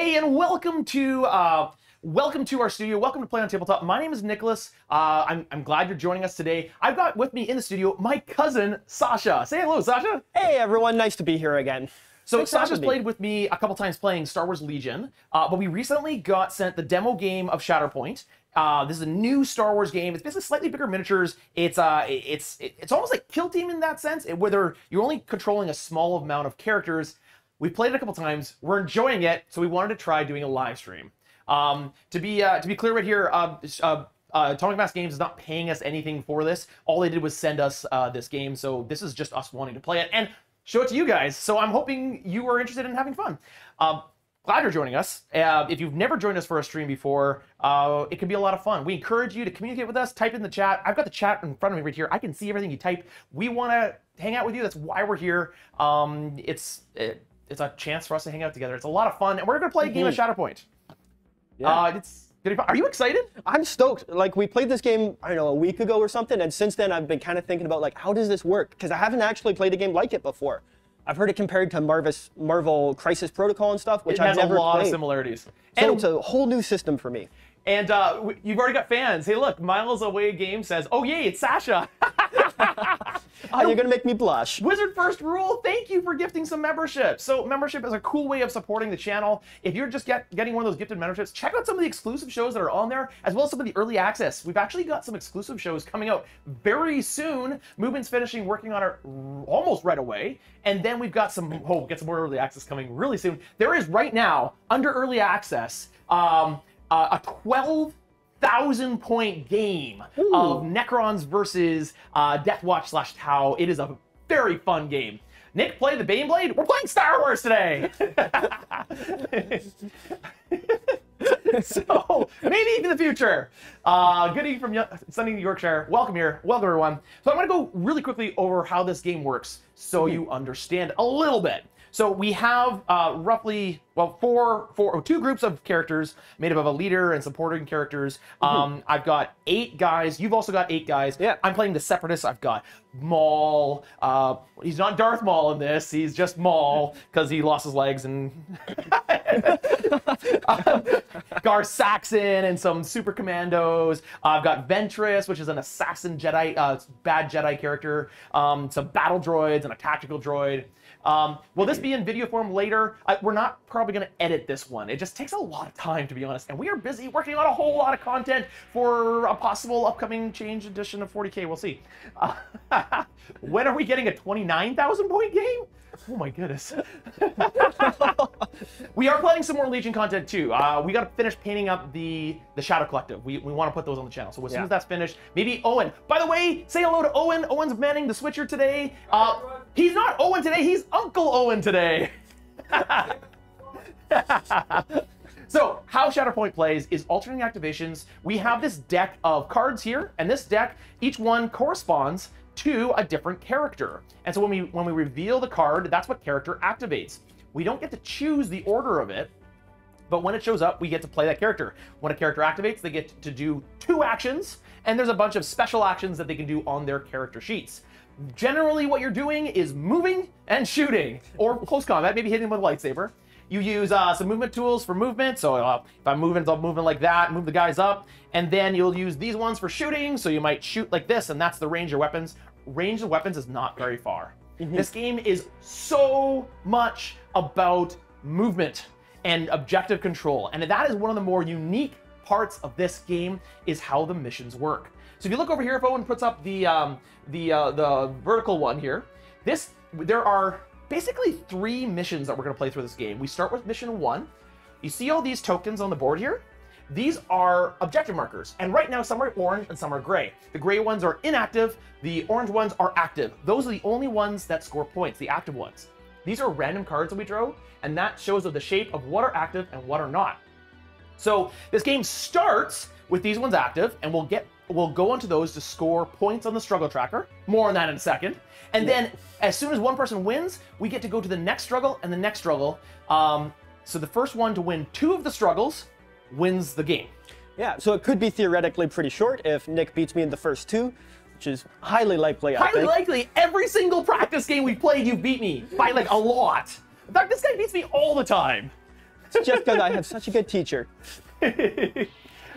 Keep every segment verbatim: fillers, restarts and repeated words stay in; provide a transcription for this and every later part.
Hey, and welcome to uh, welcome to our studio. Welcome to Play On Tabletop. My name is Nicholas. Uh, I'm, I'm glad you're joining us today. I've got with me in the studio my cousin, Sasha. Say hello, Sasha. Hey, everyone. Nice to be here again. So Sasha's played with me a couple times playing Star Wars Legion, uh, but we recently got sent the demo game of Shatterpoint. Uh, this is a new Star Wars game. It's basically slightly bigger miniatures. It's uh, it's it's almost like Kill Team in that sense, where you're only controlling a small amount of characters. We played it a couple times. We're enjoying it, so we wanted to try doing a live stream. Um, to be uh, to be clear right here, uh, uh, uh, Atomic Mass Games is not paying us anything for this. All they did was send us uh, this game, so this is just us wanting to play it and show it to you guys. So I'm hoping you are interested in having fun. Um, glad you're joining us. Uh, if you've never joined us for a stream before, uh, it can be a lot of fun. We encourage you to communicate with us. Type in the chat. I've got the chat in front of me right here. I can see everything you type. We want to hang out with you. That's why we're here. Um, it's it, it's a chance for us to hang out together. It's a lot of fun, and we're gonna play a game mm-hmm. of Shatterpoint. Yeah. Uh, it's. Are you excited? I'm stoked. Like, we played this game, I don't know, a week ago or something, and since then I've been kind of thinking about, like, how does this work? Because I haven't actually played a game like it before. I've heard it compared to Marvis, Marvel Crisis Protocol and stuff, which I've never played. It has a lot of similarities. So and it's a whole new system for me. And uh, you've already got fans. Hey, look, Miles Away Game says, oh, yay, it's Sasha. Oh, you're gonna make me blush. Wizard First Rule, thank you for gifting some membership. So membership is a cool way of supporting the channel. If you're just get, getting one of those gifted memberships, check out some of the exclusive shows that are on there, as well as some of the early access. We've actually got some exclusive shows coming out very soon. Movement's finishing working on it almost right away. And then we've got some, oh, we'll get some more early access coming really soon. There is right now, under early access, um, uh, a twelve thousand point game Ooh. Of Necrons versus uh, Death Watch slash Tau. It is a very fun game. Nick, play the Baneblade. We're playing Star Wars today. So maybe in the future. Uh, good evening from sunny New Yorkshire. Welcome here. Welcome everyone. So I'm going to go really quickly over how this game works so mm-hmm. you understand a little bit. So we have uh, roughly, well, four, four, oh, two groups of characters made up of a leader and supporting characters. Mm-hmm. um, I've got eight guys. You've also got eight guys. Yeah. I'm playing the Separatists. I've got Maul. Uh, he's not Darth Maul in this. He's just Maul because he lost his legs and um, Gar Saxon and some super commandos. Uh, I've got Ventress, which is an assassin Jedi, uh, bad Jedi character. Um, some battle droids and a tactical droid. Um, will this be in video form later? I, we're not probably going to edit this one. It just takes a lot of time, to be honest. And we are busy working on a whole lot of content for a possible upcoming change edition of forty K. We'll see. Uh, when are we getting a twenty-nine thousand point game? Oh my goodness. We are planning some more Legion content too. Uh, we got to finish painting up the, the Shadow Collective. We, we want to put those on the channel. So as yeah. soon as that's finished, maybe Owen. By the way, say hello to Owen. Owen's manning the switcher today. Uh, he's not Owen today. He's Uncle Owen today. So how Shatterpoint plays is alternating activations. We have this deck of cards here, and this deck, each one corresponds to a different character. And so when we when we reveal the card, that's what character activates. We don't get to choose the order of it, but when it shows up, we get to play that character. When a character activates, they get to do two actions, and there's a bunch of special actions that they can do on their character sheets. Generally, what you're doing is moving and shooting, or close combat, maybe hitting with a lightsaber. You use uh, some movement tools for movement. So uh, if I'm moving, I'm moving like that, move the guys up. And then you'll use these ones for shooting. So you might shoot like this, and that's the range of weapons. Range of weapons is not very far. Mm-hmm. This game is so much about movement and objective control. And that is one of the more unique parts of this game is how the missions work. So if you look over here, if Owen puts up the, um, the, uh, the vertical one here, this, there are basically three missions that we're going to play through this game. We start with mission one. You see all these tokens on the board here? These are objective markers, and right now some are orange and some are gray. The gray ones are inactive, the orange ones are active. Those are the only ones that score points, the active ones. These are random cards that we drew, and that shows the shape of what are active and what are not. So this game starts with these ones active, and we'll get we'll go onto those to score points on the struggle tracker. More on that in a second. And yeah. then as soon as one person wins, we get to go to the next struggle and the next struggle. Um, so the first one to win two of the struggles wins the game. Yeah, so it could be theoretically pretty short if Nick beats me in the first two, which is highly likely, I Highly think. likely. Every single practice game we played, you beat me by like a lot. In fact, this guy beats me all the time. It's just because I had such a good teacher.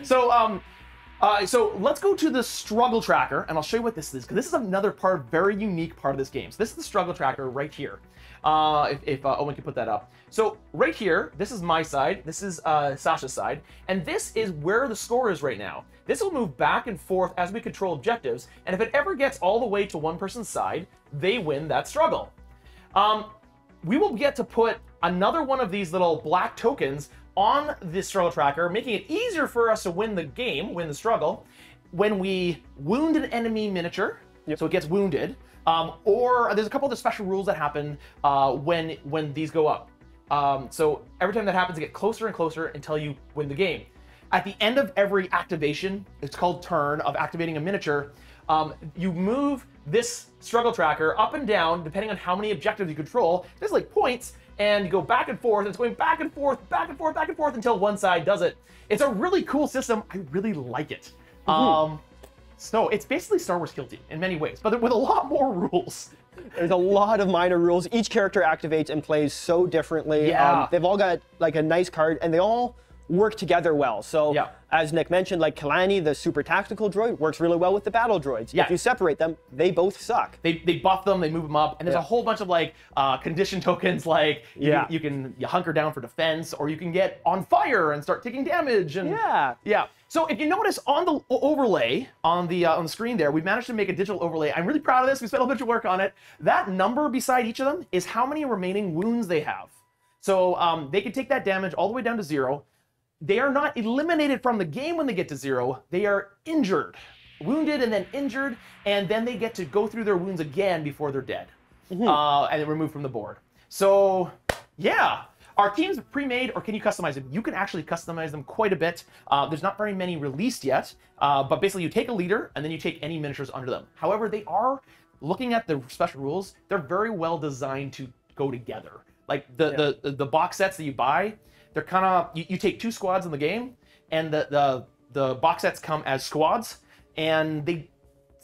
So, um, uh, so let's go to the struggle tracker, and I'll show you what this is, because this is another part, very unique part of this game. So this is the struggle tracker right here. Uh, if if uh, Owen can put that up. So right here, this is my side. This is uh, Sasha's side, and this is where the score is right now. This will move back and forth as we control objectives, and if it ever gets all the way to one person's side, they win that struggle. Um, we will get to put another one of these little black tokens on this struggle tracker, making it easier for us to win the game, win the struggle, when we wound an enemy miniature, yep. So it gets wounded. Um, or there's a couple of the special rules that happen uh, when when these go up. Um, so every time that happens, you get closer and closer until you win the game. At the end of every activation, it's called turn of activating a miniature, um, you move this struggle tracker up and down depending on how many objectives you control. There's like points, and you go back and forth. And it's going back and forth, back and forth, back and forth until one side does it. It's a really cool system. I really like it. Mm-hmm. Um, So it's basically Star Wars Kill Team in many ways, but with a lot more rules. There's a lot of minor rules. Each character activates and plays so differently. Yeah. Um, they've all got like a nice card, and they all work together well. So yeah. As Nick mentioned, like Kalani, the super tactical droid, works really well with the battle droids. Yeah. If you separate them, they both suck. They, they buff them, they move them up, and there's yeah. a whole bunch of like uh, condition tokens, like you, yeah. you can you hunker down for defense, or you can get on fire and start taking damage. And, yeah. Yeah. So if you notice on the overlay on the uh, on the screen there, we managed to make a digital overlay. I'm really proud of this. We spent a bunch of work on it. That number beside each of them is how many remaining wounds they have. So um, they can take that damage all the way down to zero. They are not eliminated from the game when they get to zero. They are injured, wounded, and then injured, and then they get to go through their wounds again before they're dead, mm-hmm. uh, and then removed from the board. So yeah. Our teams are pre-made, or can you customize them? You can actually customize them quite a bit. Uh, there's not very many released yet, uh, but basically you take a leader and then you take any miniatures under them. However, they are, looking at the special rules, they're very well designed to go together. Like the, yeah. the, the box sets that you buy, they're kind of, you, you take two squads in the game, and the, the, the box sets come as squads, and they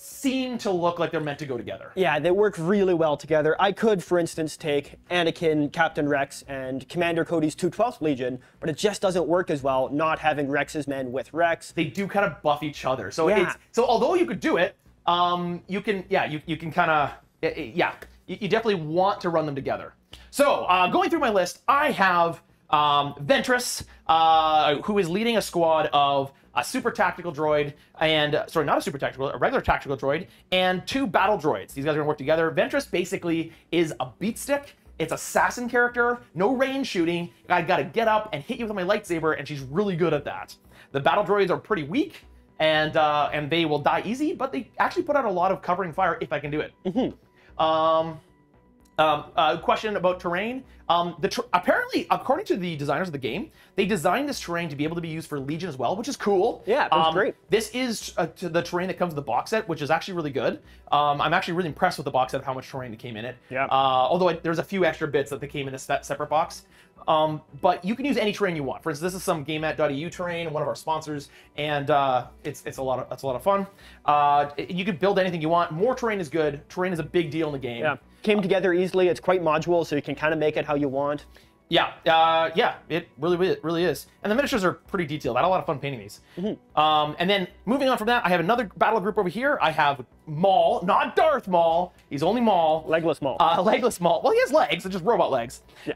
seem to look like they're meant to go together. Yeah, they work really well together. I could, for instance, take Anakin, Captain Rex, and Commander Cody's two twelfth Legion, but it just doesn't work as well not having Rex's men with Rex. They do kind of buff each other. So yeah. it's, so although you could do it, um, you can, yeah, you, you can kind of, yeah, you, you definitely want to run them together. So uh, going through my list, I have um, Ventress, uh, who is leading a squad of a super tactical droid, and, uh, sorry, not a super tactical, a regular tactical droid, and two battle droids. These guys are gonna work together. Ventress basically is a beat stick. It's assassin character, no range shooting. I gotta get up and hit you with my lightsaber, and she's really good at that. The battle droids are pretty weak, and uh, and they will die easy, but they actually put out a lot of covering fire if I can do it. Mm-hmm. um, Um, uh, question about terrain. Um, the ter apparently, according to the designers of the game, they designed this terrain to be able to be used for Legion as well, which is cool. Yeah, that's um, great. This is uh, to the terrain that comes in the box set, which is actually really good. Um, I'm actually really impressed with the box set of how much terrain that came in it. Yeah. Uh, although I, there's a few extra bits that they came in a se separate box. Um, but you can use any terrain you want. For instance, this is some game at dot A U terrain, one of our sponsors, and uh, it's it's a lot of that's a lot of fun. Uh, you can build anything you want. More terrain is good. Terrain is a big deal in the game. Yeah. Came together easily. It's quite modular, so you can kind of make it how you want. Yeah, uh, yeah, it really, it really is. And the miniatures are pretty detailed. I had a lot of fun painting these. Mm-hmm. um, and then moving on from that, I have another battle group over here. I have Maul, not Darth Maul. He's only Maul. Legless Maul. Uh, legless Maul. Well, he has legs, they're just robot legs. Yeah.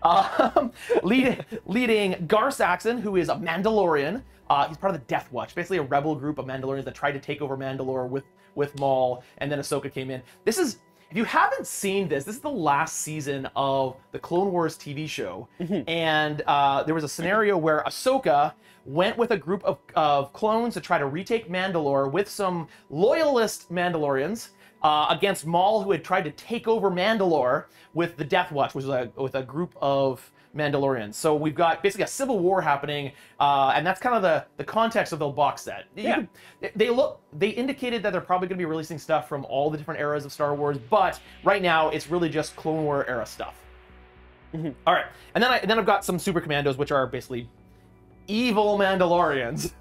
Um, lead, leading Gar Saxon, who is a Mandalorian. Uh, he's part of the Death Watch, basically a rebel group of Mandalorians that tried to take over Mandalore with, with Maul, and then Ahsoka came in. This is... If you haven't seen this, this is the last season of the Clone Wars T V show, mm-hmm. and uh, there was a scenario where Ahsoka went with a group of, of clones to try to retake Mandalore with some loyalist Mandalorians uh, against Maul, who had tried to take over Mandalore with the Death Watch, which was a, with a group of Mandalorians. So we've got basically a civil war happening, uh, and that's kind of the, the context of the box set. You yeah. could, they look, they indicated that they're probably going to be releasing stuff from all the different eras of Star Wars, but right now it's really just Clone War era stuff. Mm-hmm. All right, and then I, and then I've got some Super Commandos, which are basically evil Mandalorians.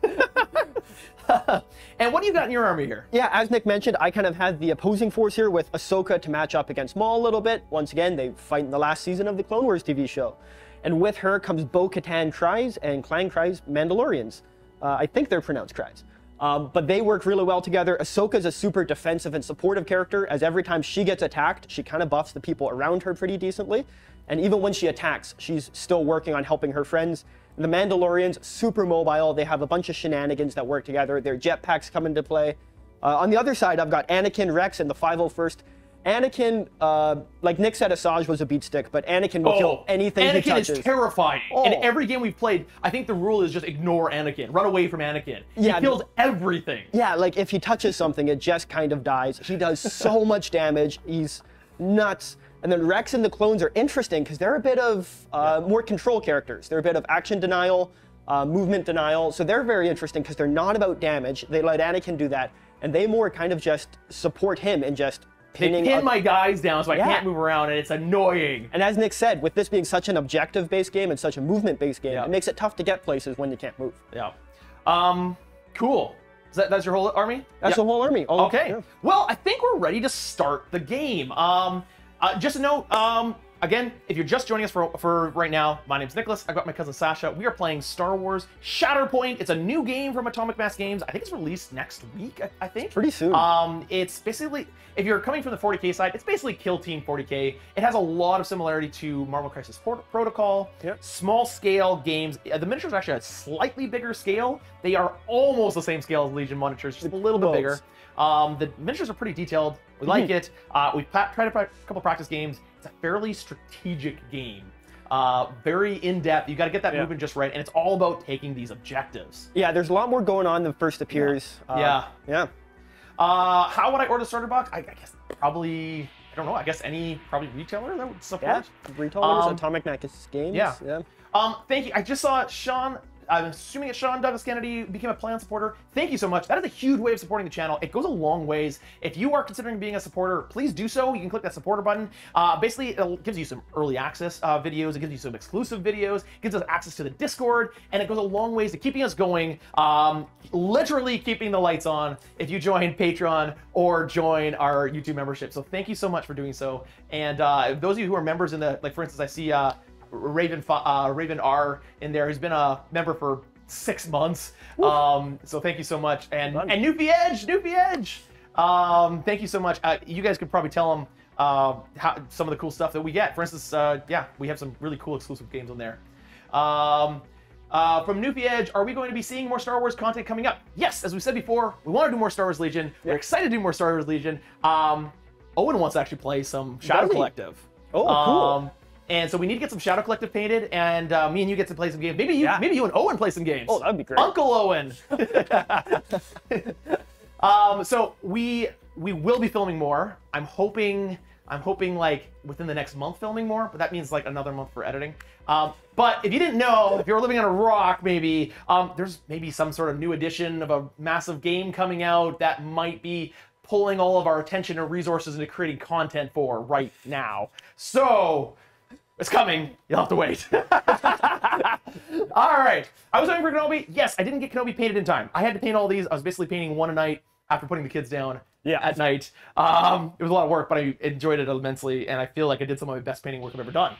And what do you got in your army here? Yeah, as Nick mentioned, I kind of had the opposing force here with Ahsoka to match up against Maul a little bit. Once again, they fight in the last season of the Clone Wars T V show. and with her comes Bo-Katan Kryze and Clan Kryze Mandalorians. Uh, I think they're pronounced Kryze. Um, but they work really well together. Ahsoka's a super defensive and supportive character, as every time she gets attacked, she kind of buffs the people around her pretty decently. And even when she attacks, she's still working on helping her friends. And the Mandalorians, super mobile. They have a bunch of shenanigans that work together. Their jetpacks come into play. Uh, on the other side, I've got Anakin Rex and the five oh first. Anakin, uh, like Nick said, Asajj was a beat stick, but Anakin will oh, kill anything Anakin he touches. Anakin is terrifying. Oh. In every game we've played, I think the rule is just ignore Anakin. Run away from Anakin. He yeah, kills everything. Yeah, like if he touches something, it just kind of dies. He does so much damage. He's nuts. And then Rex and the clones are interesting because they're a bit of uh, yeah. more control characters. They're a bit of action denial, uh, movement denial. So they're very interesting because they're not about damage. They let Anakin do that. And they more kind of just support him and just pinning pin my guys down so I yeah. can't move around, and it's annoying. And as Nick said, with this being such an objective-based game and such a movement-based game, yeah. it makes it tough to get places when you can't move. Yeah. Um, cool. Is that, that's your whole army? That's yep. the whole army. All okay. Of, yeah. Well, I think we're ready to start the game. Um, uh, just a note, um, again, if you're just joining us for, for right now, my name's Nicholas. I've got my cousin Sasha. We are playing Star Wars Shatterpoint. It's a new game from Atomic Mass Games. I think it's released next week, I, I think. Pretty soon. Um, it's basically, if you're coming from the forty K side, it's basically Kill Team forty K. It has a lot of similarity to Marvel Crisis Protocol. Yep. Small scale games. The miniatures actually have a slightly bigger scale. They are almost the same scale as Legion miniatures, just a little bit bigger. Um, the miniatures are pretty detailed. We like it. Uh, we've tried a couple practice games. It's a fairly strategic game. Uh, very in-depth. You got to get that yeah. movement just right, and it's all about taking these objectives. Yeah, there's a lot more going on than first appears. Yeah. Uh, yeah. yeah. Uh, how would I order the starter box? I, I guess probably, I don't know, I guess any probably retailer that would support. Yeah, retailers, um, Atomic Mass Games. Yeah. yeah. Um, thank you. I just saw Sean, I'm assuming it's Sean Douglas Kennedy, became a Play On supporter. Thank you so much. That is a huge way of supporting the channel. It goes a long ways. If you are considering being a supporter, please do so. You can click that supporter button. Uh, basically, it gives you some early access uh, videos. It gives you some exclusive videos. It gives us access to the Discord, and it goes a long ways to keeping us going, um, literally keeping the lights on if you join Patreon or join our YouTube membership. So thank you so much for doing so. And uh, those of you who are members in the, like for instance, I see uh, Raven uh, Raven R in there, who's been a member for six months. Um, so thank you so much, and Fun. and Newfie Edge, Newfie Edge. Um, thank you so much. Uh, you guys could probably tell them uh, how, some of the cool stuff that we get. For instance, uh, yeah, we have some really cool exclusive games on there. Um, Uh, from Newfie Edge, are we going to be seeing more Star Wars content coming up? Yes, as we said before, we want to do more Star Wars Legion. Yep. We're excited to do more Star Wars Legion. Um, Owen wants to actually play some Shadow Daddy. Collective. Oh, um, cool. And so we need to get some Shadow Collective painted, and uh, me and you get to play some games. Maybe you, yeah. maybe you and Owen play some games. Oh, that'd be great. Uncle Owen. um, so we we will be filming more. I'm hoping I'm hoping like within the next month filming more, but that means like another month for editing. Um, But if you didn't know, if you were living on a rock, maybe, um, there's maybe some sort of new edition of a massive game coming out that might be pulling all of our attention and resources into creating content for right now. So, it's coming. You'll have to wait. All right. I was waiting for Kenobi. Yes, I didn't get Kenobi painted in time. I had to paint all these. I was basically painting one a night after putting the kids down. Yeah, at night. Um, it was a lot of work, but I enjoyed it immensely, and I feel like I did some of my best painting work I've ever done.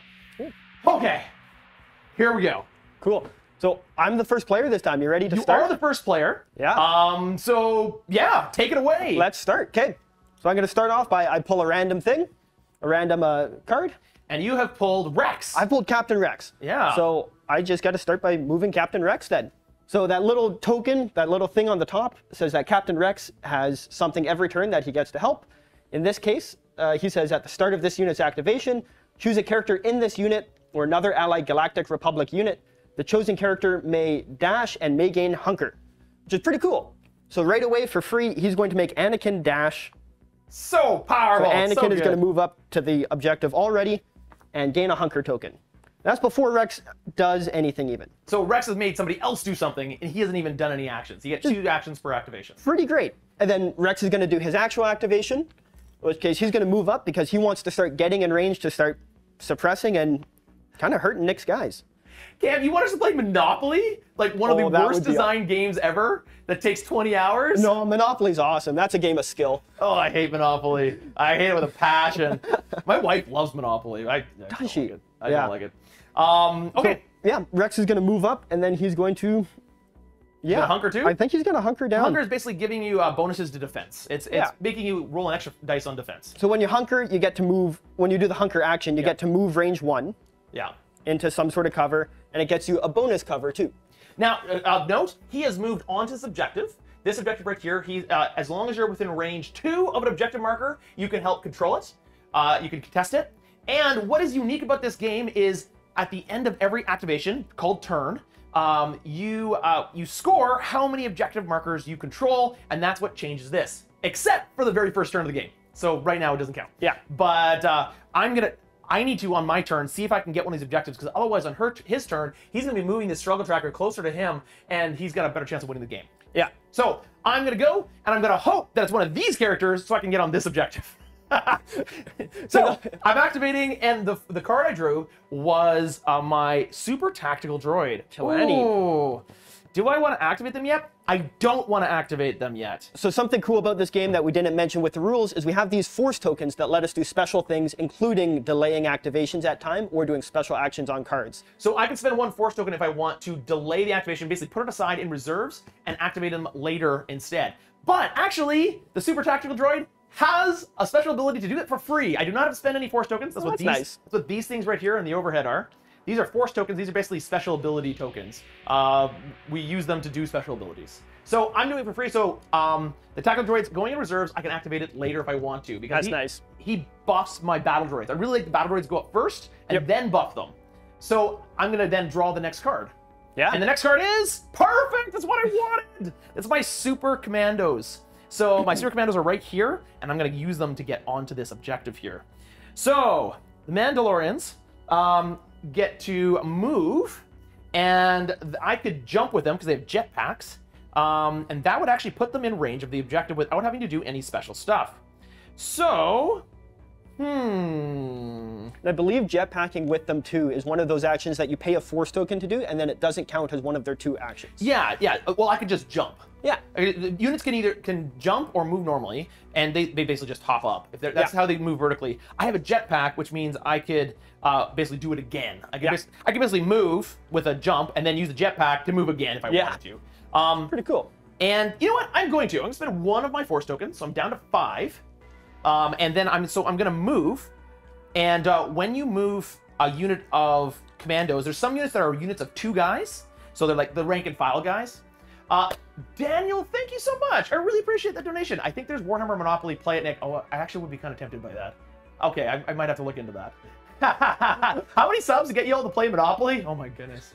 Okay. Here we go. Cool. So I'm the first player this time. You ready to you start? You are the first player. Yeah. Um. So yeah, take it away. Let's start. Okay. So I'm going to start off by I pull a random thing, a random uh, card. And you have pulled Rex. I pulled Captain Rex. Yeah. So I just got to start by moving Captain Rex then. So that little token, that little thing on the top says that Captain Rex has something every turn that he gets to help. In this case, uh, he says at the start of this unit's activation, choose a character in this unit or another allied Galactic Republic unit. The chosen character may dash and may gain hunker, which is pretty cool. So right away for free, he's going to make Anakin dash. So powerful. So Anakin so is going to move up to the objective already and gain a hunker token. That's before Rex does anything even. So Rex has made somebody else do something, and he hasn't even done any actions. He gets two actions per activation. Pretty great. And then Rex is going to do his actual activation, in which case he's going to move up because he wants to start getting in range to start suppressing and kind of hurting Nick's guys. Cam, you want us to play Monopoly? Like one of oh, the worst designed games ever that takes twenty hours? No, Monopoly's awesome. That's a game of skill. Oh, I hate Monopoly. I hate it with a passion. My wife loves Monopoly. I, I Does she? Like it. I yeah. don't like it. Um, okay. So, yeah, Rex is going to move up, and then he's going to... Yeah, the hunker too? I think he's going to hunker down. Hunker is basically giving you uh, bonuses to defense. It's it's yeah. making you roll an extra dice on defense. So when you hunker, you get to move. When you do the hunker action, you yeah. get to move range one yeah. into some sort of cover, and it gets you a bonus cover too. Now, uh, note, he has moved on to subjective. This objective right here, he, uh, as long as you're within range two of an objective marker, you can help control it. Uh, you can contest it. And what is unique about this game is at the end of every activation, called turn, Um, you uh, you score how many objective markers you control, and that's what changes this, except for the very first turn of the game. So right now it doesn't count. Yeah. But uh, I'm gonna, I need to on my turn see if I can get one of these objectives, because otherwise on her his turn he's gonna be moving this struggle tracker closer to him, and he's got a better chance of winning the game. Yeah. So I'm gonna go and I'm gonna hope that it's one of these characters so I can get on this objective. So I'm activating, and the the card I drew was uh, my super tactical droid, Kalani. Do I want to activate them yet? I don't want to activate them yet. So something cool about this game that we didn't mention with the rules is we have these force tokens that let us do special things, including delaying activations at time or doing special actions on cards. So I can spend one force token if I want to delay the activation, basically put it aside in reserves and activate them later instead. But actually, the super tactical droid has a special ability to do that for free. I do not have to spend any force tokens. That's, oh, what, that's, these, nice. That's what these things right here in the overhead are. These are force tokens. These are basically special ability tokens. Uh, we use them to do special abilities. So I'm doing it for free. So um, the tactical droid's going in reserves. I can activate it later if I want to. Because that's he, nice. He buffs my battle droids. I really like the battle droids go up first and yep. then buff them. So I'm going to then draw the next card. Yeah. And the next card is perfect. That's what I wanted. It's my super commandos. So my super commandos are right here, and I'm going to use them to get onto this objective here. So the Mandalorians um, get to move, and I could jump with them because they have jetpacks, um, and that would actually put them in range of the objective without having to do any special stuff. So, hmm. I believe jetpacking with them too is one of those actions that you pay a force token to do, and then it doesn't count as one of their two actions. Yeah, yeah. Well, I could just jump. Yeah, the units can either can jump or move normally, and they, they basically just hop up. If that's yeah. how they move vertically. I have a jetpack, which means I could uh, basically do it again. I could, yeah. basically, I could basically move with a jump and then use the jetpack to move again if I yeah. wanted to. Um, Pretty cool. And you know what? I'm going to. I'm going to spend one of my force tokens, so I'm down to five. Um, and then I'm so I'm going to move. And uh, when you move a unit of commandos, there's some units that are units of two guys, so they're like the rank and file guys. Uh, Daniel, thank you so much. I really appreciate that donation. I think there's Warhammer Monopoly Play It Nick. Oh, I actually would be kind of tempted by that. Okay, I, I might have to look into that. How many subs to get you all to play Monopoly? Oh my goodness.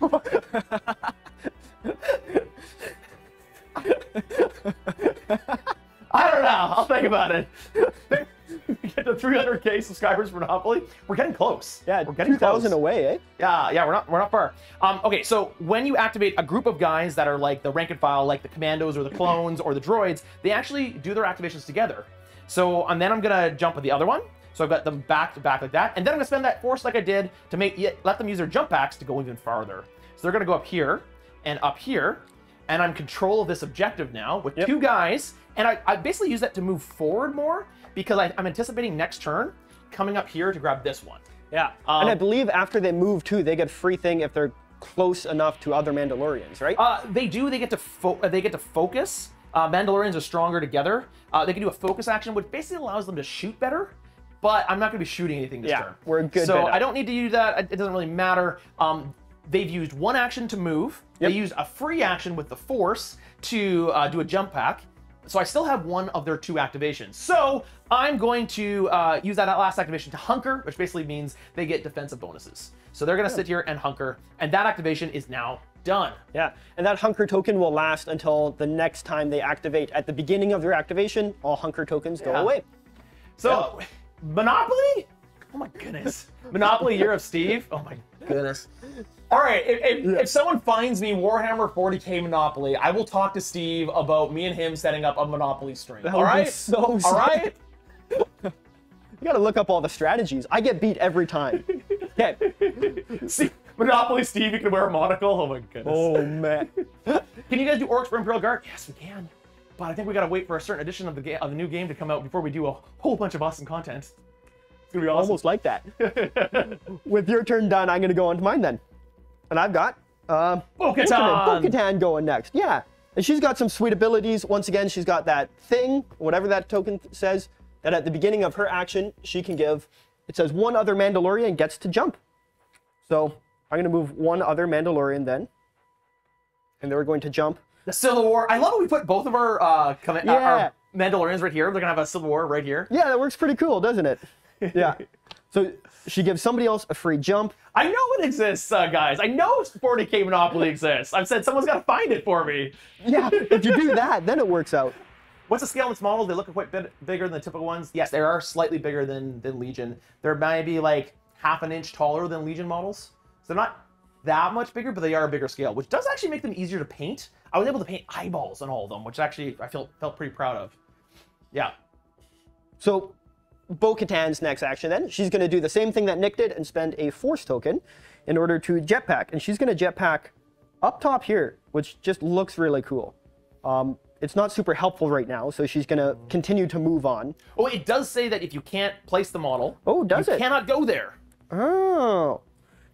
I don't know. I'll think about it. Get to three hundred K subscribers for Monopoly. We're getting close. Yeah, we're getting two thousand away, eh? Yeah, yeah, we're not we're not far. Um, okay, so when you activate a group of guys that are like the rank and file, like the commandos or the clones or the droids, they actually do their activations together. So and then I'm gonna jump with the other one. So I've got them back to back like that, and then I'm gonna spend that force like I did to make let them use their jump packs to go even farther. So they're gonna go up here and up here, and I'm in control of this objective now with yep. two guys, and I, I basically use that to move forward more, because I, I'm anticipating next turn coming up here to grab this one. Yeah, um, and I believe after they move too, they get free thing if they're close enough to other Mandalorians, right? Uh, they do. They get to fo they get to focus. Uh, Mandalorians are stronger together. Uh, they can do a focus action, which basically allows them to shoot better. But I'm not going to be shooting anything this yeah, turn. We're good. So I don't need to do that. It doesn't really matter. Um, they've used one action to move. Yep. They used a free action with the force to uh, do a jump pack. So I still have one of their two activations. So I'm going to uh, use that last activation to hunker, which basically means they get defensive bonuses. So they're gonna yeah. sit here and hunker, and that activation is now done. Yeah, and that hunker token will last until the next time they activate. At the beginning of your activation, all hunker tokens yeah. go away. So, yeah. Monopoly? Oh my goodness. Monopoly Year of Steve? Oh my goodness. All right, if, if, if someone finds me Warhammer forty K Monopoly, I will talk to Steve about me and him setting up a Monopoly stream. That all right? So all sad. Right? You gotta look up all the strategies. I get beat every time. Yeah. See, Monopoly Steve, you can wear a monocle? Oh my goodness. Oh man. Can you guys do orcs for Imperial Guard? Yes, we can. But I think we gotta wait for a certain edition of the, of the new game to come out before we do a whole bunch of awesome content. It's gonna be awesome. Almost like that. With your turn done, I'm gonna go on to mine then. And I've got uh, Bo-Katan. Bo-Katan going next. Yeah. And she's got some sweet abilities. Once again, she's got that thing, whatever that token th says, that at the beginning of her action, she can give, it says one other Mandalorian gets to jump. So I'm gonna move one other Mandalorian then. And they're going to jump. The Civil War. I love how we put both of our, uh, yeah. our Mandalorians right here. They're gonna have a Civil War right here. Yeah, that works pretty cool, doesn't it? Yeah. So she gives somebody else a free jump. I know it exists, uh, guys. I know forty K Monopoly exists. I've said someone's got to find it for me. Yeah, if you do that, then it works out. What's the scale of its model? They look quite bit bigger than the typical ones. Yes, they are slightly bigger than, than Legion. They're maybe like half an inch taller than Legion models. So they're not that much bigger, but they are a bigger scale, which does actually make them easier to paint. I was able to paint eyeballs on all of them, which actually I felt, felt pretty proud of. Yeah. So Bo-Katan's next action then. She's going to do the same thing that Nick did and spend a force token in order to jetpack. And she's going to jetpack up top here, which just looks really cool. Um, it's not super helpful right now, so she's going to continue to move on. Oh, it does say that if you can't place the model, oh, does you it? cannot go there. Oh,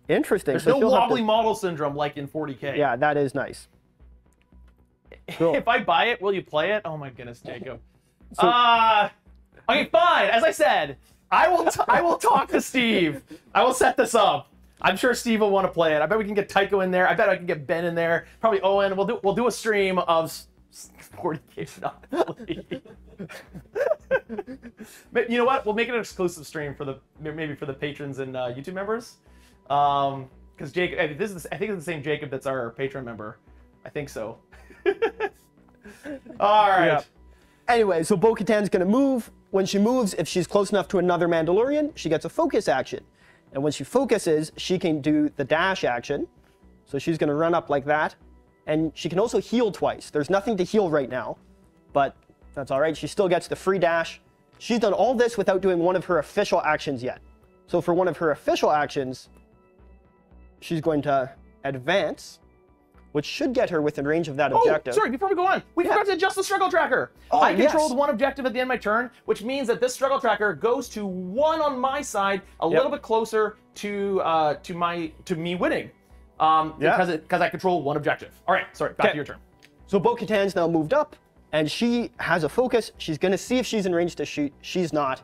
interesting. There's so no wobbly to... model syndrome like in forty K. Yeah, that is nice. Cool. If I buy it, will you play it? Oh my goodness, Jacob. So... Uh... Okay, fine. As I said, I will t I will talk to Steve. I will set this up. I'm sure Steve will want to play it. I bet we can get Tycho in there. I bet I can get Ben in there. Probably Owen. We'll do we'll do a stream of forty K Monopoly. But you know what? We'll make it an exclusive stream for the maybe for the patrons and uh, YouTube members. Um, because Jacob, this is I think it's the same Jacob that's our patron member. I think so. All right. Yeah. Anyway, so Bo-Katan's gonna move. When she moves, if she's close enough to another Mandalorian, she gets a focus action. And when she focuses, she can do the dash action. So she's going to run up like that. And she can also heal twice. There's nothing to heal right now, but that's all right. She still gets the free dash. She's done all this without doing one of her official actions yet. So for one of her official actions, she's going to advance, which should get her within range of that oh, objective. Sorry, before we go on, we yeah. forgot to adjust the struggle tracker. Oh, I yes. controlled one objective at the end of my turn, which means that this struggle tracker goes to one on my side, a yep. little bit closer to uh, to my to me winning, um, yeah. because it, because I control one objective. All right, sorry, back Kay. to your turn. So Bo-Katan's now moved up, and she has a focus. She's going to see if she's in range to shoot. She's not,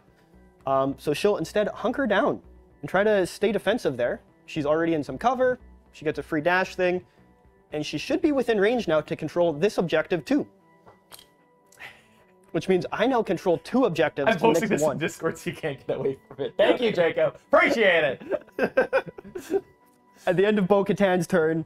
um, so she'll instead hunker down and try to stay defensive there. She's already in some cover. She gets a free dash thing. And she should be within range now to control this objective too. Which means I now control two objectives. I'm posting this in Discord so you can't get away from it. Thank you, Jacob. Appreciate it. At the end of Bo-Katan's turn,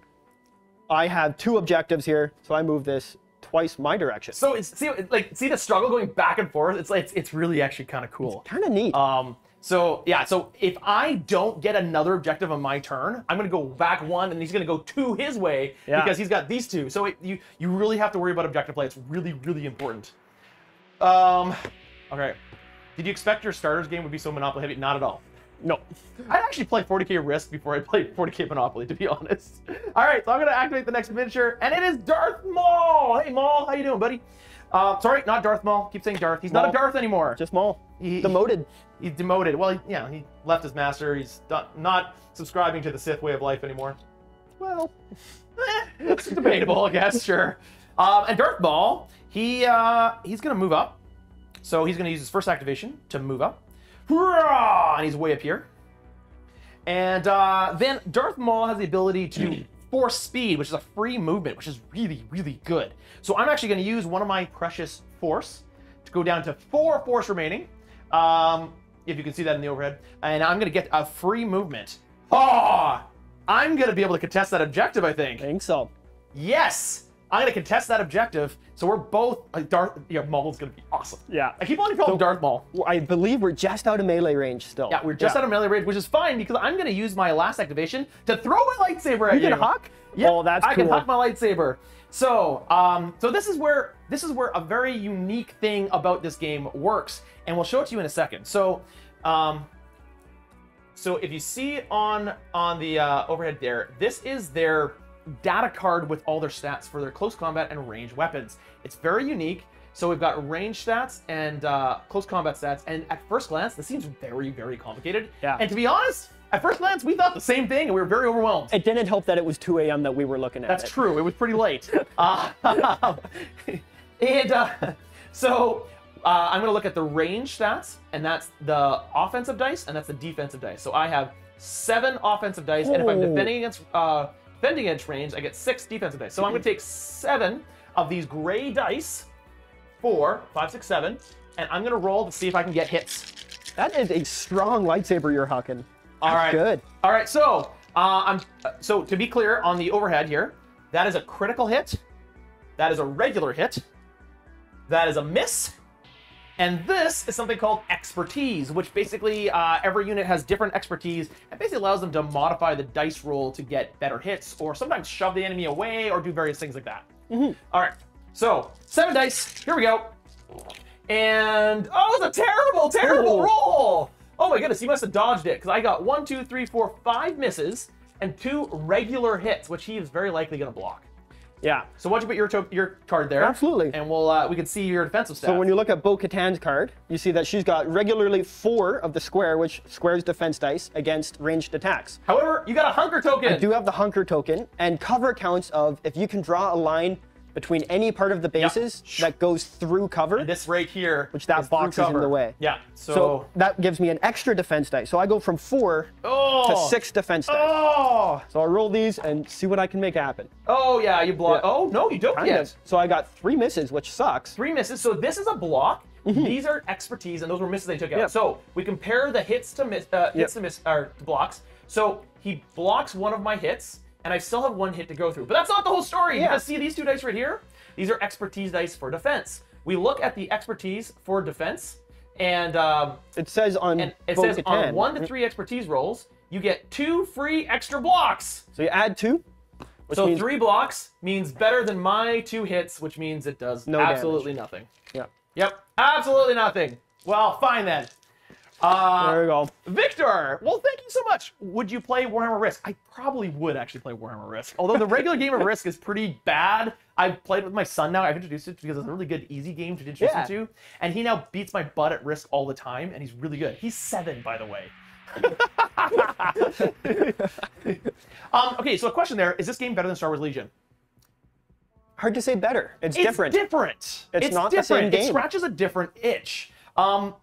I have two objectives here, so I move this twice my direction. So it's see like see the struggle going back and forth? It's like it's, it's really actually kind of cool. It's kind of neat. Um So, yeah, so if I don't get another objective on my turn, I'm going to go back one, and he's going to go two his way yeah. because he's got these two. So it, you, you really have to worry about objective play. It's really, really important. Um, okay. Did you expect your starter's game would be so Monopoly heavy? Not at all. No. I'd actually play forty K Risk before I played forty K Monopoly, to be honest. All right, so I'm going to activate the next miniature, and it is Darth Maul. Hey, Maul, how you doing, buddy? Uh, sorry, not Darth Maul. Keep saying Darth. He's Maul. Not a Darth anymore. Just Maul. He, demoted. He, he's demoted. Well, he, yeah, he left his master. He's not, not subscribing to the Sith way of life anymore. Well, eh, it's debatable, I guess, sure. Um, and Darth Maul, he, uh, he's going to move up. So he's going to use his first activation to move up. And he's way up here. And uh, then Darth Maul has the ability to force speed, which is a free movement, which is really, really good. So I'm actually going to use one of my precious force to go down to four force remaining. Um, if you can see that in the overhead. And I'm going to get a free movement. Oh, I'm going to be able to contest that objective, I think. I think so. Yes. I'm going to contest that objective. So we're both... Like Darth... Yeah, Maul's going to be awesome. Yeah. I keep on calling so, Darth Maul. I believe we're just out of melee range still. Yeah, we're just yeah. out of melee range, which is fine because I'm going to use my last activation to throw my lightsaber at you. You can huck? Yeah, oh, that's I cool. can huck my lightsaber. So, um, so this is where this is where a very unique thing about this game works, and we'll show it to you in a second. So, um, so if you see on on the uh, overhead there, this is their data card with all their stats for their close combat and range weapons. It's very unique. So we've got range stats and uh, close combat stats, and at first glance, this seems very, very complicated. Yeah. And to be honest, at first glance, we thought the same thing, and we were very overwhelmed. It didn't help that it was two A M that we were looking at. That's it. True. It was pretty late. uh, and uh, so uh, I'm going to look at the range stats, and that's the offensive dice, and that's the defensive dice. So I have seven offensive dice, oh. and if I'm defending against uh, defending against range, I get six defensive dice. So I'm going to take seven of these gray dice, four, five, six, seven, and I'm going to roll to see if I can get hits. That is a strong lightsaber you're hucking. All right. Good. All right. So, uh, I'm, so to be clear on the overhead here, that is a critical hit, that is a regular hit, that is a miss, and this is something called expertise, which basically uh, every unit has different expertise, and basically allows them to modify the dice roll to get better hits, or sometimes shove the enemy away, or do various things like that. Mm-hmm. All right. So seven dice. Here we go. And oh, it's a terrible, terrible Ooh. roll. Oh my goodness, he must have dodged it, because I got one, two, three, four, five misses and two regular hits, which he is very likely going to block. Yeah. So why don't you put your to your card there? Absolutely. And we'll uh, we can see your defensive stats. So when you look at Bo-Katan's card, you see that she's got regularly four of the square, which squares defense dice against ranged attacks. However, you got a hunker token. I do have the hunker token, and cover counts of if you can draw a line between any part of the bases yep. that goes through cover. And this right here. Which that box is in the way. Yeah. So. so that gives me an extra defense dice. So I go from four oh. to six defense dice. Oh. So I roll these and see what I can make happen. Oh yeah, you block. Yeah. Oh no, you don't kind yet. Of. So I got three misses, which sucks. Three misses, so this is a block. Mm-hmm. These are expertise, and those were misses they took out. Yep. So we compare the hits to miss, uh, hits yep. to miss, or to blocks. So he blocks one of my hits, and I still have one hit to go through. But that's not the whole story, yeah. because see these two dice right here? These are expertise dice for defense. We look at the expertise for defense, and um, it says on and it says on one to three expertise rolls, you get two free extra blocks. So you add two? Which so means three blocks means better than my two hits, which means it does no absolutely damage. nothing. Yep. Yep, absolutely nothing. Well, fine then. Uh, there we go. Victor, well, thank you so much. Would you play Warhammer Risk? I probably would actually play Warhammer Risk. Although the regular game of Risk is pretty bad. I've played it with my son now. I've introduced it because it's a really good, easy game to introduce yeah. him to. And he now beats my butt at Risk all the time, and he's really good. He's seven, by the way. um, okay, so a question there. Is this game better than Star Wars Legion? Hard to say better. It's, it's different. different. It's different. It's not different. the same game. It scratches a different itch. Um...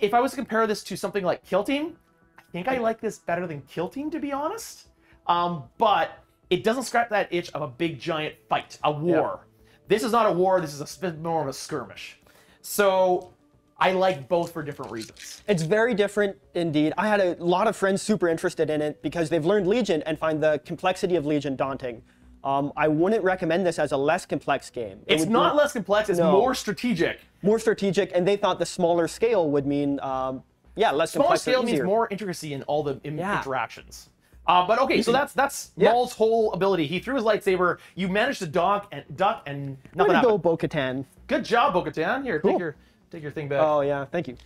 If I was to compare this to something like Kill Team, I think I like this better than Kill Team, to be honest. Um, but it doesn't scratch that itch of a big, giant fight, a war. Yep. This is not a war. This is a, more of a skirmish. So I like both for different reasons. It's very different indeed. I had a lot of friends super interested in it because they've learned Legion and find the complexity of Legion daunting. Um, I wouldn't recommend this as a less complex game. It it's not be, less complex, it's no. more strategic. More strategic, and they thought the smaller scale would mean, um, yeah, less smaller complex Smaller scale means more intricacy in all the in yeah. interactions. Uh, but okay, so that's that's yeah. Maul's whole ability. He threw his lightsaber, you managed to duck and, duck and nothing happened. Go, Bo-Katan. Good job, Bo-Katan. Here, cool. take, your, take your thing back. Oh, yeah, thank you.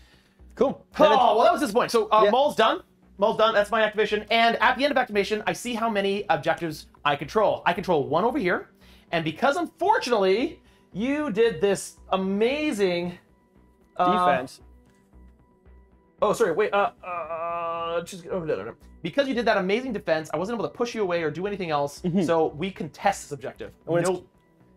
Cool. Oh, well, that was disappointing. So uh, yeah. Maul's done. Maul's done, that's my activation. And at the end of activation, I see how many objectives I control. I control one over here. And because unfortunately, you did this amazing uh, defense. Oh, sorry, wait, uh, uh, just, oh, no, no, no. Because you did that amazing defense, I wasn't able to push you away or do anything else. Mm-hmm. So we contest this objective. No,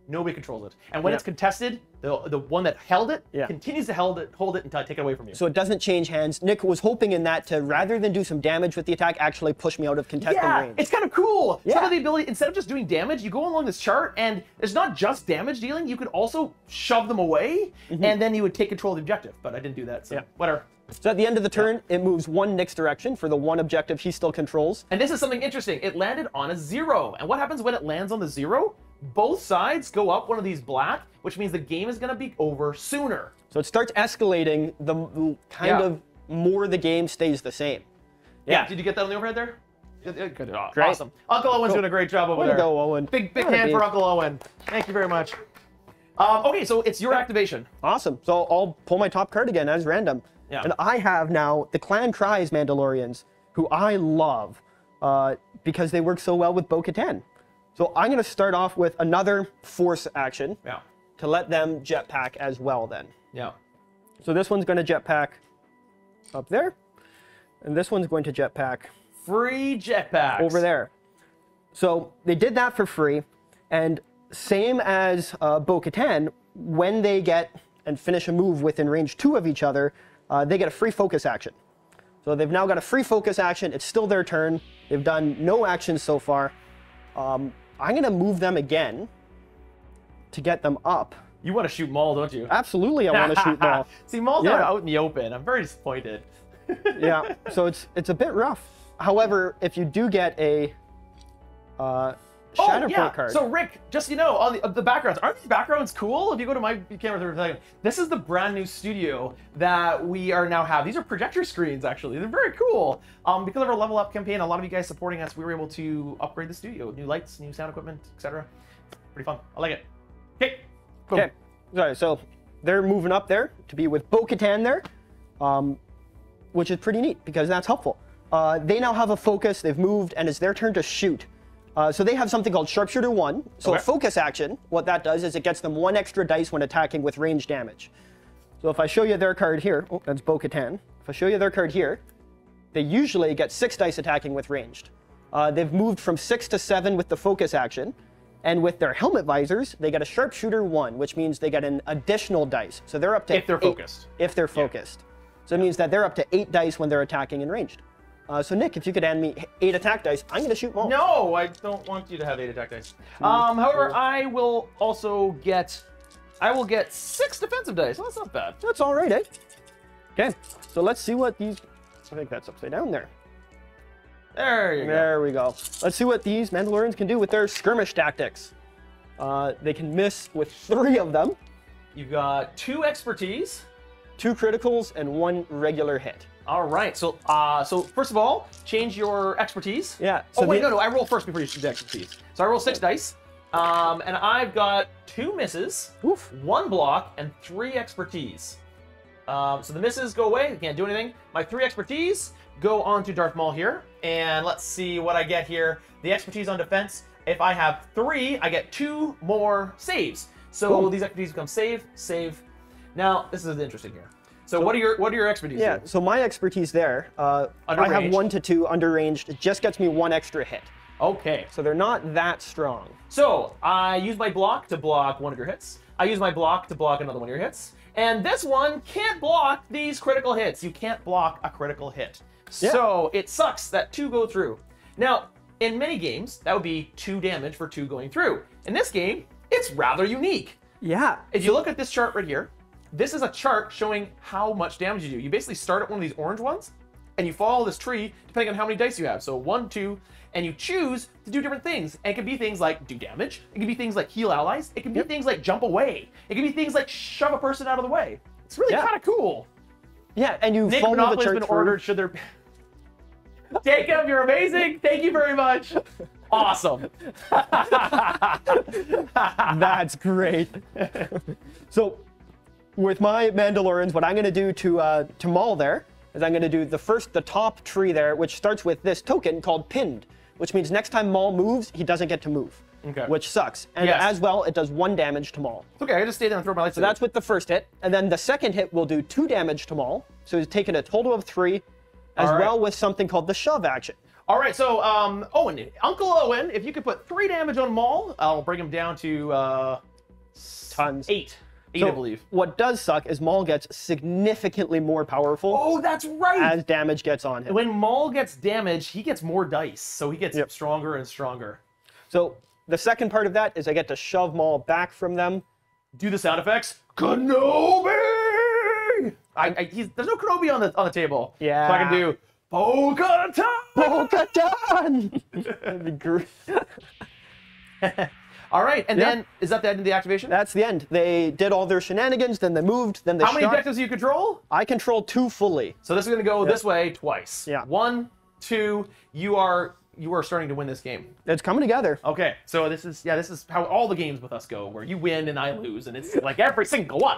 nobody controls it. And when yeah. it's contested, the, the one that held it yeah. continues to hold it, hold it until I take it away from you. So it doesn't change hands. Nick was hoping in that to, rather than do some damage with the attack, actually push me out of contested yeah, range. It's kind of cool. Yeah. Some of the ability, instead of just doing damage, you go along this chart and it's not just damage dealing, you could also shove them away mm-hmm. and then you would take control of the objective. But I didn't do that, so yeah. whatever. So at the end of the turn, yeah. it moves one Nick's direction for the one objective he still controls. And this is something interesting. It landed on a zero. And what happens when it lands on the zero? Both sides go up one of these black, which means the game is going to be over sooner. So it starts escalating the kind yeah. of more the game stays the same. Yeah. yeah. Did you get that on the overhead there? Good. Oh, awesome. Uncle Owen's cool. doing a great job over Way there. Go, Owen. Big, big hand be. for Uncle Owen. Thank you very much. Um, okay, so it's your activation. Awesome. So I'll pull my top card again as random. Yeah. And I have now the Clan Kryze Mandalorians, who I love uh, because they work so well with Bo-Katan. So I'm going to start off with another force action. Yeah. to let them jetpack as well then. Yeah. So this one's going to jetpack up there, and this one's going to jetpack... Free jetpacks! Over there. So they did that for free, and same as uh, Bo-Katan, when they get and finish a move within range two of each other, uh, they get a free focus action. So they've now got a free focus action. It's still their turn. They've done no actions so far. Um, I'm going to move them again to get them up. You want to shoot Maul, don't you? Absolutely, I want to shoot Maul. See, Maul's yeah. not out in the open. I'm very disappointed. Yeah, so it's it's a bit rough. However, if you do get a uh, Shatterpoint oh, yeah. card. So Rick, just you know, all the, uh, the backgrounds. Aren't these backgrounds cool? If you go to my camera for a second, this is the brand new studio that we are now have. These are projector screens, actually. They're very cool. Um, because of our level up campaign, a lot of you guys supporting us, we were able to upgrade the studio. New lights, new sound equipment, et cetera. Pretty fun. I like it. Okay. Boom. Okay, sorry, so they're moving up there to be with Bo-Katan there, um, which is pretty neat because that's helpful. Uh, they now have a focus, they've moved, and it's their turn to shoot. Uh, so they have something called Sharpshooter one. So okay. a focus action, what that does is it gets them one extra dice when attacking with range damage. So if I show you their card here, oh, that's Bo-Katan. If I show you their card here, they usually get six dice attacking with ranged. Uh, they've moved from six to seven with the focus action. And with their helmet visors, they get a Sharpshooter one, which means they get an additional dice. So they're up to If they're eight, focused. If they're focused. Yeah. So it yeah. means that they're up to eight dice when they're attacking and ranged. Uh, so Nick, if you could hand me eight attack dice, I'm going to shoot Maul. No, I don't want you to have eight attack dice. Um, however, I will also get, I will get six defensive dice. Well, that's not bad. That's all right, eh? Okay, so let's see what these, I think that's upside down there. There you go. There we go. Let's see what these Mandalorians can do with their skirmish tactics. Uh, they can miss with three of them. You've got two expertise, two criticals, and one regular hit. All right. So, uh, so first of all, change your expertise. Yeah. So oh wait, no, no. I roll first before you do expertise. So I roll six dice, um, and I've got two misses, Oof. one block, and three expertise. Um, so the misses go away. They can't do anything. My three expertise go on to Darth Maul here, and let's see what I get here. The expertise on defense, if I have three, I get two more saves. So cool. these expertise become save, save. Now, this is interesting here. So, so what are your what are your expertise? Yeah, here? So my expertise there, uh, I have one to two underranged. It just gets me one extra hit. Okay. So they're not that strong. So I use my block to block one of your hits. I use my block to block another one of your hits. And this one can't block these critical hits. You can't block a critical hit. Yeah. So it sucks that two go through. Now, in many games, that would be two damage for two going through. In this game, it's rather unique. Yeah. If you look at this chart right here, this is a chart showing how much damage you do. You basically start at one of these orange ones, and you follow this tree depending on how many dice you have. So one, two, and you choose to do different things. And it can be things like do damage. It can be things like heal allies. It can be yep. things like jump away. It can be things like shove a person out of the way. It's really yeah. kind of cool. Yeah, and you Nick follow Monopoly the chart has been through. Ordered. Should there be... Jacob, you're amazing. Thank you very much. Awesome. That's great. So with my Mandalorians, what I'm going to do to, uh, to Maul there is I'm going to do the first, the top tree there, which starts with this token called pinned, which means next time Maul moves, he doesn't get to move, okay. which sucks. And yes. as well, it does one damage to Maul. Okay, I just stay down and throw my lightsaber. So that's with the first hit. And then the second hit will do two damage to Maul. So he's taken a total of three, as right. well with something called the shove action. All right, so um, Owen, Uncle Owen, if you could put three damage on Maul, I'll bring him down to uh, tons. Eight. So I believe. What does suck is Maul gets significantly more powerful. Oh, that's right. As damage gets on him. When Maul gets damage, he gets more dice, so he gets yep. stronger and stronger. So the second part of that is I get to shove Maul back from them. Do the sound effects. Kenobi! I, I, he's, there's no Kenobi on the on the table. Yeah. So I can do Bo-Katan! Bo-Katan! That'd be great. All right, and yep. then, is that the end of the activation? That's the end. They did all their shenanigans, then they moved, then they How shot. Many objectives do you control? I control two fully. So this is going to go yep. this way twice. Yeah. One, two, you are you are starting to win this game. It's coming together. Okay, so this is, yeah, this is how all the games with us go, where you win and I lose, and it's like every single one.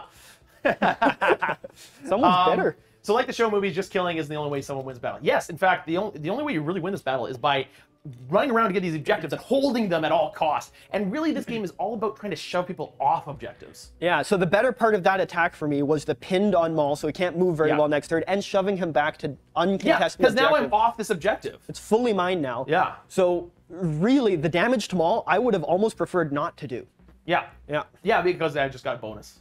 Someone's um, better. So like the show movie, just killing isn't the only way someone wins battle. Yes, in fact, the only, the only way you really win this battle is by running around to get these objectives and holding them at all costs. And really, this game is all about trying to shove people off objectives. Yeah, so the better part of that attack for me was the pinned on Maul, so he can't move very yeah. well next turn, and shoving him back to uncontested Yeah, because now I'm off this objective. It's fully mine now. Yeah. So really, the damage to Maul, I would have almost preferred not to do. Yeah. Yeah. Yeah, because I just got bonus.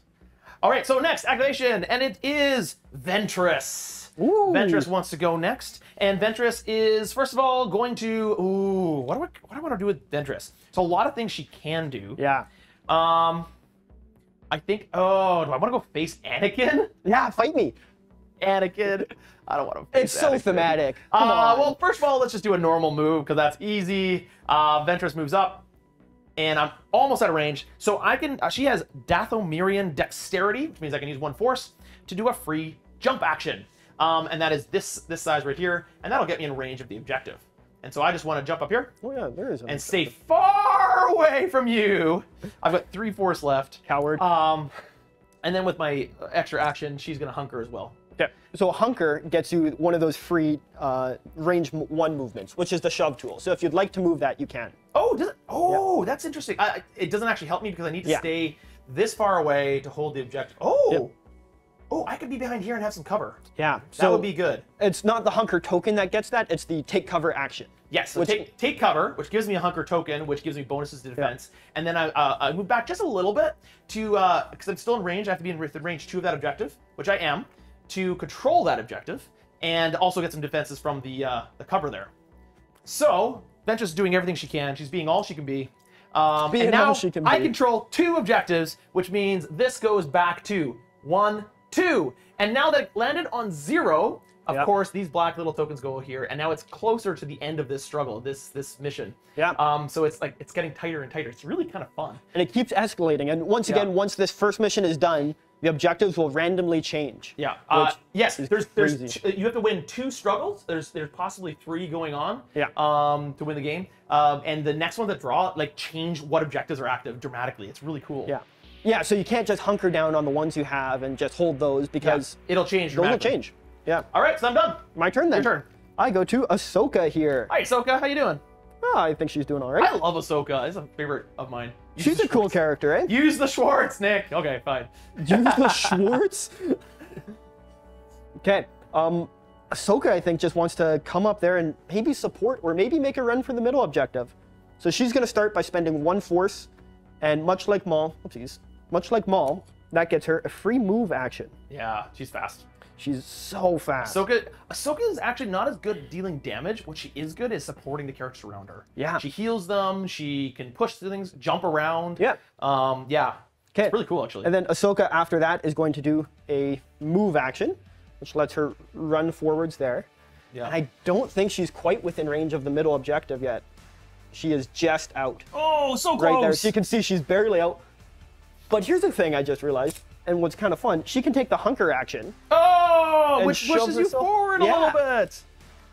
All right, so next activation, and it is Ventress. Ooh. Ventress wants to go next, and Ventress is, first of all, going to, ooh, what do I, what do I want to do with Ventress? It's a lot of things she can do. Yeah. Um, I think, oh, do I want to go face Anakin? Yeah, fight me. Anakin. I don't want to face It's so Anakin. Thematic. Come uh, on. Well, first of all, let's just do a normal move, because that's easy. Uh, Ventress moves up. And I'm almost out of range, so I can. Uh, she has Dathomirian Dexterity, which means I can use one force to do a free jump action, um, and that is this this size right here, and that'll get me in range of the objective. And so I just want to jump up here. Oh yeah, there is. An and objective. Stay far away from you. I've got three force left. Coward. Um, and then with my extra action, she's gonna hunker as well. Okay. So a hunker gets you one of those free uh, range one movements, which is the shove tool. So if you'd like to move that, you can. Oh, does it, oh, yeah. That's interesting. I, it doesn't actually help me because I need to yeah. stay this far away to hold the objective. Oh, yep. Oh, I could be behind here and have some cover. Yeah, that so would be good. It's not the hunker token that gets that; it's the take cover action. Yes, so which, take take cover, which gives me a hunker token, which gives me bonuses to defense, yeah. and then I, uh, I move back just a little bit to because uh, I'm still in range. I have to be in range two of that objective, which I am, to control that objective, and also get some defenses from the uh, the cover there. So Ventress is doing everything she can. She's being all she can be. Um, being and now all she can be. I control two objectives, which means this goes back to one, two. And now that it landed on zero, of yep. course, these black little tokens go here. And now it's closer to the end of this struggle, this this mission. Yeah. Um, so it's like it's getting tighter and tighter. It's really kind of fun. And it keeps escalating. And once again, yeah. once this first mission is done, the objectives will randomly change. Yeah. Uh, yes. There's, there's you have to win two struggles. There's there's possibly three going on. Yeah. Um, to win the game. Um, and the next one that draw like change what objectives are active dramatically. It's really cool. Yeah. Yeah. So you can't just hunker down on the ones you have and just hold those because yeah. it'll change. Those will change. Yeah. All right. So I'm done. My turn then. Your turn. I go to Ahsoka here. Hi, Ahsoka. How you doing? Oh, I think she's doing all right. I love Ahsoka. It's a favorite of mine. Use she's a cool character, eh? Use the Schwartz, Nick. Okay, fine. Use the Schwartz? Okay. Um, Ahsoka, I think, just wants to come up there and maybe support or maybe make a run for the middle objective. So she's going to start by spending one force. And much like Maul, oopsies, much like Maul, that gets her a free move action. Yeah, she's fast. She's so fast. Ahsoka, Ahsoka is actually not as good at dealing damage. What she is good is supporting the characters around her. Yeah. She heals them. She can push things, jump around. Yeah. Um, yeah. Okay. It's really cool, actually. And then Ahsoka, after that, is going to do a move action, which lets her run forwards there. Yeah. And I don't think she's quite within range of the middle objective yet. She is just out. Oh, so close. Right there. So you can see she's barely out. But here's the thing I just realized, and what's kind of fun, she can take the hunker action. Oh! And which pushes you forward yeah. a little bit.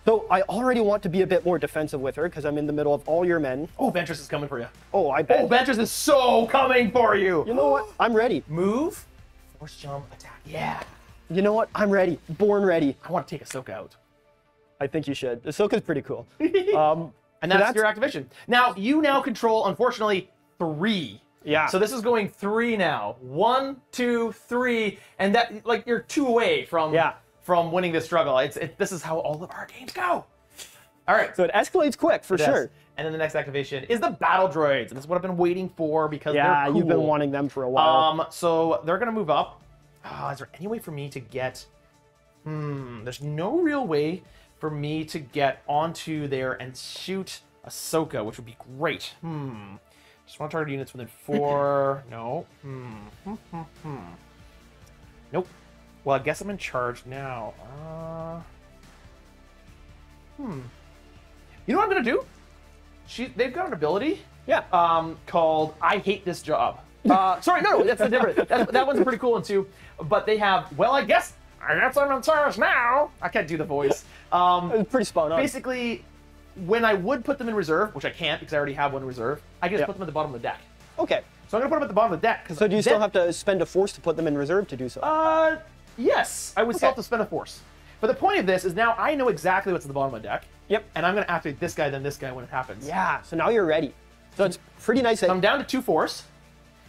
So I already want to be a bit more defensive with her because I'm in the middle of all your men. Oh, Ventress is coming for you. Oh, I bet. Oh, Ventress is so coming for you. You know what? I'm ready. Move, force jump, attack. Yeah. You know what? I'm ready. Born ready. I want to take Ahsoka out. I think you should. Ahsoka's pretty cool. um, and that's, so that's your activation. Now, you now control, unfortunately, three. Yeah. So this is going three now. One, two, three. And that, like, you're two away from... Yeah. from winning this struggle. It's, it, this is how all of our games go. All right. So it escalates quick, for sure. And then the next activation is the battle droids. And this is what I've been waiting for because yeah, they're cool. Yeah, you've been wanting them for a while. Um, so they're going to move up. Oh, is there any way for me to get... Hmm, there's no real way for me to get onto there and shoot Ahsoka, which would be great. Hmm. Just want to target units within four. No. Hmm. Hmm, hmm, hmm. Nope. Well, I guess I'm in charge now. Uh, hmm. You know what I'm gonna do? She, they've got an ability. Yeah. Um, called I Hate This Job. Uh, sorry, no, that's a different. That, that one's a pretty cool one too. But they have. Well, I guess I guess I'm in charge now. I can't do the voice. Um, it's pretty spot on. Basically, when I would put them in reserve, which I can't because I already have one in reserve, I just yeah. put them at the bottom of the deck. Okay. So I'm gonna put them at the bottom of the deck. So do you then, still have to spend a force to put them in reserve to do so? Uh. Yes, I would okay. still have to spend a force. But the point of this is now I know exactly what's at the bottom of the deck. Yep. And I'm going to activate this guy, then this guy when it happens. Yeah. So now you're ready. So it's pretty nice. That so I'm down to two force.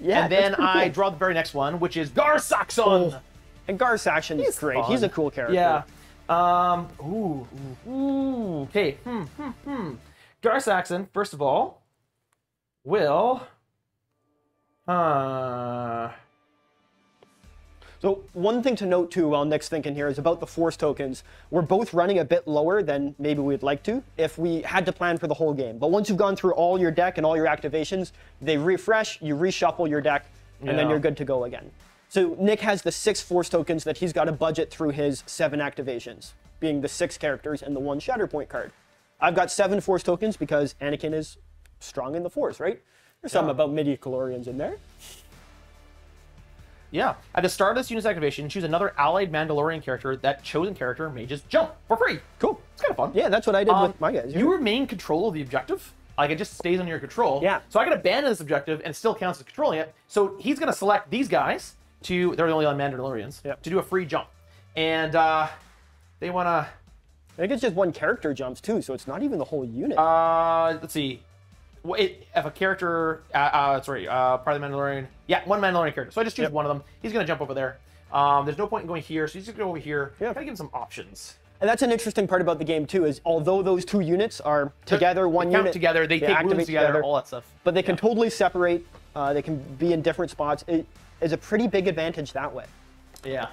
Yeah. And then I cool. draw the very next one, which is Gar Saxon. Oh. And Gar Saxon is great. Fun. He's a cool character. Yeah. Um. Ooh. Ooh. Okay. Hmm. Hmm. Hmm. Gar Saxon, first of all, will. Uh. So one thing to note too while Nick's thinking here is about the force tokens. We're both running a bit lower than maybe we'd like to if we had to plan for the whole game. But once you've gone through all your deck and all your activations, they refresh, you reshuffle your deck, and yeah. then you're good to go again. So Nick has the six force tokens that he's got to budget through his seven activations, being the six characters and the one Shatterpoint card. I've got seven force tokens because Anakin is strong in the force, right? There's yeah. something about midi-chlorians in there. Yeah. At the start of this unit's activation, choose another allied Mandalorian character. That chosen character may just jump for free. Cool. It's kind of fun. Yeah, that's what I did um, with my guys. You're you right. remain control of the objective. Like, it just stays under your control. Yeah. So I can abandon this objective and still counts as controlling it. So he's going to select these guys to, they're the only Mandalorians, yep. to do a free jump. And uh, they want to... I think it's just one character jumps, too, so it's not even the whole unit. Uh, let's see. It, if a character, uh, uh, sorry, uh, part of the Mandalorian, yeah, one Mandalorian character. So I just choose yep. one of them. He's going to jump over there. Um, there's no point in going here, so he's just going to go over here. Yeah. Got to give him some options. And that's an interesting part about the game too, is although those two units are together, They're, one they count unit together, they, they take moves together, together, all that stuff. But they yeah. can totally separate. Uh, they can be in different spots. It is a pretty big advantage that way. Yeah.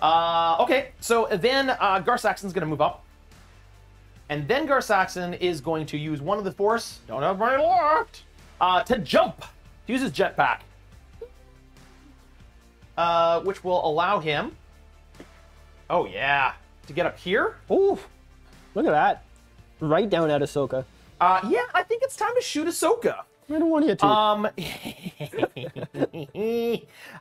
Uh, okay, so then uh, Gar Saxon's going to move up. And then Gar Saxon is going to use one of the force, don't have mine locked, uh, to jump. He uses jetpack, uh, which will allow him, oh yeah, to get up here. Ooh, look at that. Right down at Ahsoka. Uh, yeah, I think it's time to shoot Ahsoka. I don't want you to. Um,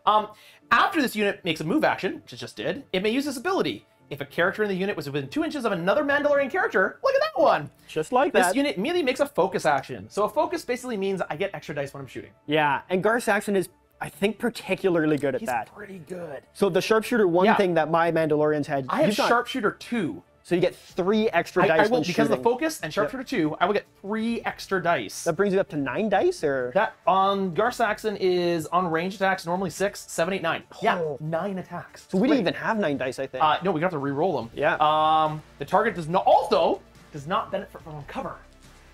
um, after this unit makes a move action, which it just did, it may use this ability. If a character in the unit was within two inches of another Mandalorian character, look at that one. Just like that. This unit immediately makes a focus action. So a focus basically means I get extra dice when I'm shooting. Yeah, and Gar Saxon is, I think, particularly good at he's that. He's pretty good. So the sharpshooter one yeah. thing that my Mandalorians had. I have sharpshooter two. So you get three extra I, dice I will, when because shooting. Of the focus and sharpshooter yep. two, I will get three extra dice. That brings it up to nine dice, or? That on um, Gar Saxon is on range attacks normally six, seven, eight, nine. Oh. Yeah, nine attacks. So we Wait. didn't even have nine dice, I think. Uh, no, we have to re-roll them. Yeah. Um, the target does not also does not benefit from cover,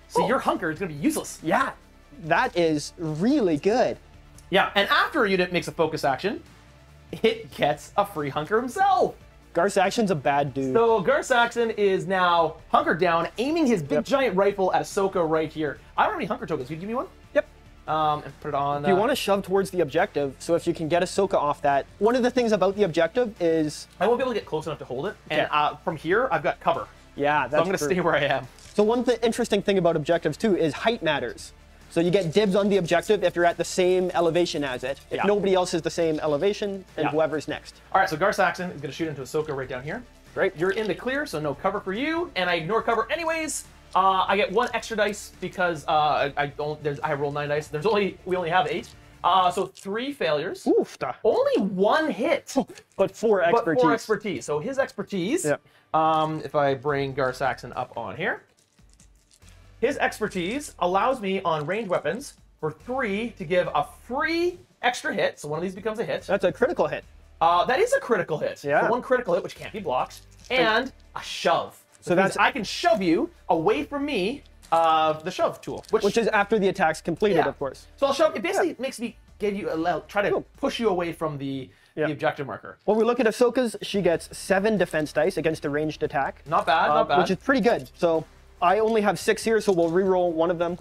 so oh. your hunker is going to be useless. Yeah, that is really good. Yeah, and after a unit makes a focus action, it gets a free hunker himself. Gar Saxon's a bad dude. So Gar Saxon is now hunkered down, aiming his big yep. giant rifle at Ahsoka right here. I don't have any hunker tokens. Could you give me one? Yep. Um, and put it on. You uh, want to shove towards the objective, so if you can get Ahsoka off that. One of the things about the objective is I won't be able to get close enough to hold it. Okay. And uh, from here, I've got cover. Yeah, that's so I'm going to stay where I am. So one th interesting thing about objectives too is height matters. So you get dibs on the objective if you're at the same elevation as it. If yeah. nobody else is the same elevation, then yeah. whoever's next. All right, so Gar Saxon is going to shoot into Ahsoka right down here. Right. You're in the clear, so no cover for you, and I ignore cover anyways. Uh, I get one extra dice because uh, I, I don't. There's, I roll nine dice. There's only we only have eight. Uh, so three failures. Oof. Only one hit. But four expertise. But four expertise. So his expertise. Yep. Um, if I bring Gar Saxon up on here. His expertise allows me on ranged weapons for three to give a free extra hit. So one of these becomes a hit. That's a critical hit. Uh, that is a critical hit. Yeah. So one critical hit, which can't be blocked, and a shove. So, so that's I can shove you away from me of uh, the shove tool, which, which is after the attack's completed, yeah. of course. So I'll shove. It basically yeah. makes me give you a try to cool. push you away from the. Yep. The objective marker. Well, we look at Ahsoka's. She gets seven defense dice against a ranged attack. Not bad. Uh, not bad. Which is pretty good. So. I only have six here, so we'll re-roll one of them.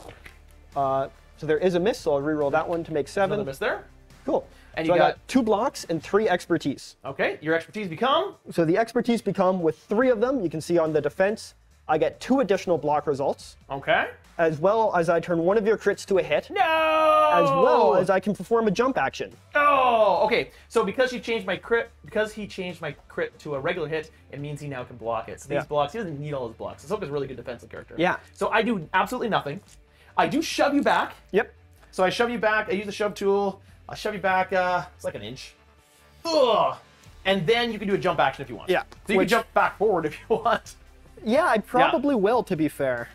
Uh, so there is a miss, so I'll re-roll that one to make seven. Another miss there. Cool. And so you got... I got two blocks and three expertise. Okay, your expertise become? So the expertise become, with three of them, you can see on the defense, I get two additional block results. Okay. As well as I turn one of your crits to a hit. No! As well as I can perform a jump action. Oh, okay. So because he changed my crit, because he changed my crit to a regular hit, it means he now can block it. So these yeah. blocks, he doesn't need all his blocks. Ahsoka's a really good defensive character. Yeah. So I do absolutely nothing. I do shove you back. Yep. So I shove you back. I use the shove tool. I shove you back. Uh, it's like an inch. Ugh. And then you can do a jump action if you want. Yeah. So you Which... can jump back forward if you want. Yeah, I probably yeah. will, to be fair.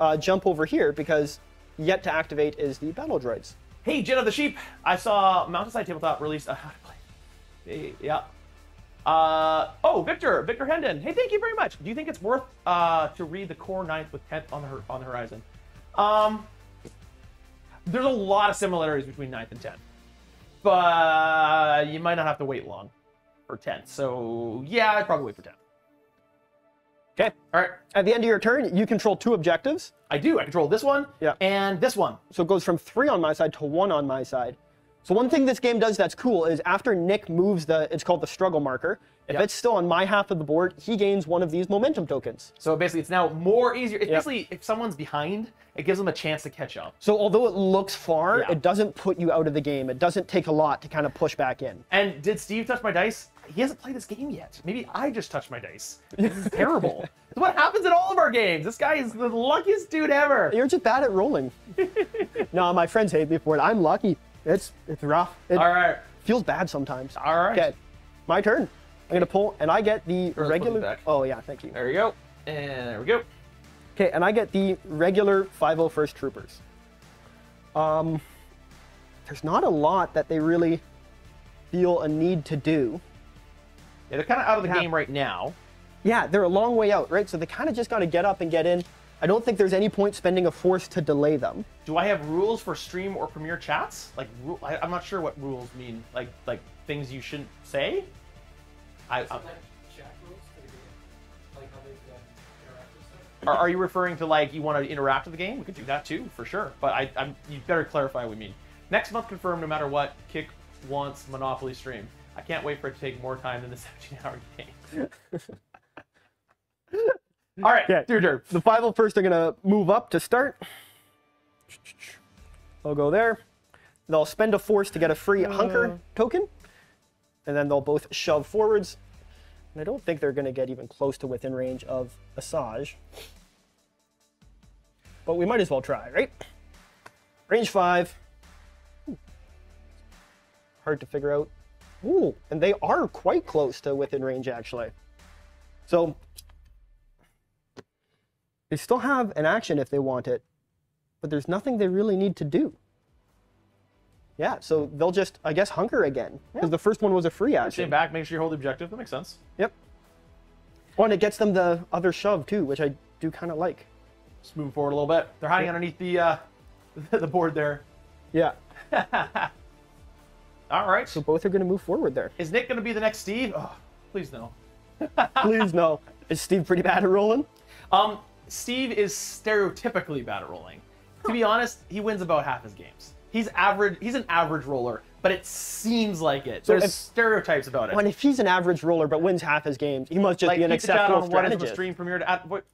Uh, jump over here, because yet to activate is the battle droids. Hey, Jenna the Sheep! I saw Mountainside Tabletop release... Uh, how to play. Yeah. Uh, oh, Victor! Victor Hendon! Hey, thank you very much! Do you think it's worth uh, to read the core ninth with tenth on the, on the horizon? Um, there's a lot of similarities between ninth and tenth. But you might not have to wait long for tenth. So, yeah, I'd probably wait for tenth. Okay. All right. At the end of your turn, you control two objectives. I do. I control this one yeah. and this one. So it goes from three on my side to one on my side. So one thing this game does that's cool is after Nick moves the, it's called the struggle marker. If yep. it's still on my half of the board, he gains one of these momentum tokens. So basically it's now more easier. It's yep. basically if someone's behind, it gives them a chance to catch up. So although it looks far, yeah. it doesn't put you out of the game. It doesn't take a lot to kind of push back in. And did Steve touch my dice? He hasn't played this game yet. Maybe I just touched my dice. This is terrible. It's what happens in all of our games. This guy is the luckiest dude ever. You're just bad at rolling. No, my friends hate me for it. I'm lucky. It's, it's rough. It all right. feels bad sometimes. All right. Okay, my turn. I'm going to pull, and I get the Let's regular... Oh, yeah, thank you. There we go. And there we go. Okay, and I get the regular five oh first Troopers. Um, there's not a lot that they really feel a need to do. Yeah, they're kind of out of the yeah. game right now. Yeah, they're a long way out, right? So they kind of just got to get up and get in. I don't think there's any point spending a force to delay them. Do I have rules for stream or premiere chats? Like, I'm not sure what rules mean. Like, like things you shouldn't say? I, um, are, are you referring to like you want to interact with the game? We could do that too, for sure. But I, I'm, you better clarify what we mean. Next month confirmed. No matter what, Kick wants Monopoly stream. I can't wait for it to take more time than the seventeen hour game. All right, yeah. Your turn. The five first are gonna move up to start. I'll go there. They'll spend a force to get a free uh. hunker token. And then they'll both shove forwards. And I don't think they're going to get even close to within range of Asajj. But we might as well try, right? Range five. Hard to figure out. Ooh, and they are quite close to within range, actually. So they still have an action if they want it. But there's nothing they really need to do. Yeah, so they'll just, I guess, hunker again. Because yeah. the first one was a free action. Stay back, make sure you hold the objective. That makes sense. Yep. Well, and it gets them the other shove, too, which I do kind of like. Just move forward a little bit. They're hiding yeah. underneath the uh, the board there. Yeah. All right. So both are going to move forward there. Is Nick going to be the next Steve? Oh, please no. Please no. Is Steve pretty bad at rolling? Um, Steve is stereotypically bad at rolling. To be honest, he wins about half his games. He's average. He's an average roller, but it seems like it. So There's if, stereotypes about it. Well, if he's an average roller but wins half his games, he must just like, be an exceptional strategist. What is the stream premiere to add, what,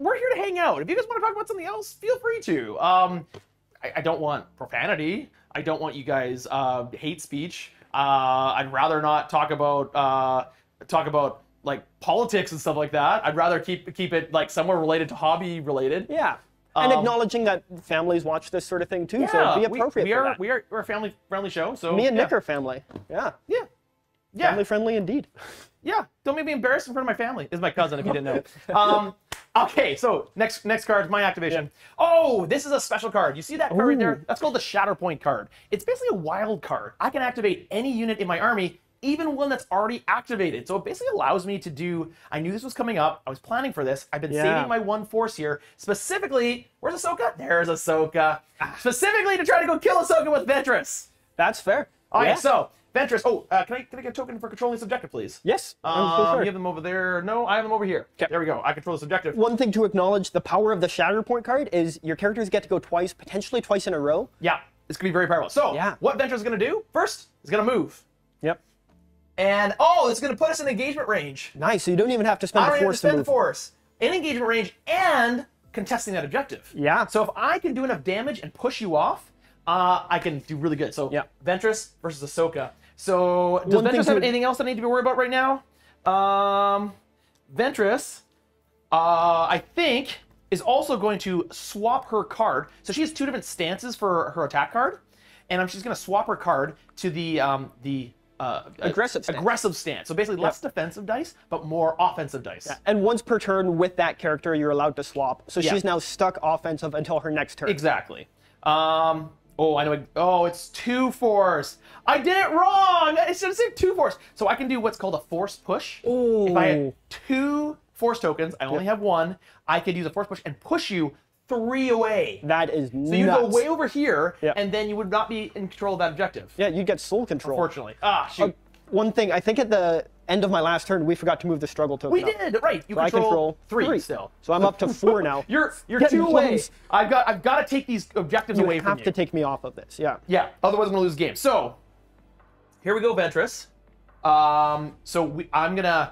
we're here to hang out. If you guys want to talk about something else, feel free to. Um, I, I don't want profanity. I don't want you guys uh, hate speech. Uh, I'd rather not talk about uh, talk about like politics and stuff like that. I'd rather keep keep it like somewhere related to hobby related. Yeah. And um, acknowledging that families watch this sort of thing too, yeah, so it'd be appropriate. We, we for are that. we are we're a family friendly show, so me and yeah. Nick are family. Yeah, yeah, yeah. Family friendly indeed. Yeah, don't make me embarrassed in front of my family. Is my cousin if you didn't know. Um, okay, so next next card is my activation. Yeah. Oh, this is a special card. You see that card Ooh. right there? That's called the Shatterpoint card. It's basically a wild card. I can activate any unit in my army, even one that's already activated. So it basically allows me to do, I knew this was coming up, I was planning for this, I've been yeah. saving my one force here, specifically, where's Ahsoka? There's Ahsoka. Ah. Specifically to try to go kill Ahsoka with Ventress. That's fair. All yeah. right, so, Ventress, oh, uh, can I can I get a token for controlling this objective, please? Yes, I'm so sorry. Um, you have them over there, no, I have them over here. Kay. There we go, I control this objective. One thing to acknowledge, the power of the Shatterpoint card is your characters get to go twice, potentially twice in a row. Yeah, this could be very powerful. So, yeah. what Ventress is gonna do, first, is gonna move. Yep. And, oh, it's going to put us in engagement range. Nice, so you don't even have to spend the force to move. I don't have to spend the force. In engagement range and contesting that objective. Yeah. So if I can do enough damage and push you off, uh, I can do really good. So yeah. Ventress versus Ahsoka. So does Ventress have anything else I need to be worried about right now? Um, Ventress, uh, I think, is also going to swap her card. So she has two different stances for her attack card. And she's going to swap her card to the... Um, the uh, aggressive stance. aggressive stance. So basically less yep. defensive dice, but more offensive dice. Yeah. And once per turn with that character, you're allowed to swap. So yeah. she's now stuck offensive until her next turn. Exactly. Um, oh, I know. It, oh, it's two force. I did it wrong. I should have said two force. So I can do what's called a force push. Ooh. If I had two force tokens, I only yep. have one. I could use a force push and push you three away. That is nuts. So you go way over here, yep. and then you would not be in control of that objective. Yeah, you'd get soul control. Unfortunately. Ah, shoot. Uh, one thing, I think at the end of my last turn, we forgot to move the struggle token. We up. did, right. You so control, I control three, three still. So I'm up to four now. you're you're Getting two away. I've got, I've got to take these objectives you away from you. You have to take me off of this, yeah. Yeah, otherwise I'm going to lose the game. So, here we go, Ventress. Um, so we, I'm going to...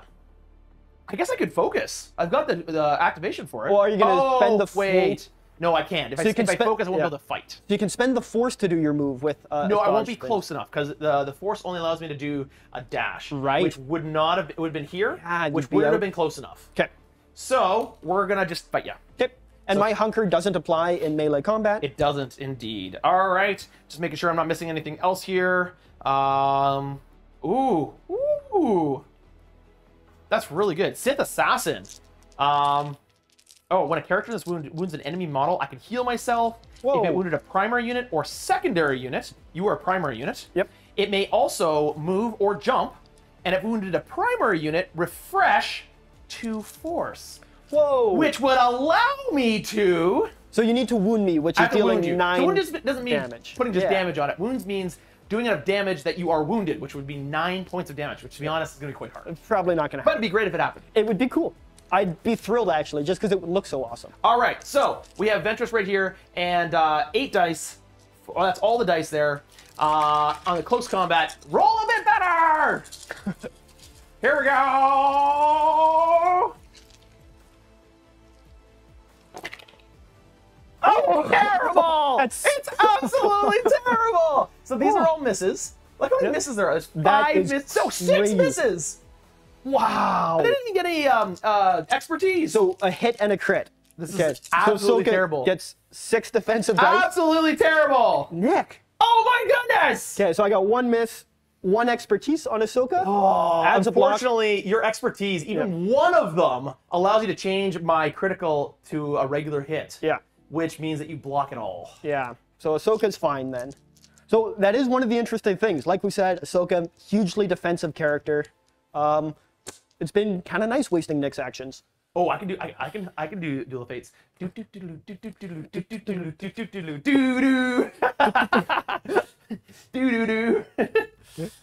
I guess I could focus. I've got the, the activation for it. Well, are you going to oh, spend the wait? No, I can't. If, so I, can if I focus, I won't yeah. be able to fight. So you can spend the force to do your move with. Uh, no, I won't be thing. close enough because the the force only allows me to do a dash, right? Which would not have it would have been here, yeah, which be wouldn't out. have been close enough. Okay. So we're gonna just fight, yeah. Okay. And so, my hunker doesn't apply in melee combat. It doesn't indeed. All right. Just making sure I'm not missing anything else here. Um. Ooh. Ooh. That's really good. Sith Assassin. Um, oh, when a character in this wound wounds an enemy model, I can heal myself. Whoa. If it wounded a primary unit or secondary unit, you are a primary unit. Yep. It may also move or jump, and if wounded a primary unit, refresh to force. Whoa. Which would allow me to... So you need to wound me, which is dealing nine so wound doesn't mean damage. Putting just yeah. damage on it. Wounds means... doing enough damage that you are wounded, which would be nine points of damage, which to be honest is going to be quite hard. It's probably not going to happen. But it'd be great if it happened. It would be cool. I'd be thrilled actually, just because it would look so awesome. All right, so we have Ventress right here and uh, eight dice. Oh, that's all the dice there. Uh, on the close combat, roll a bit better! Here we go! Oh, terrible! That's... It's absolutely terrible! So these oh. are all misses. Look how many yep. misses there are. There's five misses. No, six crazy. misses! Wow! I didn't even get any um, uh, expertise. So a hit and a crit. This okay. is absolutely so terrible. Gets six defensive dice. Absolutely terrible! Nick! Oh my goodness! Okay, so I got one miss, one expertise on Ahsoka. Oh, adds unfortunately, your expertise, even yeah. one of them, allows you to change my critical to a regular hit. Yeah. Which means that you block it all. Yeah, so Ahsoka's fine then. So that is one of the interesting things. Like we said, Ahsoka, hugely defensive character. Um, it's been kind of nice wasting Nick's actions. Oh, I can do, I, I can, I can do Duel of Fates.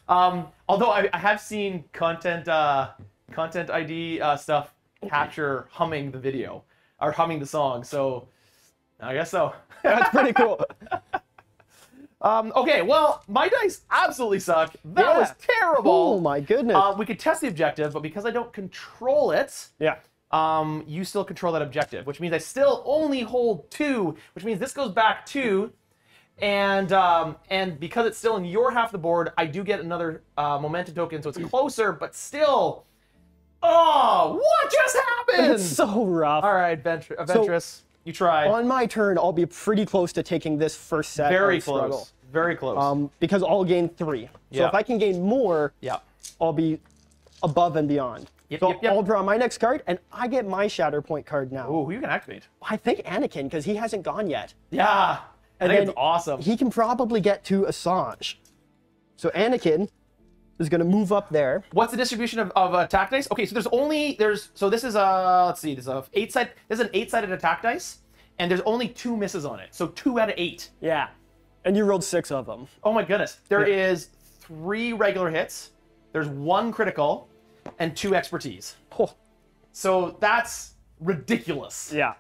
Um, although I, I have seen content, uh, content I D uh, stuff capture humming the video or humming the song. So. I guess so. That's pretty cool. um, okay, well, my dice absolutely suck. That yeah. was terrible. Oh my goodness. Uh, we could test the objective, but because I don't control it, yeah. um, you still control that objective, which means I still only hold two, which means this goes back two, and um, and because it's still in your half of the board, I do get another uh, momentum token, so it's closer, but still... Oh, what just happened? It's so rough. All right, Ventress. Ventress. So You try. On my turn, I'll be pretty close to taking this first set. Very close. Struggle. Very close. Um, because I'll gain three. So yeah. if I can gain more, yeah. I'll be above and beyond. Yep, so yep, yep. I'll draw my next card, and I get my Shatterpoint card now. Ooh, who you can activate? I think Anakin, because he hasn't gone yet. Yeah, and I think it's awesome. He can probably get to Asajj. So Anakin is going to move up there. What's the distribution of, of attack dice? Okay, so there's only, there's, so this is a, let's see, there's a eight side, there's an eight-sided attack dice, and there's only two misses on it. So two out of eight. Yeah, and you rolled six of them. Oh my goodness. There yeah. is three regular hits, there's one critical, and two expertise. Oh. So that's ridiculous. Yeah.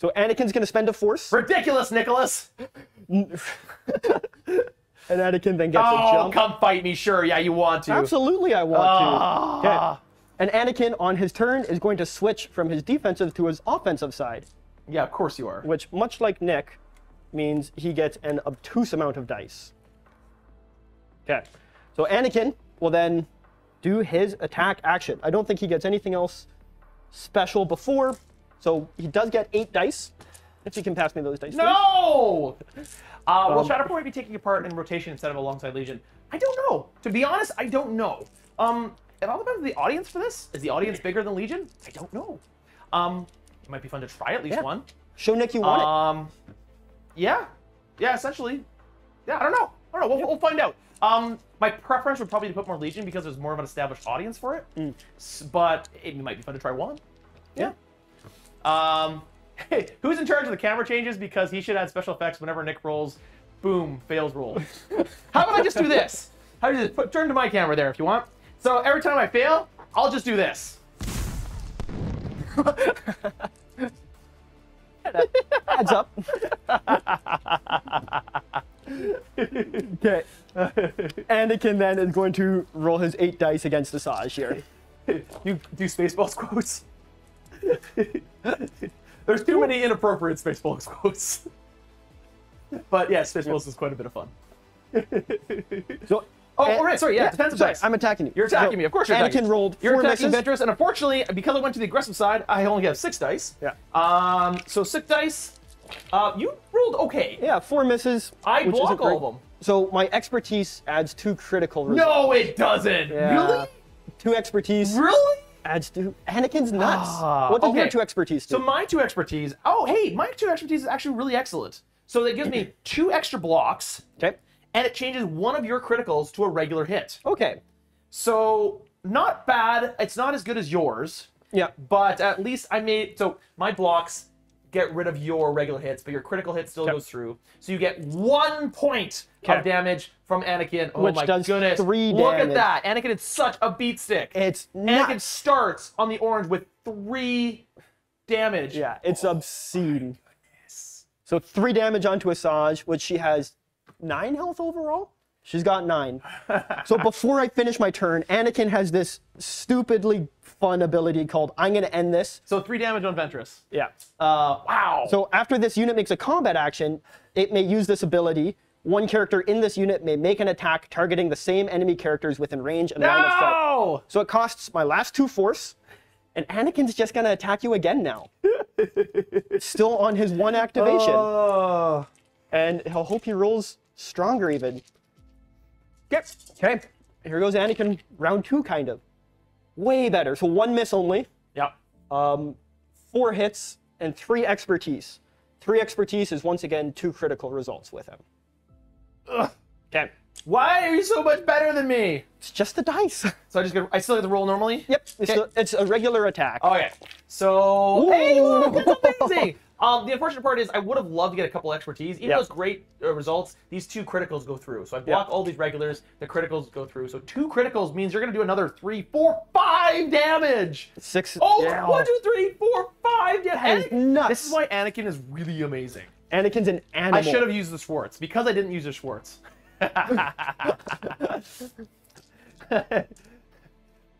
So Anakin's going to spend a force. Ridiculous, Nicholas! And Anakin then gets oh, a jump. Oh, come fight me, sure. Yeah, you want to. Absolutely, I want uh, to. Okay. And Anakin, on his turn, is going to switch from his defensive to his offensive side. Yeah, of course you are. Which, much like Nick, means he gets an obtuse amount of dice. Okay. So Anakin will then do his attack action. I don't think he gets anything else special before. So he does get eight dice. If you can pass me those dice. No! Uh, will um, Shatterpoint be taking a part in rotation instead of alongside Legion? I don't know. To be honest, I don't know. Um, it all depends on the audience for this. Is the audience bigger than Legion? I don't know. Um, it might be fun to try at least yeah. one. Show Nick you want um, it. Yeah. Yeah, essentially. Yeah, I don't know. I don't know. We'll, yep. we'll find out. Um, my preference would probably be to put more Legion because there's more of an established audience for it. Mm. But it might be fun to try one. Yeah. yeah. Um... Hey, who's in charge of the camera changes? Because he should add special effects whenever Nick rolls. Boom, fails roll. How about I just do this? How do you just put, turn to my camera there if you want? So every time I fail, I'll just do this. Adds up. Okay. Anakin then is going to roll his eight dice against Asajj here. You do Spaceballs quotes. There's too many inappropriate Spaceballs quotes. But yeah, Spaceballs yeah. is quite a bit of fun. So, oh, all right, sorry, yeah, yeah defensive dice. I'm attacking you. You're attacking so, me, of course you're Anakin attacking. Anakin rolled four You're attacking Ventress, and unfortunately, because I went to the aggressive side, I only have six dice. Yeah. Um, so six dice, uh, you rolled okay. Yeah, four misses. I block all of them. So my expertise adds two critical results. No, it doesn't. Yeah. Really? Two expertise. Really? Adds to Anakin's nuts. Ah, what does okay. your two expertise do? So my two expertise, oh hey, my two expertise is actually really excellent. So that gives me two extra blocks, okay, and it changes one of your criticals to a regular hit. Okay. So not bad. It's not as good as yours. Yeah. But at least I made so my blocks get rid of your regular hits, but your critical hit still okay. goes through. So you get one point okay. of damage from Anakin. Oh Which my does goodness. Three Look damage. At that. Anakin is such a beat stick. It's nuts. Anakin starts on the orange with three damage. Yeah, it's oh obscene. So three damage onto Asajj, which she has nine health overall? She's got nine. So before I finish my turn, Anakin has this stupidly fun ability called I'm going to end this. So three damage on Ventress. Yeah. Uh, wow. So after this unit makes a combat action, it may use this ability. One character in this unit may make an attack targeting the same enemy characters within range and no! line of sight. So it costs my last two force, and Anakin's just going to attack you again now. Still on his one activation. Oh. And I'll hope he rolls stronger even. Yep. Okay. Here goes Anakin round two, kind of. Way better. So one miss only. Yeah. Um, four hits and three expertise. Three expertise is once again two critical results with him. Ugh. Okay. Why are you so much better than me? It's just the dice. So I just get, I still get the roll normally. Yep. It's, okay. a, it's a regular attack. Okay. So Ooh. Hey, look, that's amazing. Um, the unfortunate part is I would have loved to get a couple expertise. Even yep. those great uh, results, these two criticals go through. So I block yep. all these regulars, the criticals go through. So two criticals means you're going to do another three, four, five damage. Six. Oh, yeah. one, two, three, four, five. Yeah, Anakin, nuts. This is why Anakin is really amazing. Anakin's an animal. I should have used the Schwartz because I didn't use the Schwartz.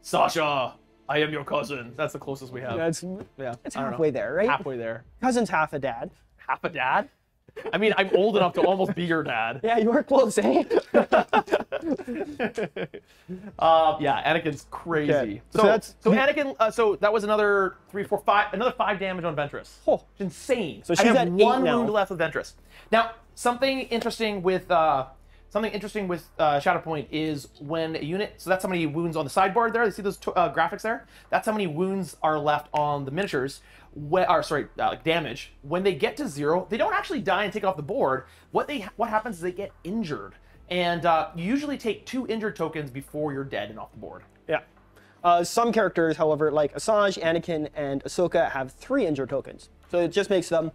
Sasha. I am your cousin. That's the closest we have. Yeah, it's, yeah, it's halfway know. there, right? Halfway there. Cousin's half a dad. Half a dad? I mean, I'm old enough to almost be your dad. Yeah, you are close, eh? uh, yeah, Anakin's crazy. Okay. So, so, that's, so Anakin, uh, so that was another three, four, five, another five damage on Ventress. Oh, it's insane. So she's I have one wound left with Ventress. Now, something interesting with. Uh, Something interesting with uh, Shatterpoint is when a unit, so that's how many wounds on the sideboard there. You see those uh, graphics there? That's how many wounds are left on the miniatures, when, or sorry, uh, like damage. When they get to zero, they don't actually die and take off the board. What they what happens is they get injured. And uh, you usually take two injured tokens before you're dead and off the board. Yeah. Uh, some characters, however, like Asajj, Anakin, and Ahsoka have three injured tokens. So it just makes them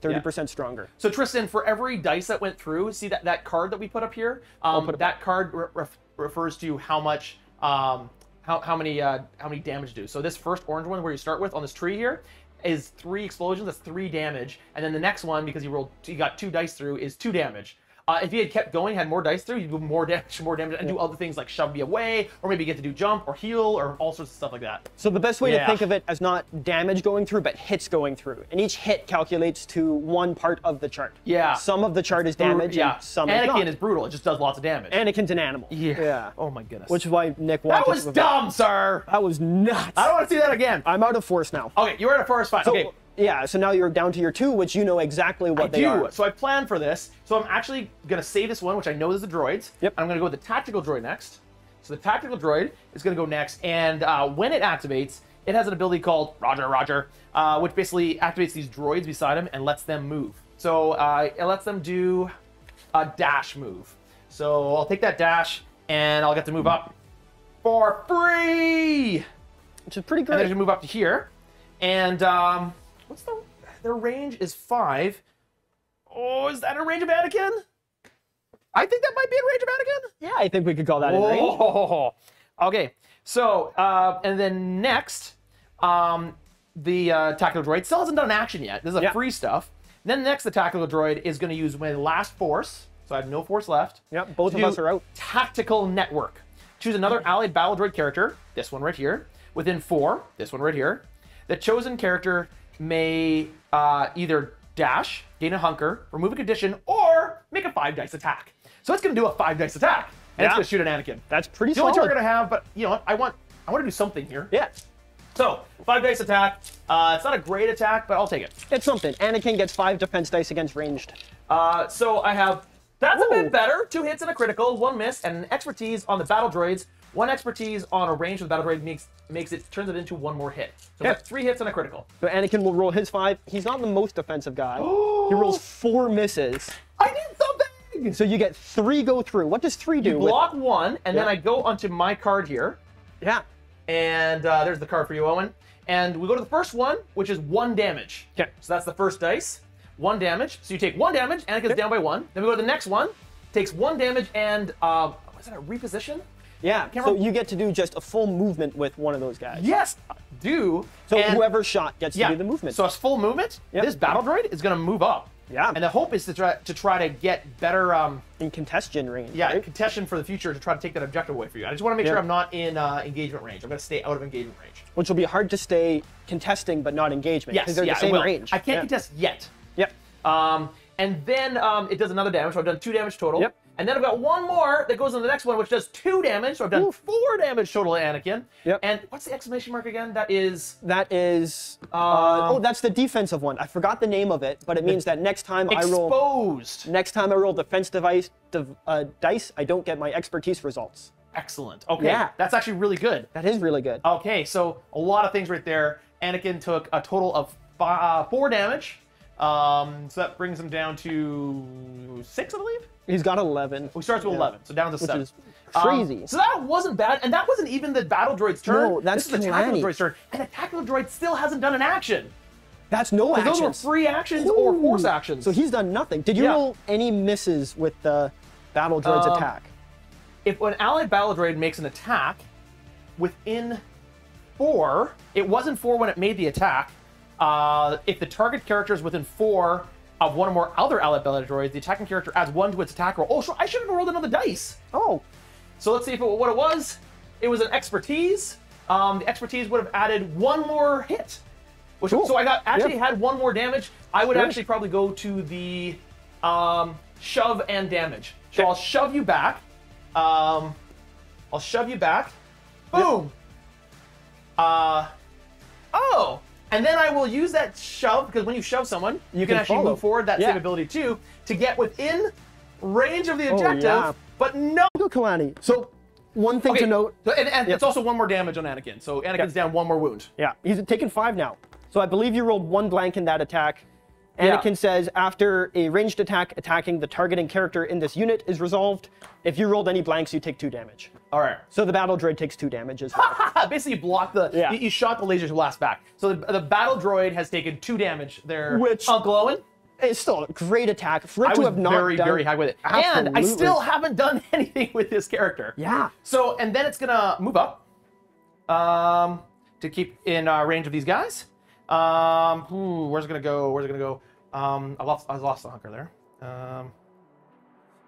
thirty percent yeah. stronger. So Tristan, for every dice that went through, see that, that card that we put up here? Um, put that up. card re ref refers to how much, um, how, how many uh, how many damage do. So this first orange one where you start with on this tree here is three explosions, that's three damage. And then the next one, because you rolled, you got two dice through, is two damage. Uh, if you had kept going, had more dice through, you'd do more damage, more damage, and yeah. do other things like shove me away, or maybe get to do jump, or heal, or all sorts of stuff like that. So the best way yeah. to think of it is not damage going through, but hits going through. And each hit calculates to one part of the chart. Yeah. Some of the chart is damage, yeah. and some Anakin is not. Anakin is brutal, it just does lots of damage. Anakin's an animal. Yeah. yeah. Oh my goodness. Which is why Nick wanted to That was dumb, sir! That was nuts. I don't want to see that again. I'm out of force now. Okay, you're out of force, fine. So, okay. Yeah, so now you're down to your two, which you know exactly what I they do. are. So I planned for this. So I'm actually going to save this one, which I know is the droids. Yep. I'm going to go with the tactical droid next. So the tactical droid is going to go next, and uh, when it activates, it has an ability called Roger, Roger, uh, which basically activates these droids beside him and lets them move. So uh, it lets them do a dash move. So I'll take that dash, and I'll get to move up for free! Which is pretty great. And then I can move up to here, and um, what's the, their range is five. Oh, is that a range of Anakin? I think that might be a range of Anakin. Yeah, I think we could call that oh. a range. Okay, so, uh, and then next, um, the uh, tactical droid still hasn't done an action yet. This is a yeah. free stuff. And then next, the tactical droid is going to use my last force, so I have no force left. Yep, both of us are out. Tactical network. Choose another allied battle droid character, this one right here, within four, this one right here. The chosen character may uh, either dash, gain a hunker, remove a condition, or make a five dice attack. So it's going to do a five dice attack, and yeah. it's going to shoot an Anakin. That's pretty solid. The only target I have, but you know, I want, I want to do something here. Yeah. So five dice attack. Uh, it's not a great attack, but I'll take it. It's something. Anakin gets five defense dice against ranged. Uh, so I have. That's Ooh. a bit better. Two hits and a critical, one miss, and an expertise on the battle droids. One expertise on a range with the battle droid makes makes it turns it into one more hit. So yeah. three hits and a critical. So Anakin will roll his five. He's not the most defensive guy. He rolls four misses. I need something. So you get three go through. What does three do? You block with... one, and yeah. then I go onto my card here. Yeah. And uh, there's the card for you, Owen. And we go to the first one, which is one damage. Okay. So that's the first dice. One damage. So you take one damage. Anakin's okay. down by one. Then we go to the next one. Takes one damage and uh, was that a reposition? Yeah, so remember. You get to do just a full movement with one of those guys. Yes, I do. So and whoever shot gets yeah. to do the movement. So it's full movement. Yep. This battle droid is going to move up. Yeah. And the hope is to try to, try to get better... Um, in contestion range. Yeah, right? Contestion for the future to try to take that objective away from you. I just want to make yeah. sure I'm not in uh, engagement range. I'm going to stay out of engagement range. Which will be hard to stay contesting but not engagement. Yes, they're yeah, the same range. I can't yeah. contest yet. Yep. Um, and then um, it does another damage, so I've done two damage total. Yep. And then I've got one more that goes on the next one, which does two damage. So I've done Oof. four damage total to Anakin. Yep. And what's the exclamation mark again? That is... That is... Uh, uh, oh, that's the defensive one. I forgot the name of it, but it means that next time exposed. I roll... Exposed. Next time I roll defense device, div, uh, dice, I don't get my expertise results. Excellent. Okay. Yeah. That's actually really good. That is really good. Okay, so a lot of things right there. Anakin took a total of five, uh, four damage. Um, so that brings him down to six, I believe? He's got eleven. We start with yeah. eleven, so down to seven. Which is crazy. Um, so that wasn't bad, and that wasn't even the battle droid's turn. No, that's this is the tactical droid's turn, and the tactical droid still hasn't done an action. That's no action. Those were free actions Ooh. or force actions. So he's done nothing. Did you yeah. roll any misses with the battle droid's um, attack? If an allied battle droid makes an attack within four, it wasn't four when it made the attack. Uh, if the target character is within four of one or more other allied battle droids, the attacking character adds one to its attack roll. Oh, so I should have rolled another dice. Oh. So let's see if it, what it was. It was an expertise. Um, the expertise would have added one more hit. Which, cool. So I got actually yeah. had one more damage. I would cool. actually probably go to the um, shove and damage. So okay. I'll shove you back. Um, I'll shove you back. Boom. Yep. Uh, oh. And then I will use that shove, because when you shove someone, you, you can, can actually follow. move forward that yeah. same ability too, to get within range of the objective, oh, yeah. but no... Go Kalani. So, one thing okay. to note... So, and and yep. it's also one more damage on Anakin, so Anakin's yep. down one more wound. Yeah, he's taken five now. So I believe you rolled one blank in that attack. Anakin yeah. says, after a ranged attack, attacking the targeting character in this unit is resolved. If you rolled any blanks, you take two damage. All right. So the battle droid takes two damage as well. Basically, you blocked the, yeah. you, you shot the laser blast back. So the, the battle droid has taken two damage there. Which, Uncle Owen? It's still a great attack. For it to have not done. I was very, very happy with it. Absolutely. And I still haven't done anything with this character. Yeah. So, and then it's going to move up um, to keep in uh, range of these guys. Um, ooh, where's it gonna go? Where's it gonna go? Um, I lost, I lost the hunker there. Um,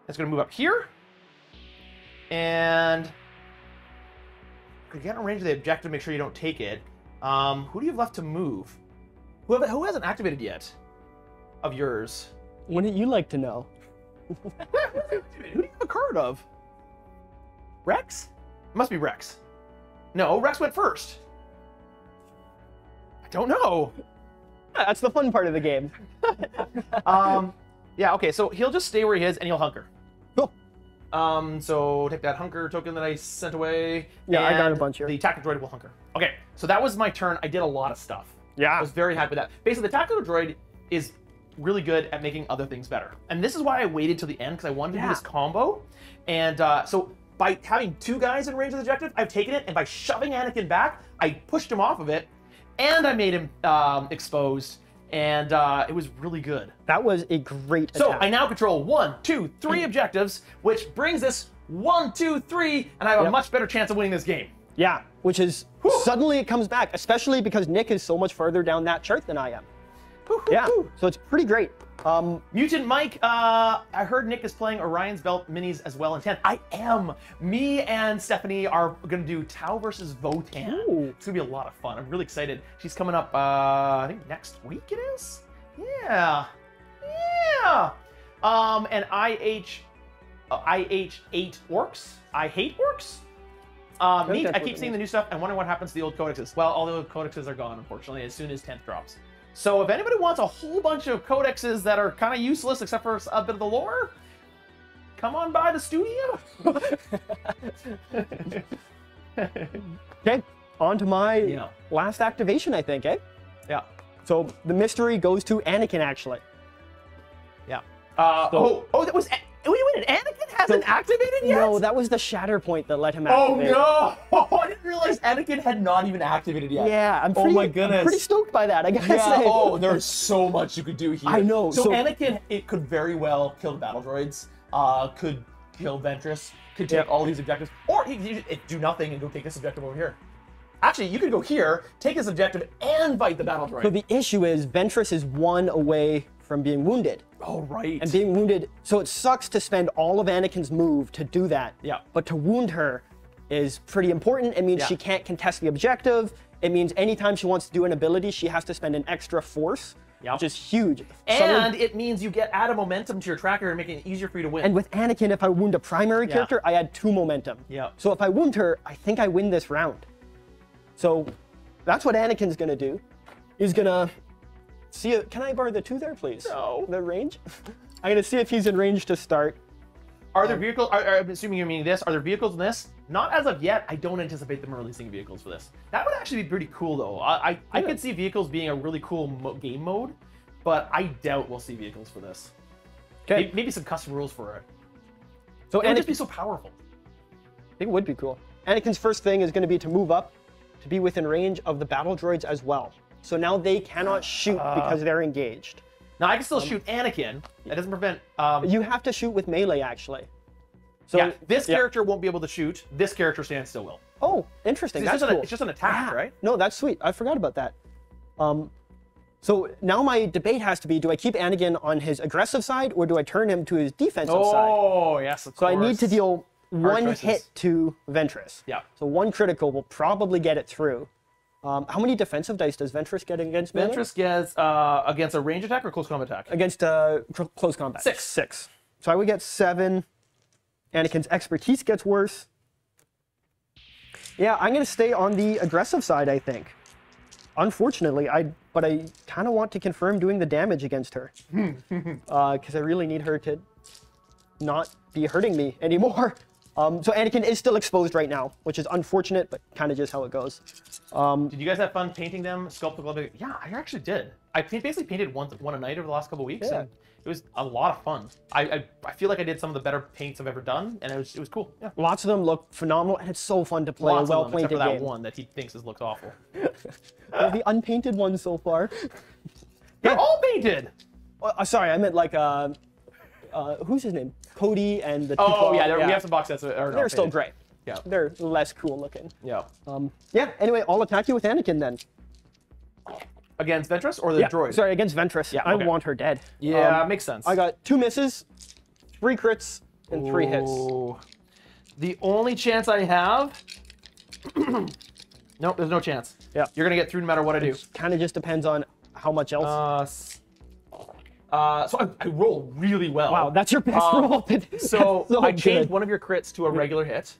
it's gonna move up here, and could get in range of the objective. Make sure you don't take it. Um, who do you have left to move? Who have, who hasn't activated yet? Of yours? Wouldn't you like to know? Who do you have a card of? Rex? It must be Rex. No, Rex went first. I don't know. That's the fun part of the game. um, yeah, okay, so he'll just stay where he is and he'll hunker. Cool. Um, so take that hunker token that I sent away. Yeah, I got a bunch here. The tactical droid will hunker. Okay, so that was my turn. I did a lot of stuff. Yeah. I was very happy with that. Basically, the tactical droid is really good at making other things better. And this is why I waited till the end, because I wanted to yeah. do this combo. And uh, so by having two guys in range of the objective, I've taken it, and by shoving Anakin back, I pushed him off of it, and I made him um, exposed, and uh, it was really good. That was a great attack. So I now control one, two, three objectives, which brings us one, two, three, and I have yep. a much better chance of winning this game. Yeah, which is, whew. Suddenly it comes back, especially because Nick is so much further down that chart than I am. Yeah, so it's pretty great. Um, Mutant Mike, uh, I heard Nick is playing Orion's Belt minis as well in tenth. I am. Me and Stephanie are going to do Tau versus Votan. Ooh. It's going to be a lot of fun. I'm really excited. She's coming up, uh, I think next week it is? Yeah. Yeah. Um, and I H, uh, I H eight orcs. I hate orcs. Um, neat. I keep seeing the new stuff and wondering what happens to the old codexes. Well, all the old codexes are gone, unfortunately, as soon as tenth drops. So if anybody wants a whole bunch of codexes that are kind of useless except for a bit of the lore, come on by the studio. Okay, on to my yeah. last activation, I think, eh? Yeah. So the mystery goes to Anakin, actually. Yeah. Uh, so, oh, oh, that was... Wait, wait, Anakin hasn't so, activated yet? No, that was the Shatterpoint that let him activate. Oh, no! Oh, I didn't realize Anakin had not even activated yet. Yeah, I'm pretty, oh my goodness. I'm pretty stoked by that, I gotta yeah, say. Oh, there's so much you could do here. I know. So, so Anakin, it could very well kill the battle droids, uh, could kill Ventress, could take yeah. all these objectives, or he could do nothing and go take this objective over here. Actually, you could go here, take this objective, and fight the battle droid. So the issue is, Ventress is one away from being wounded. Oh, right. And being wounded, so it sucks to spend all of Anakin's move to do that. Yeah. But to wound her is pretty important. It means yeah. she can't contest the objective. It means anytime she wants to do an ability, she has to spend an extra force, yep. which is huge. And Someone... it means you get add a momentum to your tracker and making it easier for you to win. And with Anakin, if I wound a primary yeah. character, I add two momentum. Yeah. So if I wound her, I think I win this round. So that's what Anakin's gonna do. He's gonna see if, can I borrow the two there, please? No. The range? I'm gonna see if he's in range to start. Are there vehicles, are, are, I'm assuming you're meaning this, are there vehicles in this? Not as of yet, I don't anticipate them releasing vehicles for this. That would actually be pretty cool though. I, I, yeah. I could see vehicles being a really cool mo game mode, but I doubt we'll see vehicles for this. Okay. Maybe, maybe some custom rules for it. So it would just be so powerful. I think it would be cool. Anakin's first thing is gonna be to move up to be within range of the battle droids as well. So now they cannot shoot uh, because they're engaged. Now I can still um, shoot Anakin. That doesn't prevent... Um, you have to shoot with melee, actually. So yeah, this yeah. character won't be able to shoot. This character stands still will. Oh, interesting. That's just cool. An, it's just an attack, yeah. right? No, that's sweet. I forgot about that. Um, so now my debate has to be, do I keep Anakin on his aggressive side or do I turn him to his defensive oh, side? Oh, yes, of so course. So I need to deal one hit to Ventress. Yeah. So one critical will probably get it through. Um, how many defensive dice does Ventress get against melee? Ventress gets uh, against a range attack or close combat attack? Against uh, close combat. Six. Six. So I would get seven. Anakin's expertise gets worse. Yeah, I'm going to stay on the aggressive side, I think. Unfortunately, I but I kind of want to confirm doing the damage against her. Because uh, I really need her to not be hurting me anymore. Um, so Anakin is still exposed right now, which is unfortunate, but kind of just how it goes. Um, did you guys have fun painting them, sculpting them? Yeah, I actually did. I basically painted one, one a night over the last couple of weeks, yeah. and it was a lot of fun. I, I I feel like I did some of the better paints I've ever done, and it was it was cool. Yeah. Lots of them look phenomenal, and it's so fun to play Lots a well-painted game. Except for that game. one that he thinks is looks awful. Well, the unpainted ones so far. They're yeah. all painted. Uh, sorry, I meant like. Uh, Uh, who's his name? Cody and the two. Oh yeah, there, yeah, we have some box sets. That are They're still gray. Yeah. They're less cool looking. Yeah. Um, yeah, anyway, I'll attack you with Anakin then. Against Ventress or the yeah, droid? Sorry, against Ventress. Yeah, okay. I want her dead. Yeah, um, makes sense. I got two misses, three crits, and Ooh. three hits. The only chance I have... Nope, there's no chance. Yeah. You're going to get through no matter what I do. It kind of just depends on how much else. Uh, Uh, so I, I roll really well. Wow, that's your best um, roll. That's so so I changed one of your crits to a regular hit,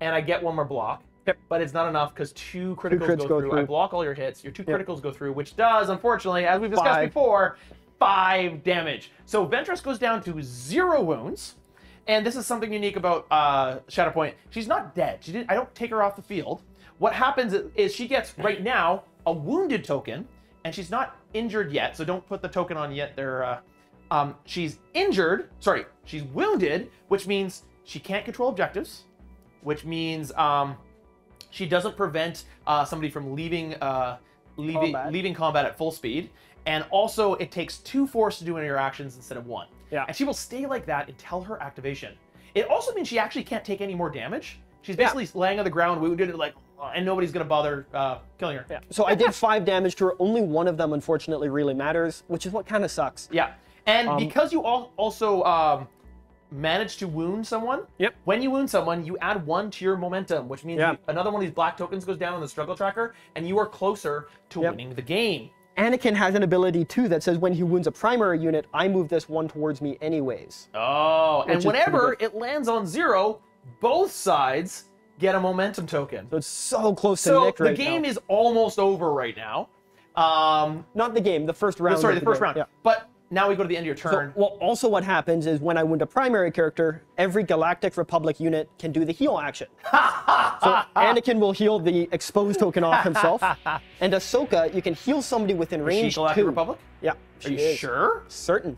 and I get one more block. Yep. But it's not enough because two criticals, two crits go, go through. through. I block all your hits. Your two yep. criticals go through, which does, unfortunately, as we've discussed five. before, five damage. So Ventress goes down to zero wounds. And this is something unique about uh, Shatterpoint. She's not dead. She didn't. I don't take her off the field. What happens is she gets, right now, a wounded token, and she's not injured yet, so don't put the token on yet. There, uh, um, she's injured, sorry, she's wounded, which means she can't control objectives, which means um, she doesn't prevent uh, somebody from leaving, uh, leaving, combat. leaving combat at full speed, and also it takes two force to do interactions instead of one. Yeah. And she will stay like that until her activation. It also means she actually can't take any more damage. She's basically yeah. laying on the ground wounded, like, and nobody's going to bother uh, killing her. Yeah. So I did five damage to her. Only one of them, unfortunately, really matters, which is what kind of sucks. Yeah. And um, because you all also um, managed to wound someone, yep. when you wound someone, you add one to your momentum, which means yeah. you, another one of these black tokens goes down on the struggle tracker, and you are closer to yep. winning the game. Anakin has an ability, too, that says when he wounds a primary unit, I move this one towards me anyways. Oh, and whenever it lands on zero, both sides get a momentum token. So it's so close to Nick right now. So the game is almost over right now. Um, Not the game, the first round. No, sorry, the, the first game. round. Yeah. But now we go to the end of your turn. So, well, also what happens is when I wound a primary character, every Galactic Republic unit can do the heal action. So Anakin will heal the exposed token off himself. And Ahsoka, you can heal somebody within range. Is she Galactic too. Republic? Yeah. Are you is. sure? Certain.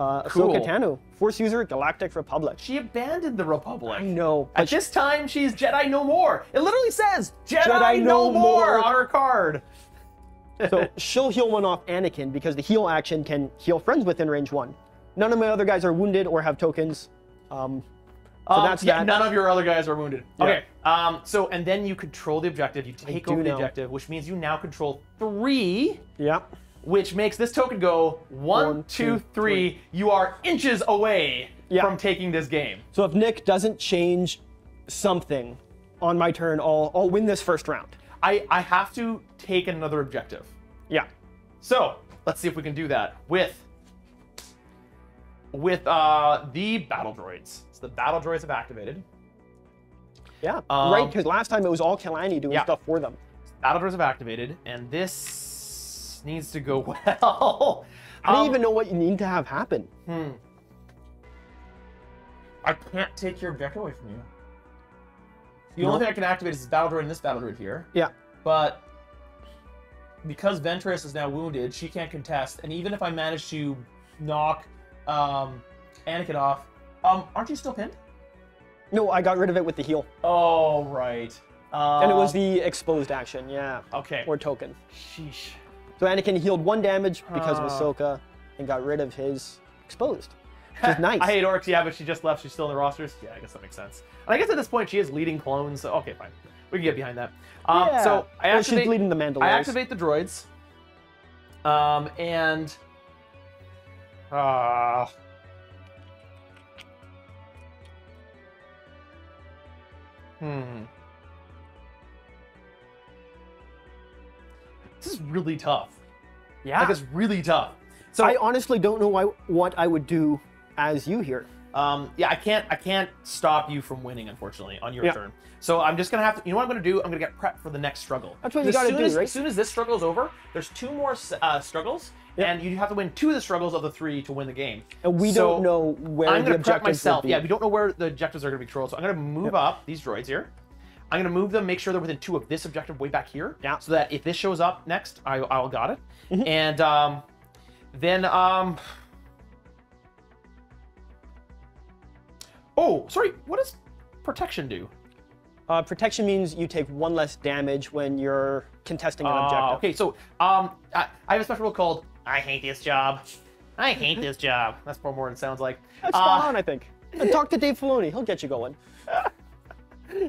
Uh, cool. Ahsoka Tano, Force User, Galactic Republic. She abandoned the Republic. I know. At this time, she's Jedi No More. It literally says, Jedi, Jedi No, no more, more on her card. So she'll heal one off Anakin because the heal action can heal friends within range one. None of my other guys are wounded or have tokens. Um, so um, that's yeah, that. None of your other guys are wounded. Yeah. Okay. Um, so, and then you control the objective. You take I over the know. objective, which means you now control three. Yeah. Which makes this token go one, one two, two three. three. You are inches away yeah. from taking this game. So if Nick doesn't change something on my turn, I'll, I'll win this first round. I, I have to take another objective. Yeah. So let's see if we can do that with, with uh, the battle droids. So the battle droids have activated. Yeah, um, right, because last time it was all Kalani doing yeah. stuff for them. Battle droids have activated, and this needs to go well. I don't um, even know what you need to have happen. Hmm. I can't take your objective away from you. The no. only thing I can activate is this battle droid and this battle droid here. Yeah. But because Ventress is now wounded, she can't contest. And even if I manage to knock um, Anakin off, um, aren't you still pinned? No, I got rid of it with the heal. Oh, right. Uh, and it was the exposed action, yeah. Okay. Or token. Sheesh. So Anakin healed one damage because of Ahsoka and got rid of his exposed, which is nice. I hate orcs, yeah, but she just left. She's still in the rosters. Yeah, I guess that makes sense. And I guess at this point, she is leading clones. So okay, fine. We can get behind that. Um, yeah. So I activate, she's leading the Mandalorians. I activate the droids. Um, and... Uh, hmm... This is really tough. Yeah. Like, it's really tough. So I honestly don't know why, what I would do as you here. Um, yeah, I can't I can't stop you from winning, unfortunately, on your yeah. turn. So I'm just going to have to, you know what I'm going to do? I'm going to get prepped for the next struggle. That's what you got to do, as, right? As soon as this struggle is over, there's two more uh, struggles, yep. and you have to win two of the struggles of the three to win the game. And we so don't know where I'm gonna the objectives prep myself. Yeah, we don't know where the objectives are going to be controlled. So I'm going to move yep. up these droids here. I'm going to move them, make sure they're within two of this objective way back here, yeah. so that if this shows up next, I, I'll got it. Mm-hmm. And um, then... Um... Oh, sorry, what does protection do? Uh, protection means you take one less damage when you're contesting an uh, objective. Okay, so um, I, I have a special rule called, I hate this job. I hate this job. That's more what it sounds like. That's uh, spot on, I think. And talk to Dave Filoni. He'll get you going.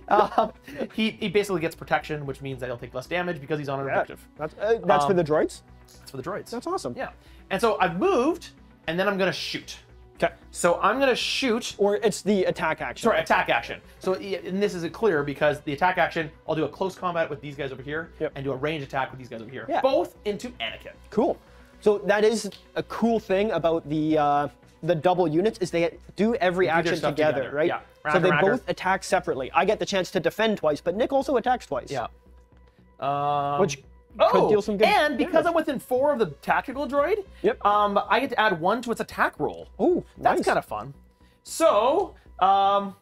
uh, he, he basically gets protection, which means that he'll take less damage because he's on an yeah. objective. That's, uh, that's um, for the droids? That's for the droids. That's awesome. Yeah. And so I've moved, and then I'm going to shoot. Okay. So I'm going to shoot. Or it's the attack action. Sorry, attack action. So, and this isn't clear because the attack action, I'll do a close combat with these guys over here yep. and do a range attack with these guys over here. Yeah. Both into Anakin. Cool. So that is a cool thing about the... Uh, the double units is they do every action together, together, right? Yeah. Rocker, so they rocker. both attack separately. I get the chance to defend twice, but Nick also attacks twice. Yeah. Um, Which oh, could deal some good and because damage. I'm within four of the tactical droid, yep. um, I get to add one to its attack roll. Oh, that's nice. Kind of fun. So, um,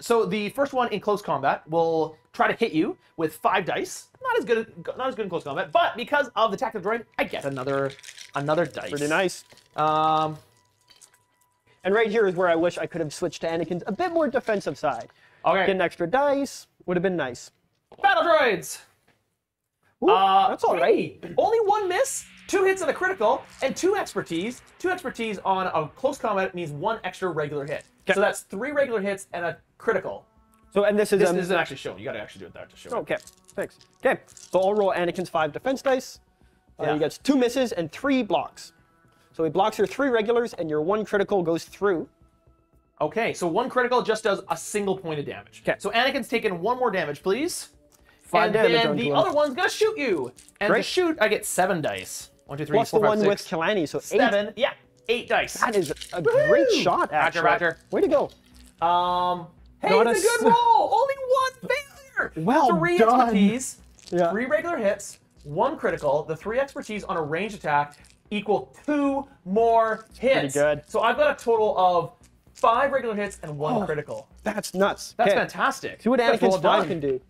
so the first one in close combat will try to hit you with five dice. Not as good, not as good in close combat, but because of the tactical droid, I get another, another dice. Pretty nice. Um, and right here is where I wish I could have switched to Anakin's a bit more defensive side. Okay. Get an extra dice. Would have been nice. Battle droids. Ooh, uh, that's all right. Only one miss, two hits on a critical, and two expertise. Two expertise on a close combat means one extra regular hit. Okay. So that's three regular hits and a critical. So and this is this um, isn't actually shown. You got to actually do it there to show. Okay, it. thanks. Okay, so I'll roll Anakin's five defense dice. Uh, yeah. He gets two misses and three blocks. So he blocks your three regulars, and your one critical goes through. Okay, so one critical just does a single point of damage. Okay. So Anakin's taken one more damage, please. And then the other one's gonna shoot you. And Great. to shoot, I get seven dice. One, two, three, Plus four, the five, one six. with Kalani, so seven. Eight. Yeah, eight dice. That is a great shot, actually. Roger, roger. Way to go. Um, hey, Not it's a, a good roll. Only one failure. Well Three done. expertise, yeah. three regular hits, one critical. The three expertise on a ranged attack equal two more hits. Pretty good. So I've got a total of five regular hits and one oh, critical. That's nuts. That's okay. fantastic. See what Anakin's five can do.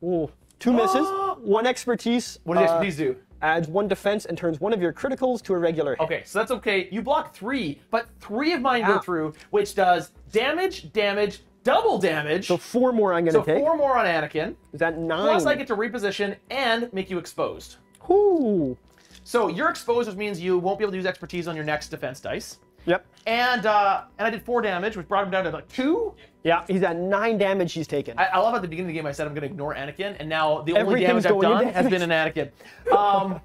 Ooh, two misses, one expertise. What does uh, expertise do? Adds one defense and turns one of your criticals to a regular hit. Okay, so that's okay. You block three, but three of mine Ow. go through, which does damage, damage, double damage. So four more I'm gonna so take. So four more on Anakin. Is that nine? Plus I get to reposition and make you exposed. Ooh. So you're exposed, which means you won't be able to use expertise on your next defense dice. Yep. And uh, and I did four damage, which brought him down to like two. Yeah, he's at nine damage he's taken. I, I love at the beginning of the game I said I'm going to ignore Anakin, and now the only damage I've done has been an Anakin. Um,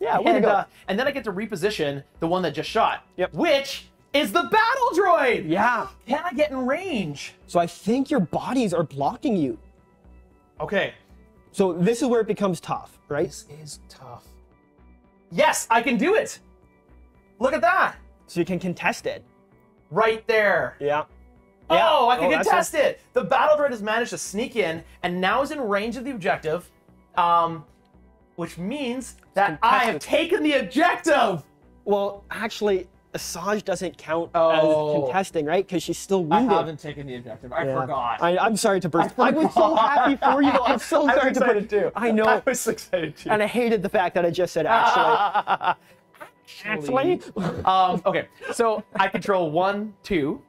yeah, and, go. Uh, and then I get to reposition the one that just shot, yep. which is the battle droid. Yeah. Can I get in range? So I think your bodies are blocking you. Okay. So this is where it becomes tough, right? This is tough. Yes, I can do it. Look at that. So you can contest it. Right there. Yeah. yeah. Oh, I can oh, contest a... it. The battle droid has managed to sneak in and now is in range of the objective, um, which means that I have taken the objective. Well, actually, Asajj doesn't count oh. as contesting, right? Because she's still wounded. I haven't taken the objective. I yeah. forgot. I, I'm sorry to burst. I, I was so happy for you. I'm so sorry to burst. Too. I know. I was excited too. And I hated the fact that I just said actually. Actually, um, okay, so I control one, two,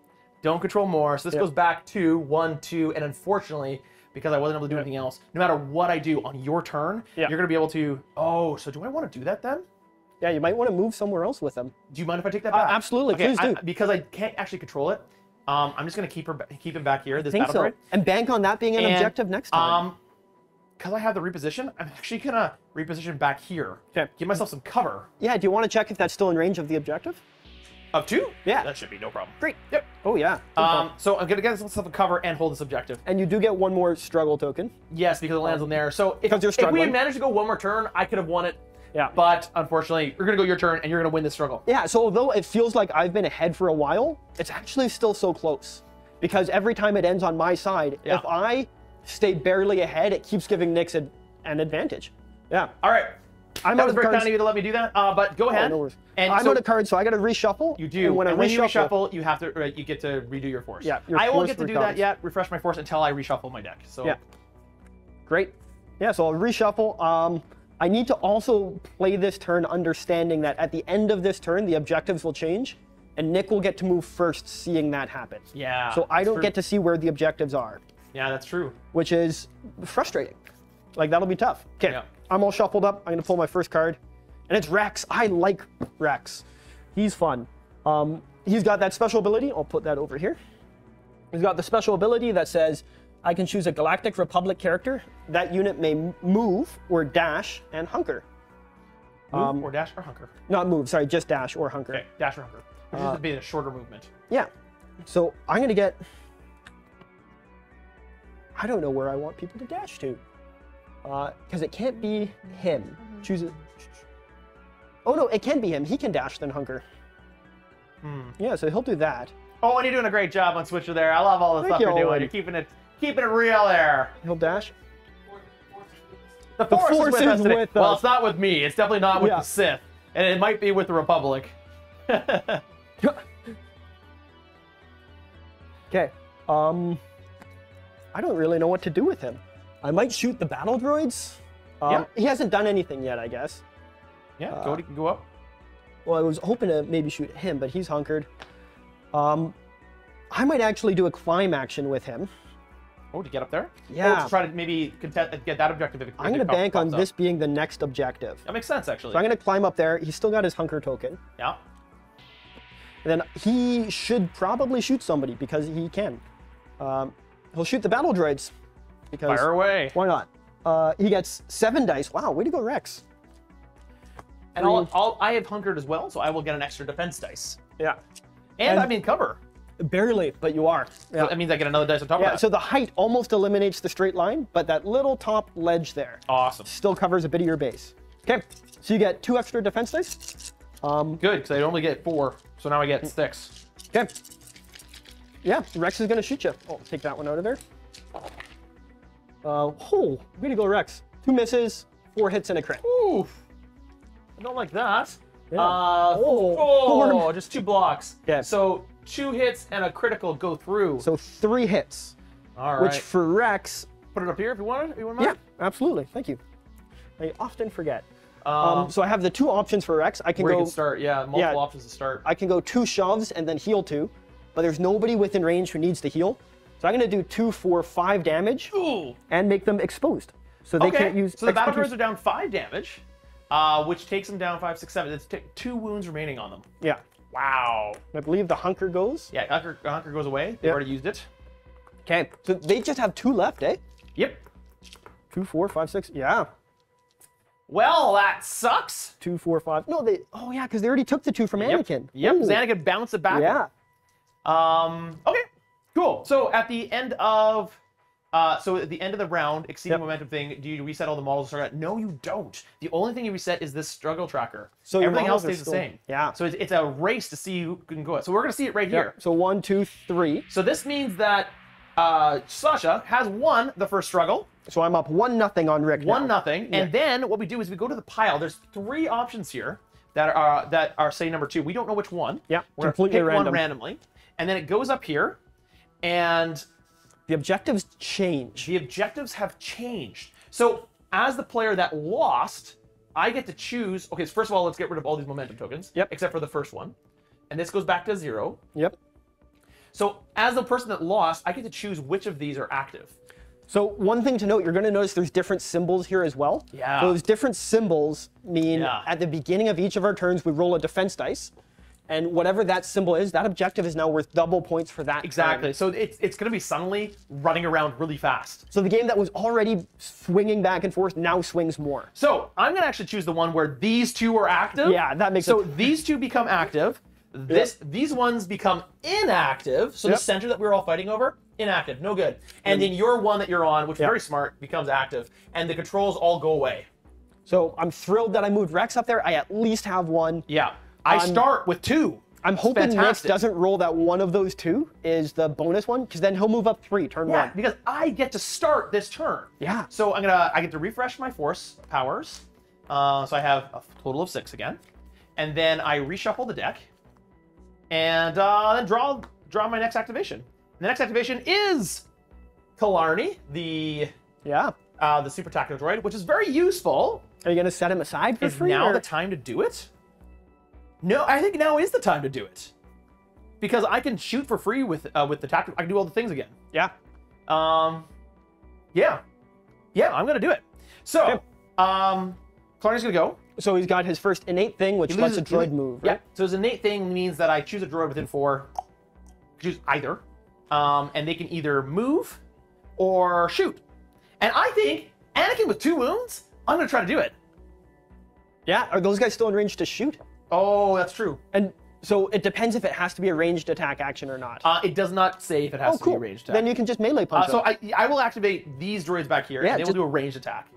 don't control more. So this yep. goes back to one, two, and unfortunately, because I wasn't able to do yep. anything else, no matter what I do on your turn, yep. you're going to be able to, oh, so do I want to do that then? Yeah, you might want to move somewhere else with them. Do you mind if I take that back? Uh, absolutely, okay, please do. I, because I can't actually control it, um, I'm just going to keep her, keep him back here, this battle so. droid. And bank on that being an and, objective next time. Um, Because I have the reposition, I'm actually going to reposition back here. Okay. Give myself some cover. Yeah, do you want to check if that's still in range of the objective? Of two? Yeah. That should be no problem. Great. Yep. Oh, yeah. Um, so I'm going to get myself a cover and hold this objective. And you do get one more struggle token. Yes, because it lands on there. So if, you're if we had managed to go one more turn, I could have won it. Yeah. But unfortunately, you're going to go your turn and you're going to win this struggle. Yeah, so although it feels like I've been ahead for a while, it's actually still so close. Because every time it ends on my side, yeah. if I... stay barely ahead, it keeps giving Nyx a, an advantage. Yeah. All right. I'm out of cards. Down to you to let me do that, uh, but go ahead. Oh, no and I'm so out of cards, so I got to reshuffle. You do. And when, and I when reshuffle, you reshuffle, you have to. Right, you get to redo your force. Yeah. Your I won't get to do recovers. that yet. Refresh my force until I reshuffle my deck. So. Yeah. Great. Yeah. So I'll reshuffle. Um, I need to also play this turn, understanding that at the end of this turn, the objectives will change, and Nick will get to move first, seeing that happen. Yeah. So I don't true. get to see where the objectives are. Yeah, that's true. Which is frustrating. Like, that'll be tough. Okay, yeah. I'm all shuffled up. I'm going to pull my first card. And it's Rex. I like Rex. He's fun. Um, he's got that special ability. I'll put that over here. He's got the special ability that says, I can choose a Galactic Republic character. That unit may move or dash and hunker. Move um, or dash or hunker? Not move, sorry, just dash or hunker. Okay, dash or hunker. Which uh, is be a shorter movement. Yeah. So I'm going to get... I don't know where I want people to dash to. Because uh, it can't be him. Choose it. Oh no, it can be him. He can dash, then hunker. Mm. Yeah, so he'll do that. Oh, and you're doing a great job on Switcher there. I love all the Thank stuff you you're doing. One. You're keeping it keeping it real there. He'll dash. The Force, the force is with, is us, with us. Well, it's not with me. It's definitely not with yeah. the Sith. And it might be with the Republic. Okay. Um, I don't really know what to do with him. I might shoot the battle droids. Um, yeah. He hasn't done anything yet, I guess. Yeah, uh, Cody can go up. Well, I was hoping to maybe shoot him, but he's hunkered. Um, I might actually do a climb action with him. Oh, to get up there? Yeah. Oh, to try to maybe contest, get that objective. If, if I'm going to bank on up. this being the next objective. That makes sense, actually. So I'm going to climb up there. He's still got his hunker token. Yeah. And then he should probably shoot somebody because he can. Um, he'll shoot the battle droids. Because Fire away. Why not? Uh, he gets seven dice. Wow, way to go, Rex. And Three. I'll, I'll, I have hunkered as well, so I will get an extra defense dice. Yeah. And, and I mean cover. Barely, but you are. Yeah. So that means I get another dice on top yeah, of that. So the height almost eliminates the straight line, but that little top ledge there awesome. still covers a bit of your base. Okay, so you get two extra defense dice. Um, Good, because I only get four, so now I get six. Okay. Yeah, Rex is going to shoot you. Oh, take that one out of there. Uh, oh, way to go, Rex. Two misses, four hits, and a crit. Oof. I don't like that. Yeah. Uh, oh, oh just two blocks. Yeah. So two hits and a critical go through. So three hits. All right. Which for Rex. Put it up here if you want it. If you want yeah, absolutely. Thank you. I often forget. Um, um, so I have the two options for Rex. I can where go. You can start. Yeah, multiple yeah, options to start. I can go two shoves and then heal two, but there's nobody within range who needs to heal. So I'm going to do two, four, five damage, Ooh. and make them exposed. So they okay. can't use. So the battle droids are down five damage. Uh, which takes them down five, six, seven. It's two wounds remaining on them. Yeah. Wow. I believe the hunker goes. Yeah, hunker, hunker goes away. They've yep. already used it. Okay. So they just have two left, eh? Yep. Two, four, five, six. Yeah. Well, that sucks. Two, four, five. No, they. Oh yeah, because they already took the two from yep. Anakin. Yep. Ooh. Anakin bounced it back. Yeah. Um. Okay. Cool. So at the end of. Uh, so at the end of the round, exceeding yep. momentum thing, do you reset all the models? Or no, you don't. The only thing you reset is this struggle tracker. So everything else stays still, the same. Yeah. So it's, it's a race to see who can go. So we're going to see it right yep. here. So one, two, three. So this means that uh, Sasha has won the first struggle. So I'm up one nothing on Rick. One now. nothing. Yeah. And then what we do is we go to the pile. There's three options here that are that are say number two. We don't know which one. Yeah. We're completely random. One randomly, and then it goes up here, and. The objectives change. The objectives have changed. So as the player that lost, I get to choose. Okay, so first of all, let's get rid of all these momentum tokens. Yep. Except for the first one. And this goes back to zero. Yep. So as the person that lost, I get to choose which of these are active. So one thing to note, you're going to notice there's different symbols here as well. Yeah. Those different symbols mean yeah. at the beginning of each of our turns, we roll a defense dice. And whatever that symbol is, that objective is now worth double points for that. Exactly. Time. So it's, it's going to be suddenly running around really fast. So the game that was already swinging back and forth now swings more. So I'm going to actually choose the one where these two are active. Yeah, that makes sense. So these two become active. This, yep. These ones become inactive. So yep. the center that we were all fighting over, inactive, no good. And then your one that you're on, which is yep. very smart, becomes active. And the controls all go away. So I'm thrilled that I moved Rex up there. I at least have one. Yeah. I start with two. I'm hoping Rex doesn't roll that one of those two is the bonus one, because then he'll move up three, turn yeah, one. Because I get to start this turn. Yeah. So I'm gonna, I get to refresh my force powers. Uh, so I have a total of six again, and then I reshuffle the deck, and uh, then draw draw my next activation. And the next activation is Kalani, the yeah, uh, the super tactical droid, which is very useful. Are you gonna set him aside for is free? Is now or? the time to do it? No, I think now is the time to do it, because I can shoot for free with uh, with the tactic. I can do all the things again. Yeah, um, yeah, yeah. I'm gonna do it. So, um, Clarny's gonna go. So he's got his first innate thing, which lets a droid move. Right? Yeah. So his innate thing means that I choose a droid within four. Choose either, um, and they can either move or shoot. And I think Anakin with two wounds. I'm gonna try to do it. Yeah. Are those guys still in range to shoot? Oh, that's true. And so it depends if it has to be a ranged attack action or not. Uh, it does not say if it has oh, to cool. be a ranged attack. Then you can just melee punch uh, So I, I will activate these droids back here, yeah, and they just... will do a ranged attack.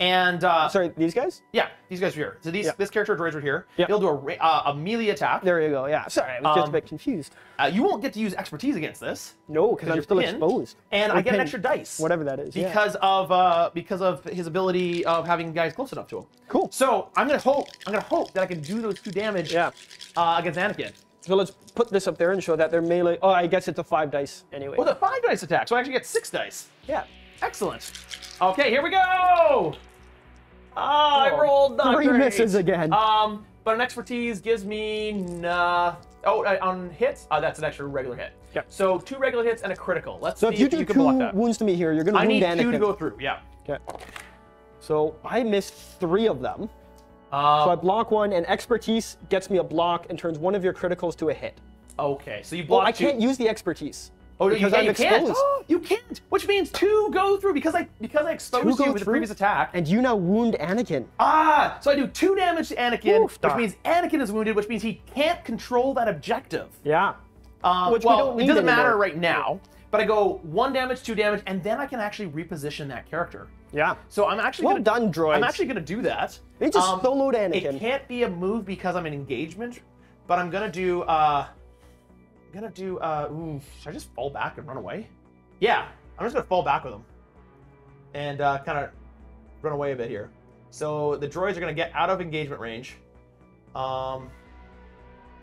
And uh, sorry, these guys? Yeah, these guys are here. So these yeah. this character droids are here. Yep. He'll do a uh, a melee attack. There you go. Yeah. Sorry, I was um, just a bit confused. Uh, you won't get to use expertise against this. No, because I'm still pinned, exposed. And or I get pinned, an extra dice. Whatever that is. Because yeah. of uh, because of his ability of having guys close enough to him. Cool. So I'm gonna hope I'm gonna hope that I can do those two damage. Yeah. Uh, against Anakin. So let's put this up there and show that they're melee. Oh, I guess it's a five dice anyway. Well, it's a five dice attack. So I actually get six dice. Yeah. Excellent. Okay, here we go. Ah, oh, I rolled not three great. misses again. Um, but an expertise gives me uh, oh I, on hits. Oh, that's an extra regular hit. Yep. So two regular hits and a critical. Let's so see if you, if do you can block that. Wounds to me here. You're gonna I wound Anakin. I need two to go through. Yeah. Okay. So I missed three of them. Um, so I block one, and expertise gets me a block and turns one of your criticals to a hit. Okay. So you block. Well, I two. can't use the expertise. Oh, because you, yeah, I'm exposed. Can't. You can't, which means two go through because I because I exposed you with through? the previous attack. And you now wound Anakin. Ah, so I do two damage to Anakin, Oof, which means Anakin is wounded, which means he can't control that objective. Yeah. Um, which well, we don't need it doesn't anymore. matter right now. But I go one damage, two damage, and then I can actually reposition that character. Yeah. So I'm actually well gonna, done, droids. I'm actually gonna do that. They just um, soloed Anakin. It can't be a move because I'm in engagement, but I'm gonna do. Uh, I'm gonna do, uh, ooh, should I just fall back and run away? Yeah, I'm just gonna fall back with them and uh, kind of run away a bit here. So the droids are gonna get out of engagement range. Um,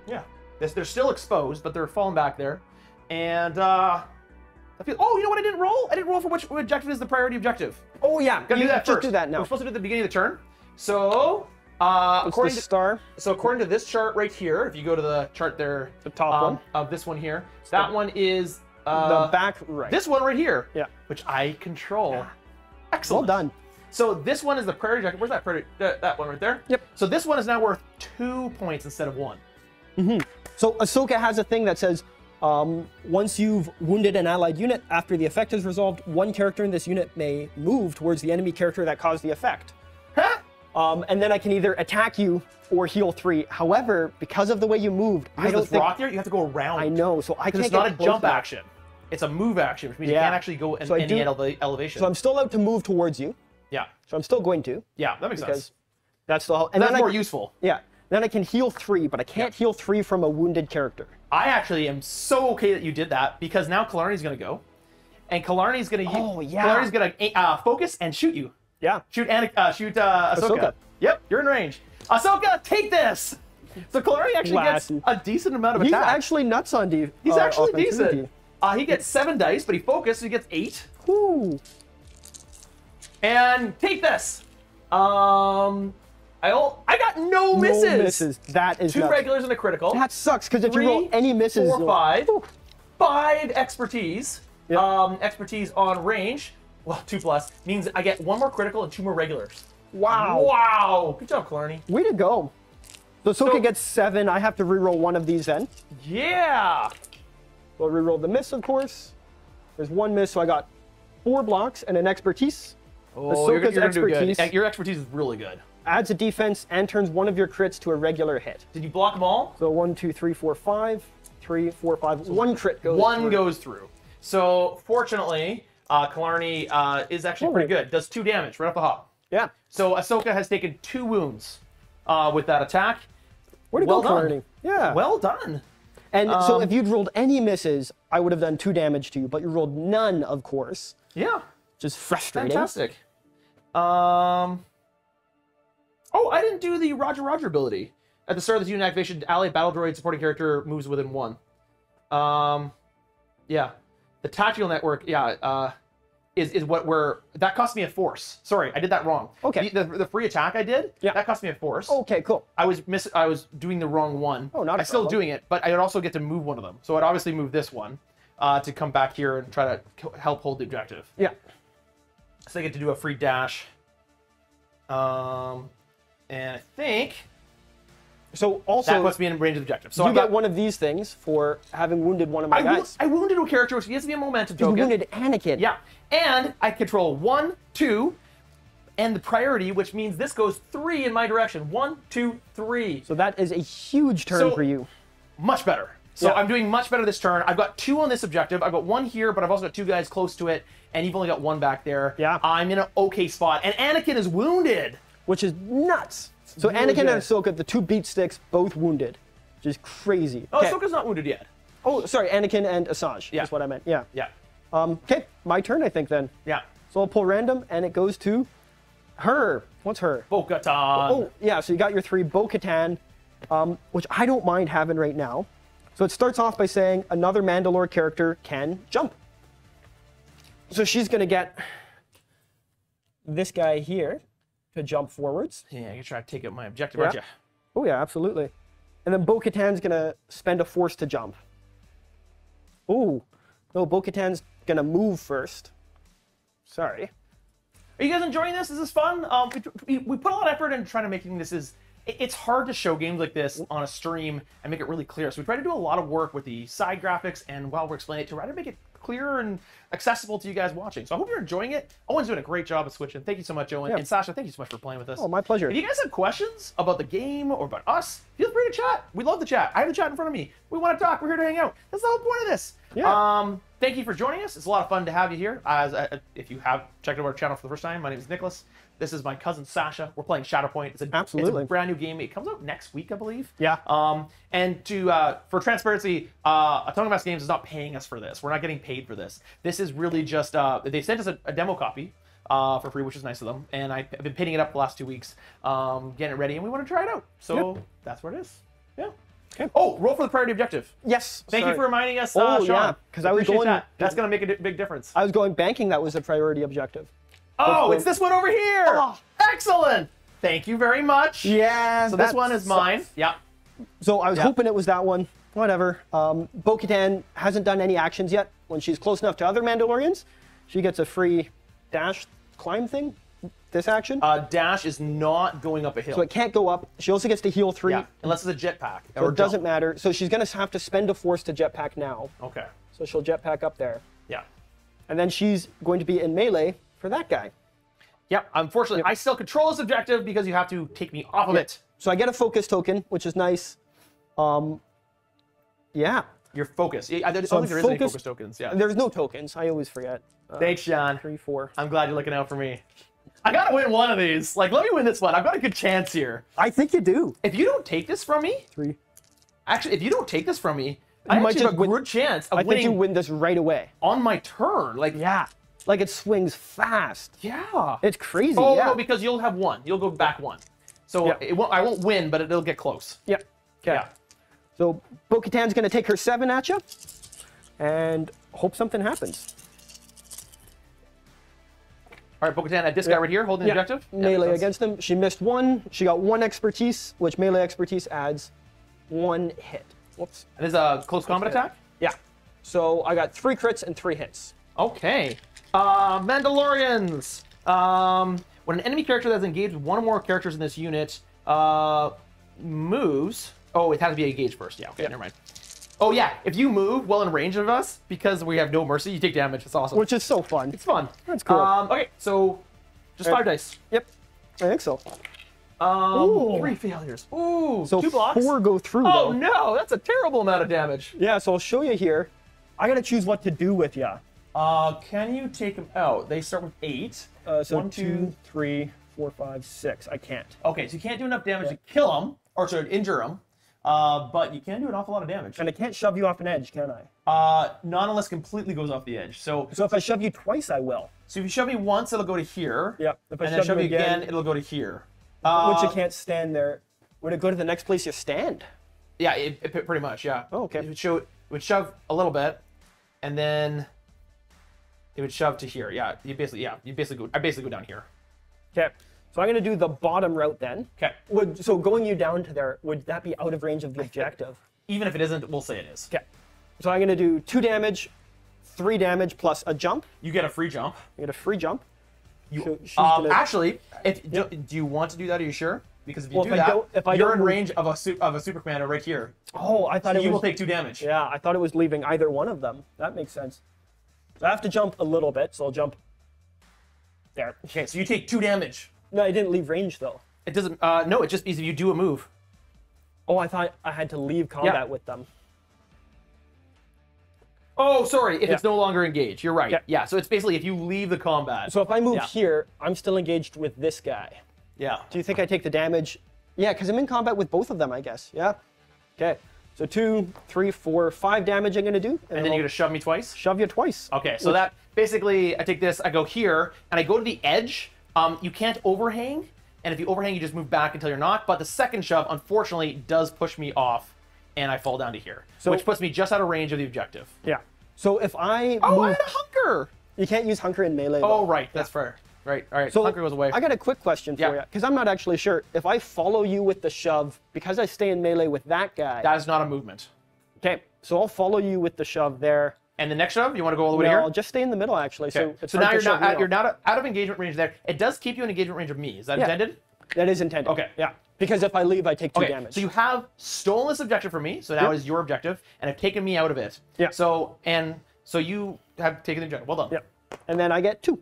yeah, this, they're still exposed, but they're falling back there. And uh, I feel, oh, you know what I didn't roll? I didn't roll for which objective is the priority objective. Oh yeah, gotta do that first. do that now. We're supposed to do it at the beginning of the turn. So, Uh, according to star. So according to this chart right here, if you go to the chart there, the top um, one of this one here, it's that the, one is uh, the back right. This one right here, yeah, which I control. Yeah. Excellent. Well done. So this one is the priority objective. Where's that priority? Uh, that one right there. Yep. So this one is now worth two points instead of one. Mm-hmm. So Ahsoka has a thing that says, um, once you've wounded an allied unit, after the effect is resolved, one character in this unit may move towards the enemy character that caused the effect. Huh? Um, and then I can either attack you or heal three. However, because of the way you moved, because I don't think... rock there, you have to go around. I know, so I can't get it's not a jump back. action. It's a move action, which means yeah. you can't actually go in so any do, ele elevation. So I'm still allowed to move towards you. Yeah. So I'm still going to. Yeah, that makes sense. That's the whole... And that's then more I, useful. Yeah. Then I can heal three, but I can't yeah. heal three from a wounded character. I actually am so okay that you did that, because now Kalani's going to go. And Kalani's going to... Oh, yeah. Kalani's going to uh, focus and shoot you. Yeah. Shoot Anakin, uh, shoot uh, Ahsoka. Ahsoka. Yep, you're in range. Ahsoka, take this! So Kalani actually Lassie. gets a decent amount of He's attack. He's actually nuts on D. He's uh, actually decent. Uh, he gets seven dice, but he focuses, so he gets eight. Ooh. And take this! Um, I, I got no misses! No misses. That is Two nuts. regulars and a critical. That sucks, because if Three, you roll any misses... Four, five. Ooh. Five expertise. Yep. Um, expertise on range. Well, two plus means I get one more critical and two more regulars. Wow. Wow. Good job, Kalani. Way to go. So Ahsoka so, gets seven. I have to reroll one of these then. Yeah. We'll reroll the miss, of course. There's one miss, so I got four blocks and an expertise. Oh, Ahsoka's you're, you're expertise. Good. Your expertise is really good. Adds a defense and turns one of your crits to a regular hit. Did you block them all? So one, two, three, four, five. Three, four, five. So one crit goes one through. One goes through. So fortunately, Uh, Kalani uh, is actually oh, pretty good. Does two damage right off the hop. Yeah. So Ahsoka has taken two wounds uh, with that attack. Where did well go, Kalani? Yeah. Well done. And um, so if you'd rolled any misses, I would have done two damage to you, but you rolled none, of course. Yeah. Just frustrating. Fantastic. Um. Oh, I didn't do the Roger Roger ability. At the start of this unit activation, ally battle droid supporting character moves within one. Um. Yeah. The tactical network, yeah, uh, is is what we're. That cost me a force. Sorry, I did that wrong. Okay. The, the, the free attack I did. Yeah. That cost me a force. Okay, cool. I was miss. I was doing the wrong one. Oh, not. I'm still doing it, but I would also get to move one of them. So I'd obviously move this one uh, to come back here and try to help hold the objective. Yeah. So I get to do a free dash. Um, and I think. So also that puts me in range of the objective. So you I got, get one of these things for having wounded one of my I guys. I wounded a character, which gives me a momentum token. You wounded Anakin. Yeah, and I control one, two, and the priority, which means this goes three in my direction. One, two, three. So that is a huge turn so, for you. Much better. So yeah. I'm doing much better this turn. I've got two on this objective. I've got one here, but I've also got two guys close to it, and you've only got one back there. Yeah. I'm in an okay spot, and Anakin is wounded. Which is nuts. So really Anakin good. and Ahsoka, the two beat sticks, both wounded, which is crazy. Oh, okay. Ahsoka's not wounded yet. Oh, sorry, Anakin and Asajj yeah. is what I meant. Yeah. Yeah. Um, okay, my turn, I think, then. Yeah. So I'll pull random, and it goes to her. What's her? Bo-Katan. Oh, yeah, so you got your three Bo-Katan, um, which I don't mind having right now. So it starts off by saying another Mandalore character can jump. So she's going to get this guy here to jump forwards. Yeah, I can try to take up my objective, yeah. aren't you? Oh, yeah, absolutely. And then Bo-Katan's going to spend a force to jump. Ooh. No, Bo-Katan's going to move first. Sorry. Are you guys enjoying this? Is this fun? Um, we, we put a lot of effort into trying to making this is... It's hard to show games like this on a stream and make it really clear. So we try to do a lot of work with the side graphics and while we're explaining it to try to make it clearer and accessible to you guys watching. So I hope you're enjoying it. Owen's doing a great job of switching. Thank you so much, Owen. Yeah. And Sasha, thank you so much for playing with us. Oh, my pleasure. If you guys have questions about the game or about us, feel free to chat. We love the chat. I have the chat in front of me. We want to talk. We're here to hang out. That's the whole point of this. Yeah. Um, thank you for joining us. It's a lot of fun to have you here. As uh, If you have checked out our channel for the first time, my name is Nicholas. This is my cousin Sasha. We're playing Shatterpoint. It's a, Absolutely. It's a brand new game. It comes out next week, I believe. Yeah. Um, and to uh, for transparency, uh, Atomic Mass Games is not paying us for this. We're not getting paid for this. This is really just, uh, they sent us a, a demo copy uh, for free, which is nice of them. And I, I've been pinning it up the last two weeks, um, getting it ready, and we want to try it out. So yep. that's what it is. Yeah. Okay. Oh, roll for the priority objective. Yes. Thank sorry. you for reminding us, uh, oh, Sean. Yeah, because I was going... That. That's going to make a big difference. I was going banking. That was the priority objective. Oh, it's this one over here. Oh. Excellent. Thank you very much. Yeah. So this one is mine. Sucks. Yeah. So I was yeah. hoping it was that one. Whatever. Um, Bo-Katan hasn't done any actions yet. When she's close enough to other Mandalorians, she gets a free dash climb thing. This action? Uh, dash is not going up a hill. So it can't go up. She also gets to heal three. Yeah, unless it's a jetpack. So or it doesn't jump. matter. So she's going to have to spend a force to jetpack now. Okay. So she'll jetpack up there. Yeah. And then she's going to be in melee for that guy. Yeah, unfortunately, yeah. I still control this objective because you have to take me off of yeah. it. So I get a focus token, which is nice. Um, yeah. Your focus. I don't so think there focused, is any focus tokens. Yeah. There's no tokens. I always forget. Uh, Thanks, Sean. Three, four. I'm glad you're looking out for me. I gotta win one of these. Like, let me win this one. I've got a good chance here. I think you do. If you don't take this from me, three. Actually, if you don't take this from me, I might have a good chance of winning. I think you win this right away on my turn. Like, yeah, like it swings fast. Yeah, it's crazy. Oh yeah. No, because you'll have one. You'll go back one. So yeah. it won't, I won't win, but it'll get close. Yeah. Okay. Yeah. So Bo-Katan's gonna take her seven at you, and hope something happens. All right, Bo-Katan, at this yeah. guy right here, holding the yeah. objective. Melee yeah, against him. She missed one. She got one expertise, which melee expertise adds one hit. Whoops. And this is a close combat attack? Yeah. So I got three crits and three hits. Okay. Uh, Mandalorians. Um, when an enemy character that's engaged with one or more characters in this unit uh, moves... Oh, it has to be engaged first. Yeah, okay, yeah. never mind. Oh, yeah, if you move well in range of us, because we have no mercy, you take damage. It's awesome. Which is so fun. It's fun. That's cool. Um, okay, so just right. five dice. Yep. I think so. Um, Ooh. Three failures. Ooh, so two blocks. Four go through, oh, though. No, that's a terrible amount of damage. Yeah, so I'll show you here. I got to choose what to do with ya. Uh, can you take them out? They start with eight. Uh, so One, two, two, three, four, five, six. I can't. Okay, so you can't do enough damage yeah. to kill them, or to injure them. Uh, but you can do an awful lot of damage. And I can't shove you off an edge, can I? Uh, not unless completely goes off the edge. So so if I shove you twice, I will. So if you shove me once, it'll go to here. Yep. If I and shove, then shove you again, again, it'll go to here. Uh, which you can't stand there. Would it go to the next place you stand? Yeah, it, it pretty much, yeah. Oh, okay. It would, show, it would shove a little bit, and then it would shove to here. Yeah, you basically, yeah, you basically go, I basically go down here. Okay. So I'm going to do the bottom route then. Okay. Would, so going you down to there, would that be out of range of the objective? Even if it isn't, we'll say it is. Okay. So I'm going to do two damage, three damage plus a jump. You get a free jump. You get a free jump. You, so she's um, gonna... Actually, if, yeah. do, do you want to do that? Are you sure? Because if you well, do if that, I don't, if I you're don't... in range of a, su of a super commander right here. Oh, I thought so it you was... You will take two damage. Yeah, I thought it was leaving either one of them. That makes sense. So I have to jump a little bit, so I'll jump there. Okay, so you take two damage. No, I didn't leave range though. It doesn't. Uh, no, it just means if you do a move. Oh, I thought I had to leave combat yeah. with them. Oh, sorry, if yeah. it's no longer engaged. You're right. Yeah. yeah, so it's basically if you leave the combat. So if I move yeah. here, I'm still engaged with this guy. Yeah. Do you think I take the damage? Yeah, because I'm in combat with both of them, I guess. Yeah. Okay. So two, three, four, five damage I'm going to do. And, and then you're going to shove me twice? Shove you twice. Okay, so Which... that basically, I take this, I go here, and I go to the edge. Um, you can't overhang, and if you overhang, you just move back until you're not. But the second shove, unfortunately, does push me off. And I fall down to here, so, which puts me just out of range of the objective. Yeah. So if I oh, move, I had a hunker. You can't use hunker in melee. Oh, though. right. That's yeah. fair. Right. All right. So hunker goes away. I got a quick question for yeah. you, because I'm not actually sure. If I follow you with the shove, because I stay in melee with that guy. That is not a movement. Okay. So I'll follow you with the shove there. And the next shove, you want to go all the way no, here? I'll just stay in the middle, actually. Okay. So, so now you're not out, you're not out of engagement range there. It does keep you in engagement range of me. Is that yeah. intended? That is intended. Okay. Yeah. Because if I leave, I take two okay, damage. So you have stolen this objective from me, so now yep. it is your objective, and have taken me out of it. Yeah. So and so you have taken the objective. Well done. Yeah. And then I get two.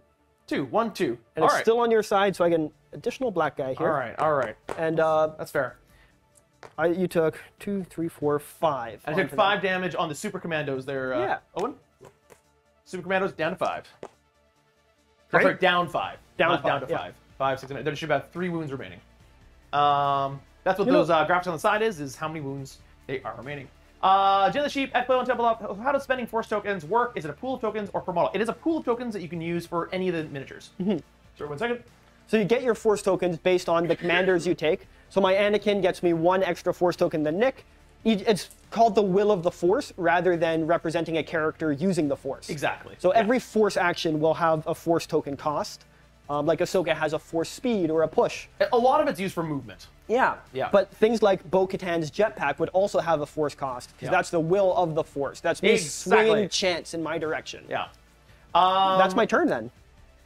Two. One, two. And all it's right. still on your side, so I get an additional black guy here. All right, all right. And uh that's fair. I you took two, three, four, five. I took five that. damage on the super commandos there, uh yeah. Owen. Super commandos down to five. Great. Sorry, down five. Down Not five. Down to yeah. five. Five, six, nine. There should be about three wounds remaining. Um, that's what you those uh, graphics on the side is, is how many wounds they are remaining. Uh, Jay the Sheep, at Play On Tabletop, how does spending force tokens work? Is it a pool of tokens or per model? It is a pool of tokens that you can use for any of the miniatures. Mm-hmm. Sorry, one second. So you get your force tokens based on the commanders you take. So my Anakin gets me one extra force token than Nick. It's called the will of the force rather than representing a character using the force. Exactly. So yeah. every force action will have a force token cost. Um, like Ahsoka has a force speed or a push. A lot of it's used for movement. Yeah, yeah. But things like Bo-Katan's jetpack would also have a force cost, because yeah. that's the will of the force. That's me exactly. swinging chance in my direction. Yeah. Um, that's my turn then.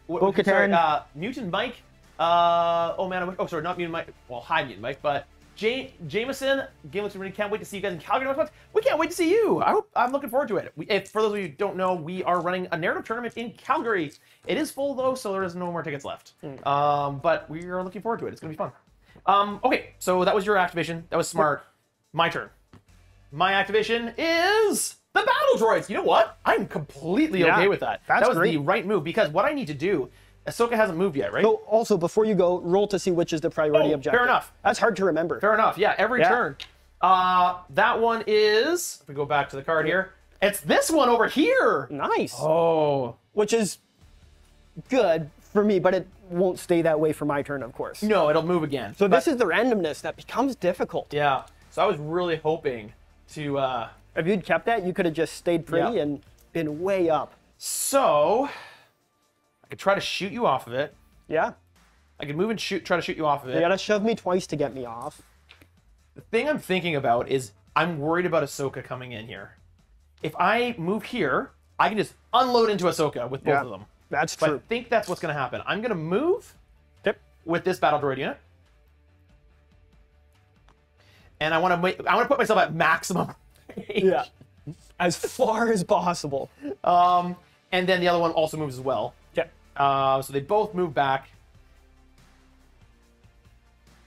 Bo-Katan. Uh, Mutant Mike. Uh, oh man, I wish, oh sorry, not Mutant Mike. Well, hi Mutant Mike, but Jay, Jameson, Game Community, can't wait to see you guys in Calgary next month. We can't wait to see you. I hope, I'm looking forward to it. We, if, for those of you who don't know, we are running a narrative tournament in Calgary. It is full though, so there is no more tickets left. Mm. Um, but we are looking forward to it. It's going to be fun. Um, okay, so that was your activation. That was smart. My turn. My activation is the battle droids. You know what? I'm completely yeah, okay with that. That's that was great. the right move, because what I need to do... Ahsoka hasn't moved yet, right? So also, before you go, roll to see which is the priority oh, objective. Fair enough. That's hard to remember. Fair enough. Yeah, every yeah. turn. Uh, that one is... If we go back to the card here. It's this one over here. Nice. Oh. Which is good for me, but it won't stay that way for my turn, of course. No, it'll move again. So but, this is the randomness that becomes difficult. Yeah. So I was really hoping to... Uh, if you'd kept that, you could have just stayed pretty yeah. and been way up. So... I could try to shoot you off of it. Yeah. I could move and shoot, try to shoot you off of it. You gotta shove me twice to get me off. The thing I'm thinking about is I'm worried about Ahsoka coming in here. If I move here, I can just unload into Ahsoka with both yeah, of them. That's true. But I think that's what's gonna happen. I'm gonna move yep. with this battle droid unit. And I wanna make, I wanna put myself at maximum range. Yeah. As far as possible. Um, and then the other one also moves as well. Uh, so they both move back.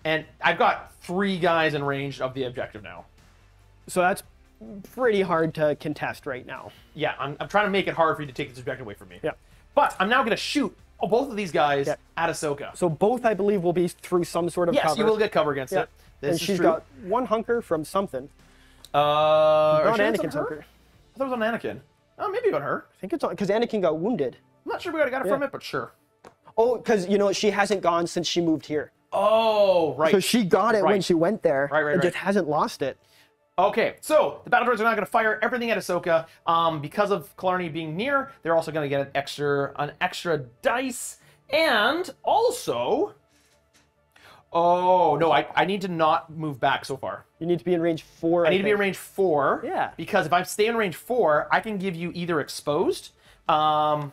And I've got three guys in range of the objective now. So that's pretty hard to contest right now. Yeah, I'm, I'm trying to make it hard for you to take this objective away from me. Yeah. But I'm now going to shoot both of these guys yeah. at Ahsoka. So both, I believe, will be through some sort of yes, cover. Yes, you will get cover against yeah. it. This and she's true. got one hunker from something. Uh, not Anakin's hunker. I thought it was on Anakin. Oh, maybe on her. I think it's on, because Anakin got wounded. I'm not sure we got it yeah. from it, but sure. Oh, because, you know, she hasn't gone since she moved here. Oh, right. So she got it right. when she went there. Right, right, and right. just hasn't lost it. Okay, so the battle droids are not going to fire everything at Ahsoka. Um, because of Kalani being near, they're also going to get an extra, an extra dice. And also... Oh, no, I, I need to not move back so far. You need to be in range four, I, I need think. to be in range four. Yeah. Because if I stay in range four, I can give you either exposed... Um,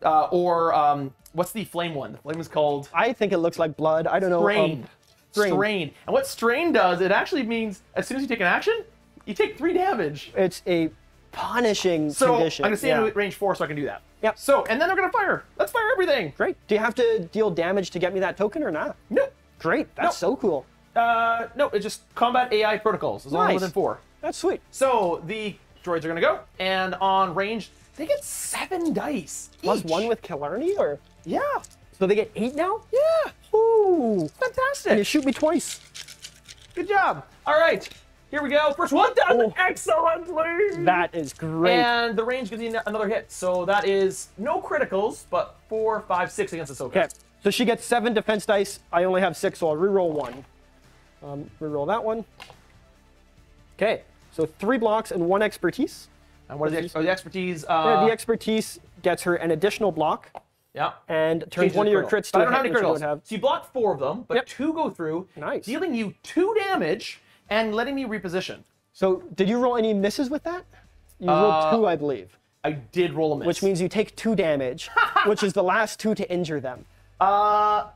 Uh, or um, what's the flame one? The flame is called... I think it looks like blood. I don't know. Strain. Um, strain. Strain. And what strain does, it actually means as soon as you take an action, you take three damage. It's a punishing so condition. So I'm going to stay yeah. in range four so I can do that. Yep. So, and then they're going to fire. Let's fire everything. Great. Do you have to deal damage to get me that token or not? No. Great. That's no. so cool. Uh, no, it's just combat A I protocols. As long nice. as within four. That's sweet. So the droids are gonna go. And on range, they get seven dice each. Plus one with Kalani, or? Yeah. So they get eight now? Yeah. Ooh, fantastic. And you shoot me twice. Good job. All right, here we go. First one down, oh, excellently. That is great. And the range gives you another hit. So that is no criticals, but four, five, six against Ahsoka. Okay, so she gets seven defense dice. I only have six, so I'll reroll one. Um, reroll that one. Okay, so three blocks and one expertise. And what is the, the expertise? Uh, yeah, the expertise gets her an additional block. Yeah. And turns one of your crits to a hit. I don't have any criticals. So you block four of them, but yep, two go through, nice, dealing you two damage and letting me reposition. So did you roll any misses with that? You uh, rolled two, I believe. I did roll a miss. Which means you take two damage, which is the last two to injure them. Uh...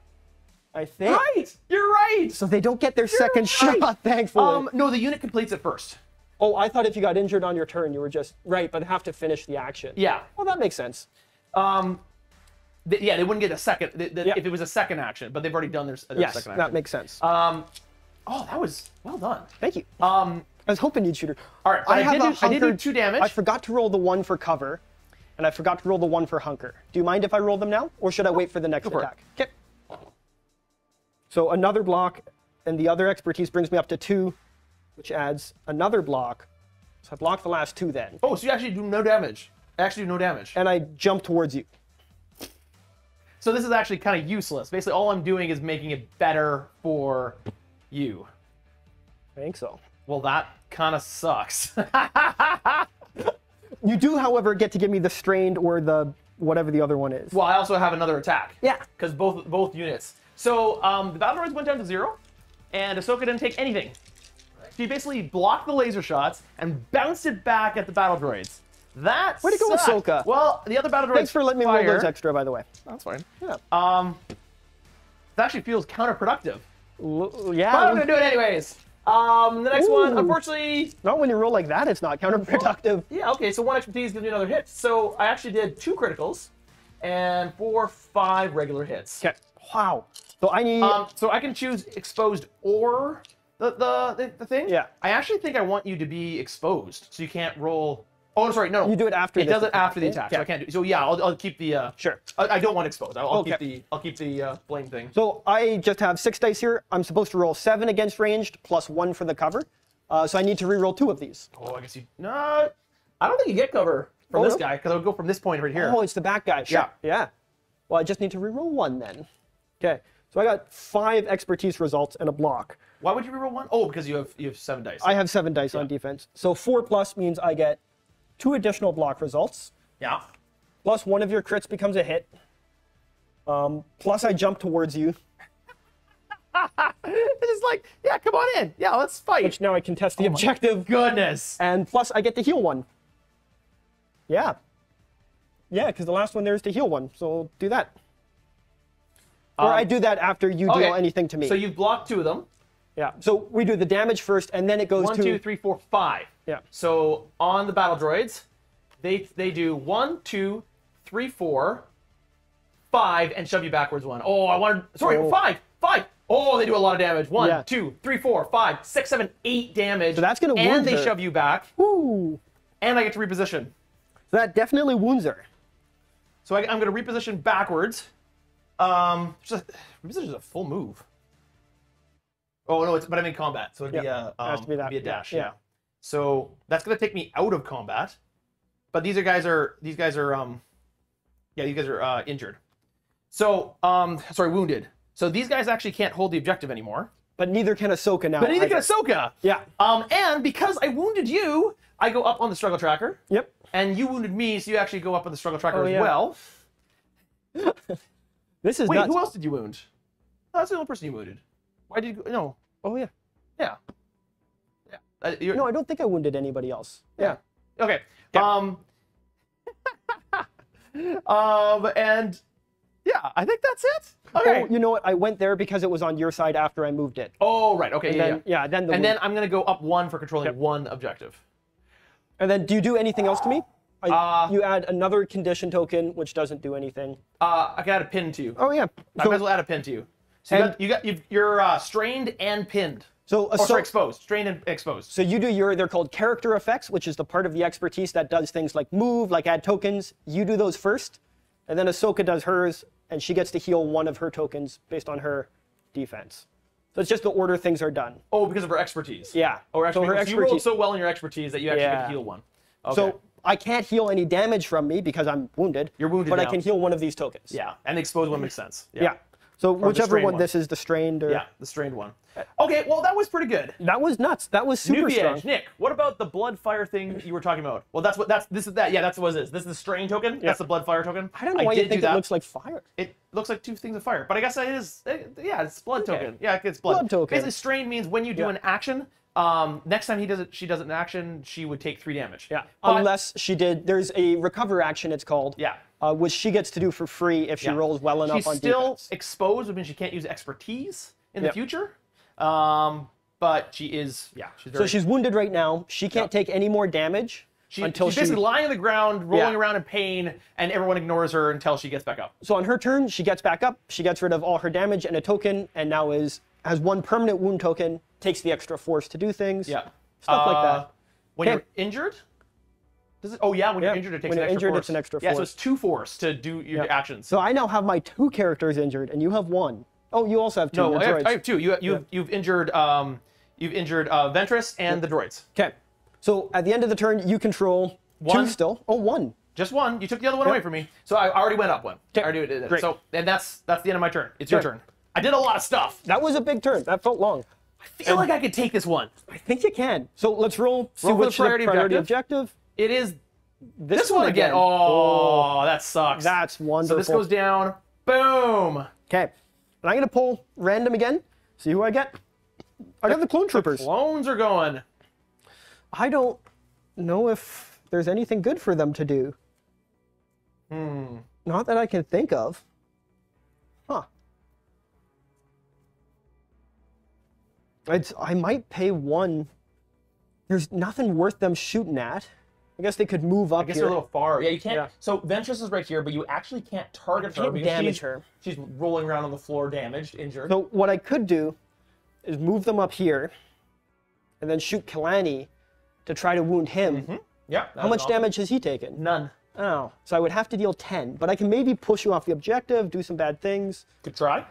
I think. Right! You're right! So they don't get their You're second right. shot, thankfully. Um, no, the unit completes it first. Oh, I thought if you got injured on your turn, you were just, right, but have to finish the action. Yeah. Well, that makes sense. Um, th yeah, they wouldn't get a second, th th yeah. if it was a second action, but they've already done their, their yes, second action. Yes, that makes sense. Um, oh, that was, well done. Thank you. Um, I was hoping you'd shoot her. All right, I, I, did, a, hunker, I did do two damage. I forgot to roll the one for cover, and I forgot to roll the one for hunker. Do you mind if I roll them now, or should I wait for the next Go attack? Okay. So another block, and the other expertise brings me up to two, which adds another block. So I block the last two then. Oh, so you actually do no damage. Actually do no damage. And I jump towards you. So this is actually kind of useless. Basically, all I'm doing is making it better for you. I think so. Well, that kind of sucks. You do, however, get to give me the strained or the whatever the other one is. Well, I also have another attack. Yeah. Because both, both units. So um, the battle droids went down to zero, and Ahsoka didn't take anything. She basically blocked the laser shots and bounced it back at the battle droids. That Where'd it go, Ahsoka? Well, the other battle droids Thanks for letting fire. me roll those extra, by the way. That's fine. Yeah. Um, that actually feels counterproductive. L yeah. But I'm going to do it anyways. Um, the next Ooh. one, unfortunately... Not when you roll like that, it's not counterproductive. Well, yeah, okay, so one expertise gives me another hit. So I actually did two criticals and four, five regular hits. Okay. Wow. So I need. Um, so I can choose exposed or the, the the the thing. Yeah. I actually think I want you to be exposed, so you can't roll. Oh, sorry, no. no. You do it after. It does it after the attack. Yeah. So I can't do. So yeah, I'll, I'll keep the. Uh, sure. I, I don't want exposed. I'll, I'll okay. keep the. I'll keep the uh, blame thing. So I just have six dice here. I'm supposed to roll seven against ranged plus one for the cover. Uh, so I need to reroll two of these. Oh, I guess you. No, I don't think you get cover from oh, this no? guy because I would go from this point right here. Oh, it's the back guy. Sure. Yeah. Yeah. Well, I just need to reroll one then. Okay, so I got five expertise results and a block. Why would you reroll one? Oh, because you have you have seven dice. I have seven dice yeah. on defense. So four plus means I get two additional block results. Yeah. Plus one of your crits becomes a hit. Um, plus I jump towards you. It's like, yeah, come on in. Yeah, let's fight. Which now I contest the oh objective. Goodness. And plus I get to heal one. Yeah. Yeah, because the last one there is to heal one. So do that. Or um, I do that after you okay. deal anything to me. So you've blocked two of them. Yeah. So we do the damage first, and then it goes one, to... One, two, three, four, five. Yeah. So on the battle droids, they they do one, two, three, four, five, and shove you backwards one. Oh, I wanted... Sorry, oh. five, five. Oh, they do a lot of damage. One, yeah. two, three, four, five, six, seven, eight damage. So that's going to wound her. And they shove you back. Ooh. And I get to reposition. So that definitely wounds her. So I, I'm going to reposition backwards. Um, just reposition is a full move. Oh no, it's but I'm in combat, so it'd yep. be a um, has to be, that. be a dash. Yeah. yeah. So that's gonna take me out of combat. But these are guys are these guys are um, yeah, these guys are uh, injured. So um, sorry, wounded. So these guys actually can't hold the objective anymore. But neither can Ahsoka now. But neither either. can Ahsoka. Yeah. Um, and because I wounded you, I go up on the struggle tracker. Yep. And you wounded me, so you actually go up on the struggle tracker oh, as yeah. well. This is Wait, nuts. Who else did you wound? Oh, that's the only person you wounded. Why did you... No. Oh, yeah. Yeah. Yeah. Uh, no, I don't think I wounded anybody else. Yeah. yeah. Okay. Yeah. Um, um, and yeah, I think that's it. Okay. Oh, you know what? I went there because it was on your side after I moved it. Oh, right. Okay. And yeah, then, yeah. yeah then the and wound. then I'm going to go up one for controlling okay. one objective. And then do you do anything else to me? I, uh, you add another condition token, which doesn't do anything. Uh, I can add a pin to you. Oh yeah, I so, might as well add a pin to you. So you got, you got you've, you're uh, strained and pinned. So, uh, or so, for exposed, strain and exposed. So you do your, they're called character effects, which is the part of the expertise that does things like move, like add tokens. You do those first, and then Ahsoka does hers, and she gets to heal one of her tokens based on her defense. So it's just the order things are done. Oh, because of her expertise. Yeah. Or actually, so her expertise. You rolled so well in your expertise that you actually yeah. get to heal one. Okay. So I can't heal any damage from me because I'm wounded. You're wounded But now. I can heal one of these tokens. Yeah, and the exposed one makes sense. Yeah. yeah. So or whichever one, one this is, the strained or... Yeah, the strained one. Okay, well, that was pretty good. That was nuts. That was super Newbie strong. Edge. Nick, what about the blood fire thing you were talking about? Well, that's what, that's, this is that. Yeah, that's what it is. This is the strain token. Yeah. That's the blood fire token. I don't know why I you think that. It looks like fire. It looks like two things of fire, but I guess that is, yeah, it's blood okay. token. Yeah, it's blood. blood token. Basically, strain means when you do yeah. an action, Um, next time he does it, she does it in action, she would take three damage. Yeah. Uh, Unless she did, there's a recover action, it's called. Yeah. Uh, which she gets to do for free if she yeah. rolls well enough She's on still defense. Exposed, which means she can't use expertise in yep. the future. Um, but she is, yeah. She's very... So she's wounded right now. She can't yeah. take any more damage she, until she's she... She's basically lying on the ground, rolling yeah. around in pain, and everyone ignores her until she gets back up. So on her turn, she gets back up, she gets rid of all her damage and a token, and now is has one permanent wound token, takes the extra force to do things. Yeah. Stuff uh, like that. When Can't, you're injured? Does it, oh, yeah, when yeah. you're injured, it takes when an extra injured, force. When you're injured, it's an extra force. Yeah, so it's two force to do your yeah. actions. So I now have my two characters injured, and you have one. Oh, you also have two. No, I have, I have two. You, you've, yeah. you've injured, um, you've injured uh, Ventress and yeah. the droids. Okay. So at the end of the turn, you control one. two still. Oh, one. Just one. You took the other one yeah. away from me. So I already went up one. Okay. I already did it. Great. So, and that's, that's the end of my turn. It's sure. your turn. I did a lot of stuff. That was a big turn. That felt long. I feel and like I could take this one. I think you can. So let's roll. See roll which priority, priority objective. objective. It is this, this one, one again. again. Oh, oh, that sucks. That's wonderful. So this goes down. Boom. Okay. And I'm going to pull random again. See who I get. I got the clone troopers. The clones are going. I don't know if there's anything good for them to do. Hmm. Not that I can think of. Huh. It's, I might pay one. There's nothing worth them shooting at. I guess they could move up. I guess here. They're a little far. Yeah, you can't. Yeah. So Ventress is right here, but you actually can't target can't her. Because damage she's, her. She's rolling around on the floor, damaged, injured. So what I could do is move them up here, and then shoot Kalani to try to wound him. Mm-hmm. Yeah. How much awesome. damage has he taken? None. Oh, so I would have to deal ten, but I can maybe push you off the objective, do some bad things. Could try.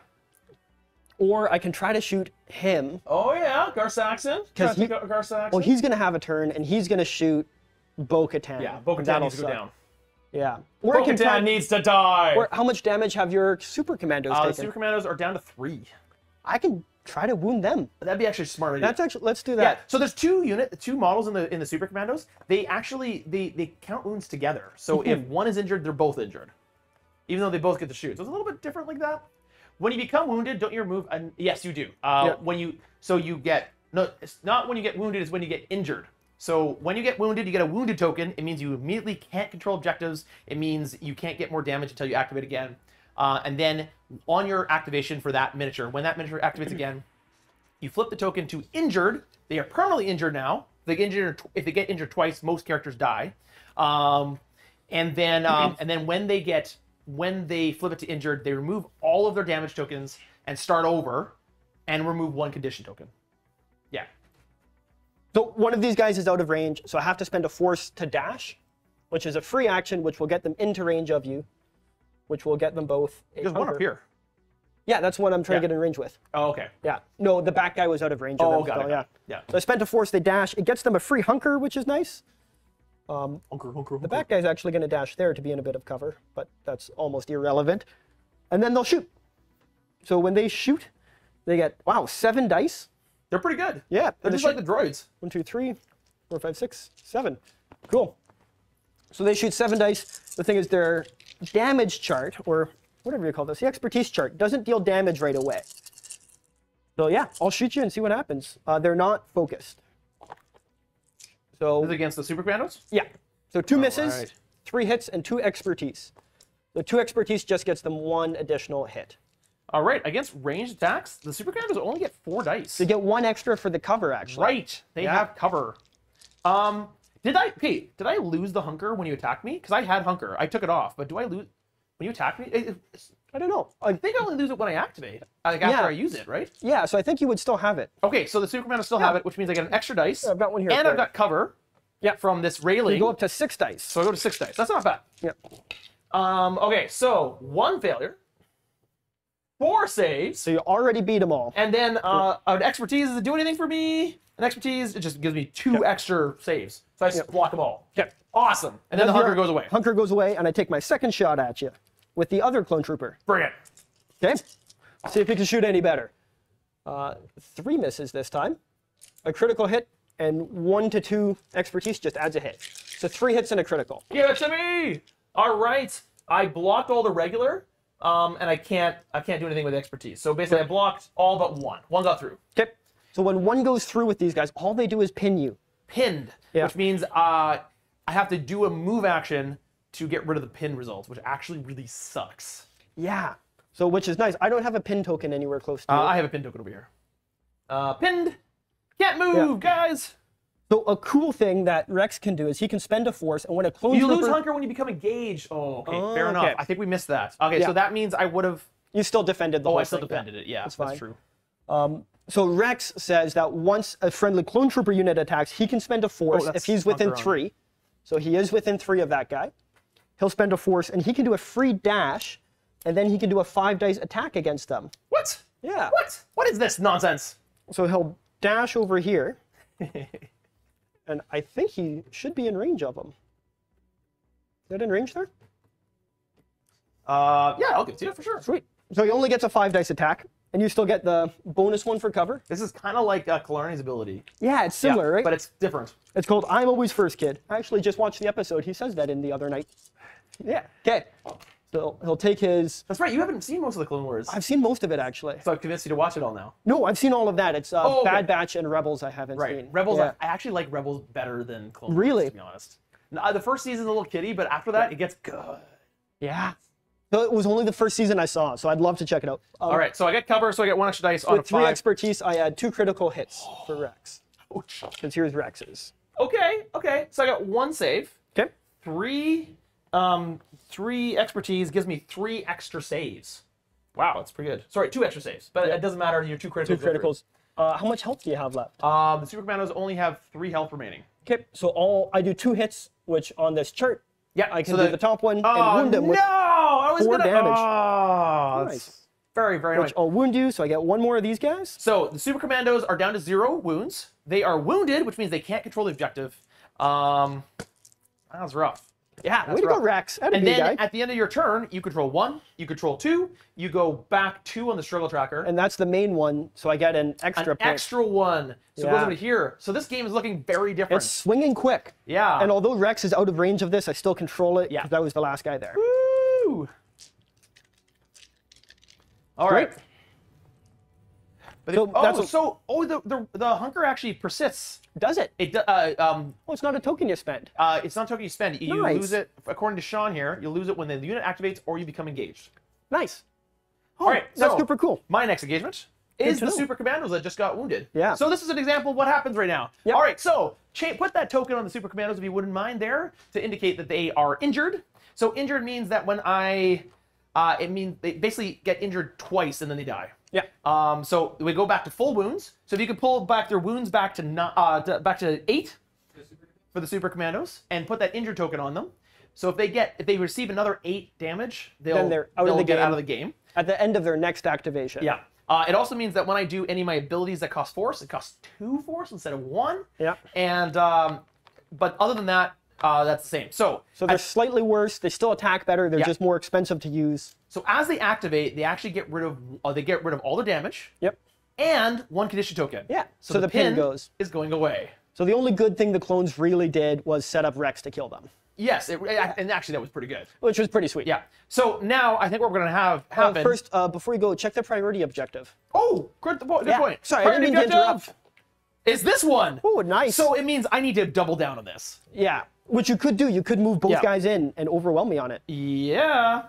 Or I can try to shoot him. Oh yeah, Gar Saxon. Because he, Gar Saxon. Well, he's gonna have a turn, and he's gonna shoot Bo-Katan. Yeah, Bo-Katan needs to go down. Yeah. Or Bo-Katan I can try, needs to die. Or how much damage have your super commandos uh, taken? The super commandos are down to three. I can try to wound them. That'd be actually smart. Idea. That's actually. Let's do that. Yeah. So there's two unit, two models in the in the super commandos. They actually they they count wounds together. So if one is injured, they're both injured, even though they both get to shoot. So it's a little bit different like that. When you become wounded, don't you remove? An, yes, you do. Uh, yeah. When you so you get no, it's not when you get wounded. It's when you get injured. So when you get wounded, you get a wounded token. It means you immediately can't control objectives. It means you can't get more damage until you activate again. Uh, and then on your activation for that miniature, when that miniature activates again, you flip the token to injured. They are permanently injured now. If they get injured, if they get injured twice, most characters die. Um, and then um, and then when they get When they flip it to injured, they remove all of their damage tokens and start over and remove one condition token. Yeah. So one of these guys is out of range, so I have to spend a force to dash, which is a free action, which will get them into range of you, which will get them both. There's one up here. Yeah, that's one I'm trying yeah. to get in range with. Oh, okay. Yeah. No, the back guy was out of range. Oh, of them, got so, it. Yeah. yeah. So I spent a force, they dash. It gets them a free hunker, which is nice. Um, hunker, hunker, hunker. The back guy's actually going to dash there to be in a bit of cover, but that's almost irrelevant. And then they'll shoot. So when they shoot, they get, wow, seven dice. They're pretty good. Yeah. They're just like the droids. One, two, three, four, five, six, seven. Cool. So they shoot seven dice. The thing is their damage chart, or whatever you call this, the expertise chart, doesn't deal damage right away. So yeah, I'll shoot you and see what happens. Uh, they're not focused. So is it against the super commandos? Yeah. So two misses, right. three hits, and two expertise. The two expertise just gets them one additional hit. All right. Against ranged attacks, the super commandos only get four dice. They get one extra for the cover, actually. Right. They yeah. have cover. Um, did I? Hey, did I lose the hunker when you attacked me? Because I had hunker. I took it off. But do I lose? when you attack me, it, it's, I don't know. I think I only lose it when I activate. Like after yeah. I use it, right? Yeah, so I think you would still have it. Okay, so the Superman will still yeah. have it, which means I get an extra dice. Yeah, I've got one here. And I've got cover yeah. from this railing. You go up to six dice. So I go to six dice. That's not bad. Yeah. Um, okay, so one failure. Four saves. So you already beat them all. And then uh, an expertise, does it do anything for me? An expertise, it just gives me two yep. extra saves. So I just yep. block them all. Yep. Awesome. And, and then, then the hunker goes away. Hunker goes away, and I take my second shot at you with the other clone trooper. Bring it. Okay. See if you can shoot any better. Uh, three misses this time. A critical hit, and one to two expertise just adds a hit. So three hits and a critical. Give it to me! All right. I blocked all the regular. Um, and I can't, I can't do anything with expertise. So basically, I blocked all but one. One got through. Okay. So when one goes through with these guys, all they do is pin you. Pinned, yeah. which means uh, I have to do a move action to get rid of the pin results, which actually really sucks. Yeah. So which is nice. I don't have a pin token anywhere close to. Uh, I have a pin token over here. Uh, pinned. Can't move, yeah. guys. So a cool thing that Rex can do is he can spend a force, and when a clone you trooper... lose hunker when you become engaged. Oh, okay, oh, fair enough. Okay. I think we missed that. Okay, yeah. so that means I would have... You still defended the oh, whole thing. Oh, I still defended that. it, yeah, that's, that's true. Um, so Rex says that once a friendly clone trooper unit attacks, he can spend a force oh, if he's within three. On. So he is within three of that guy. He'll spend a force, and he can do a free dash, and then he can do a five dice attack against them. What? Yeah. What? What is this nonsense? So he'll dash over here. And I think he should be in range of them. Is that in range there? Uh, yeah, I'll give it to you for sure. Sweet. So he only gets a five dice attack, and you still get the bonus one for cover. This is kind of like uh, Kalani's ability. Yeah, it's similar, yeah, right? But it's different. It's called I'm Always First, Kid. I actually just watched the episode. He says that in the other night. Yeah. Okay. So he'll take his... That's right. You haven't seen most of the Clone Wars. I've seen most of it, actually. So I've convinced you to watch it all now. No, I've seen all of that. It's uh, oh, okay. Bad Batch and Rebels I haven't right. seen. Rebels, yeah. I, I actually like Rebels better than Clone really? Wars, to be honest. Now, the first season's a little kiddie, but after that, yeah. it gets good. Yeah. So it was only the first season I saw, so I'd love to check it out. Um, all right, so I get cover, so I get one extra dice on a five. With three expertise, I add two critical hits oh. for Rex. Ouch. Because here's Rex's. Okay, okay. So I got one save. Okay. Three... Um, three expertise gives me three extra saves. Wow, that's pretty good. Sorry, two extra saves, but yeah. it doesn't matter. You're two criticals. Two criticals. Uh, how much health do you have left? Um, the Super Commandos only have three health remaining. Okay, so all I do two hits, which on this chart, yeah, I can so do the, the top one oh, and wound them with no! I was four gonna, damage. Oh, nice. That's very, very which nice. Which I'll wound you, so I get one more of these guys. So the Super Commandos are down to zero wounds. They are wounded, which means they can't control the objective. Um, that was rough. Yeah, that's way to go, Rex. And then at the end of your turn, you control one, you control two, you go back two on the struggle tracker. And that's the main one, so I get an extra point. An extra one. So it goes over here. So this game is looking very different. It's swinging quick. Yeah. And although Rex is out of range of this, I still control it. Yeah. Because I was the last guy there. Woo! All right. But so, oh, that's a, so oh, the, the the hunker actually persists. Does it? It uh, um. Well, it's not a token you spend. Uh, it's not a token you spend. You nice. lose it. According to Sean here, you lose it when the unit activates or you become engaged. Nice. Oh, all right, that's so super cool. My next engagement is the Super Commandos that just got wounded. Yeah. So this is an example of what happens right now. Yep. All right, so put that token on the Super Commandos if you wouldn't mind there to indicate that they are injured. So injured means that when I, uh, it means they basically get injured twice and then they die. Yeah. Um, so we go back to full wounds. So if you could pull back their wounds back to, not, uh, to back to eight for the Super Commandos and put that injured token on them. So if they get if they receive another eight damage, they'll, then they're out they'll of the get game. out of the game at the end of their next activation. Yeah. Uh, it also means that when I do any of my abilities that cost force, it costs two force instead of one. Yeah. And um, but other than that, uh, that's the same. So so they're I, slightly worse. They still attack better. They're yeah. just more expensive to use. So as they activate, they actually get rid of uh, they get rid of all the damage. Yep. And one condition token. Yeah. So, so the, the pin, pin goes is going away. So the only good thing the clones really did was set up Rex to kill them. Yes, it, yeah. and actually that was pretty good. Which was pretty sweet. Yeah. So now I think what we're going to have happen. Uh, first, uh, before you go, check the priority objective. Oh, good, good yeah. point. Sorry, priority I didn't mean to interrupt. Is this one? Oh, nice. So it means I need to double down on this. Yeah. Which you could do. You could move both yeah. guys in and overwhelm me on it. Yeah.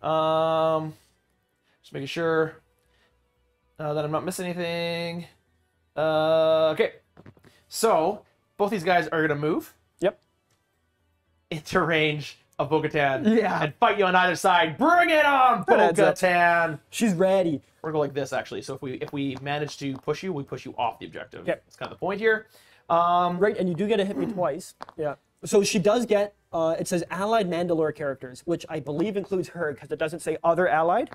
Um, just making sure uh, that I'm not missing anything. Uh, okay, so both these guys are gonna move. Yep. Into range of Bo-Katan. Yeah. And fight you on either side. Bring it on, Bo-Katan! She's ready. We're going to go like this, actually. So if we if we manage to push you, we push you off the objective. Yep. That's kind of the point here. Um, right, and you do get to hit me twice. Yeah. So she does get, uh, it says allied Mandalore characters, which I believe includes her because it doesn't say other allied.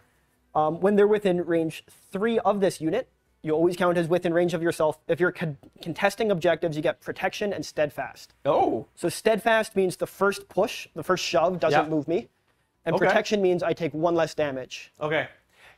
Um, when they're within range three of this unit, you always count as within range of yourself. If you're con contesting objectives, you get protection and steadfast. Oh. So steadfast means the first push, the first shove doesn't yeah. move me. And okay. protection means I take one less damage. Okay.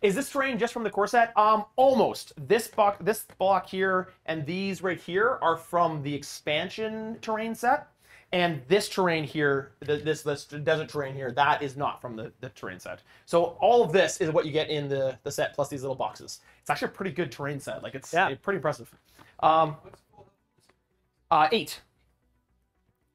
Is this terrain just from the core set? Um, almost. This block, this block here and these right here are from the expansion terrain set. And this terrain here, this, this desert terrain here, that is not from the, the terrain set. So all of this is what you get in the, the set, plus these little boxes. It's actually a pretty good terrain set. Like, it's yeah. pretty impressive. Um, uh, eight.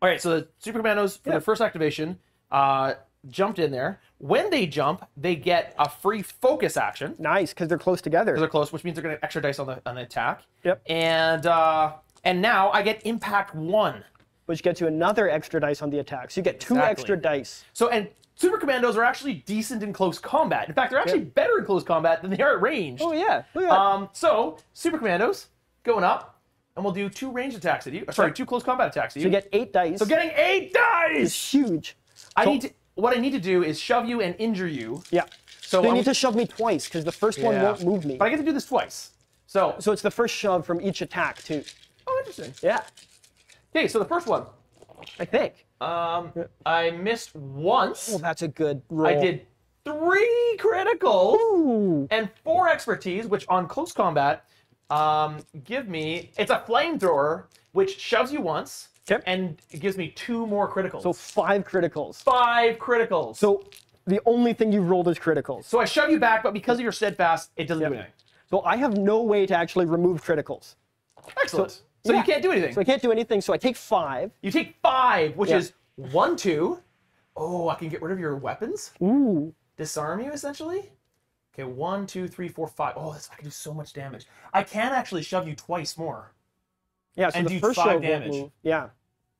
All right, so the Super Commandos, for yeah. their first activation, uh, jumped in there. When they jump, they get a free focus action. Nice, because they're close together. Because they're close, which means they're going to extra dice on the, on the attack. Yep. And, uh, and now I get impact one. Which gets you another extra dice on the attack. So you get two exactly. extra dice. So, and Super Commandos are actually decent in close combat. In fact, they're actually yeah. better in close combat than they are at range. Oh, yeah. Oh, yeah. Um, so, Super Commandos going up, and we'll do two ranged attacks at you. Sorry, two close combat attacks at you. So you get eight dice. So getting eight dice is huge. I so, need to, what I need to do is shove you and injure you. Yeah. So, so you I'm, need to shove me twice, because the first yeah. one won't move me. But I get to do this twice. So, so it's the first shove from each attack, too. Oh, interesting. Yeah. Okay, so the first one, I think. Um, I missed once. Well, that's a good roll. I did three criticals Ooh. and four expertise, which on close combat, um, give me, it's a flamethrower, which shoves you once, yep. and it gives me two more criticals. So five criticals. Five criticals. So the only thing you rolled is criticals. So I shove you back, but because of your steadfast, it doesn't yep. do anything. So I have no way to actually remove criticals. Excellent. So, So yeah. you can't do anything. So I can't do anything, so I take five. You take five, which yeah. is one, two. Oh, I can get rid of your weapons. Ooh. Disarm you, essentially. Okay, one, two, three, four, five. Oh, that's, I can do so much damage. I can actually shove you twice more. Yeah, so and the do first five damage. Yeah.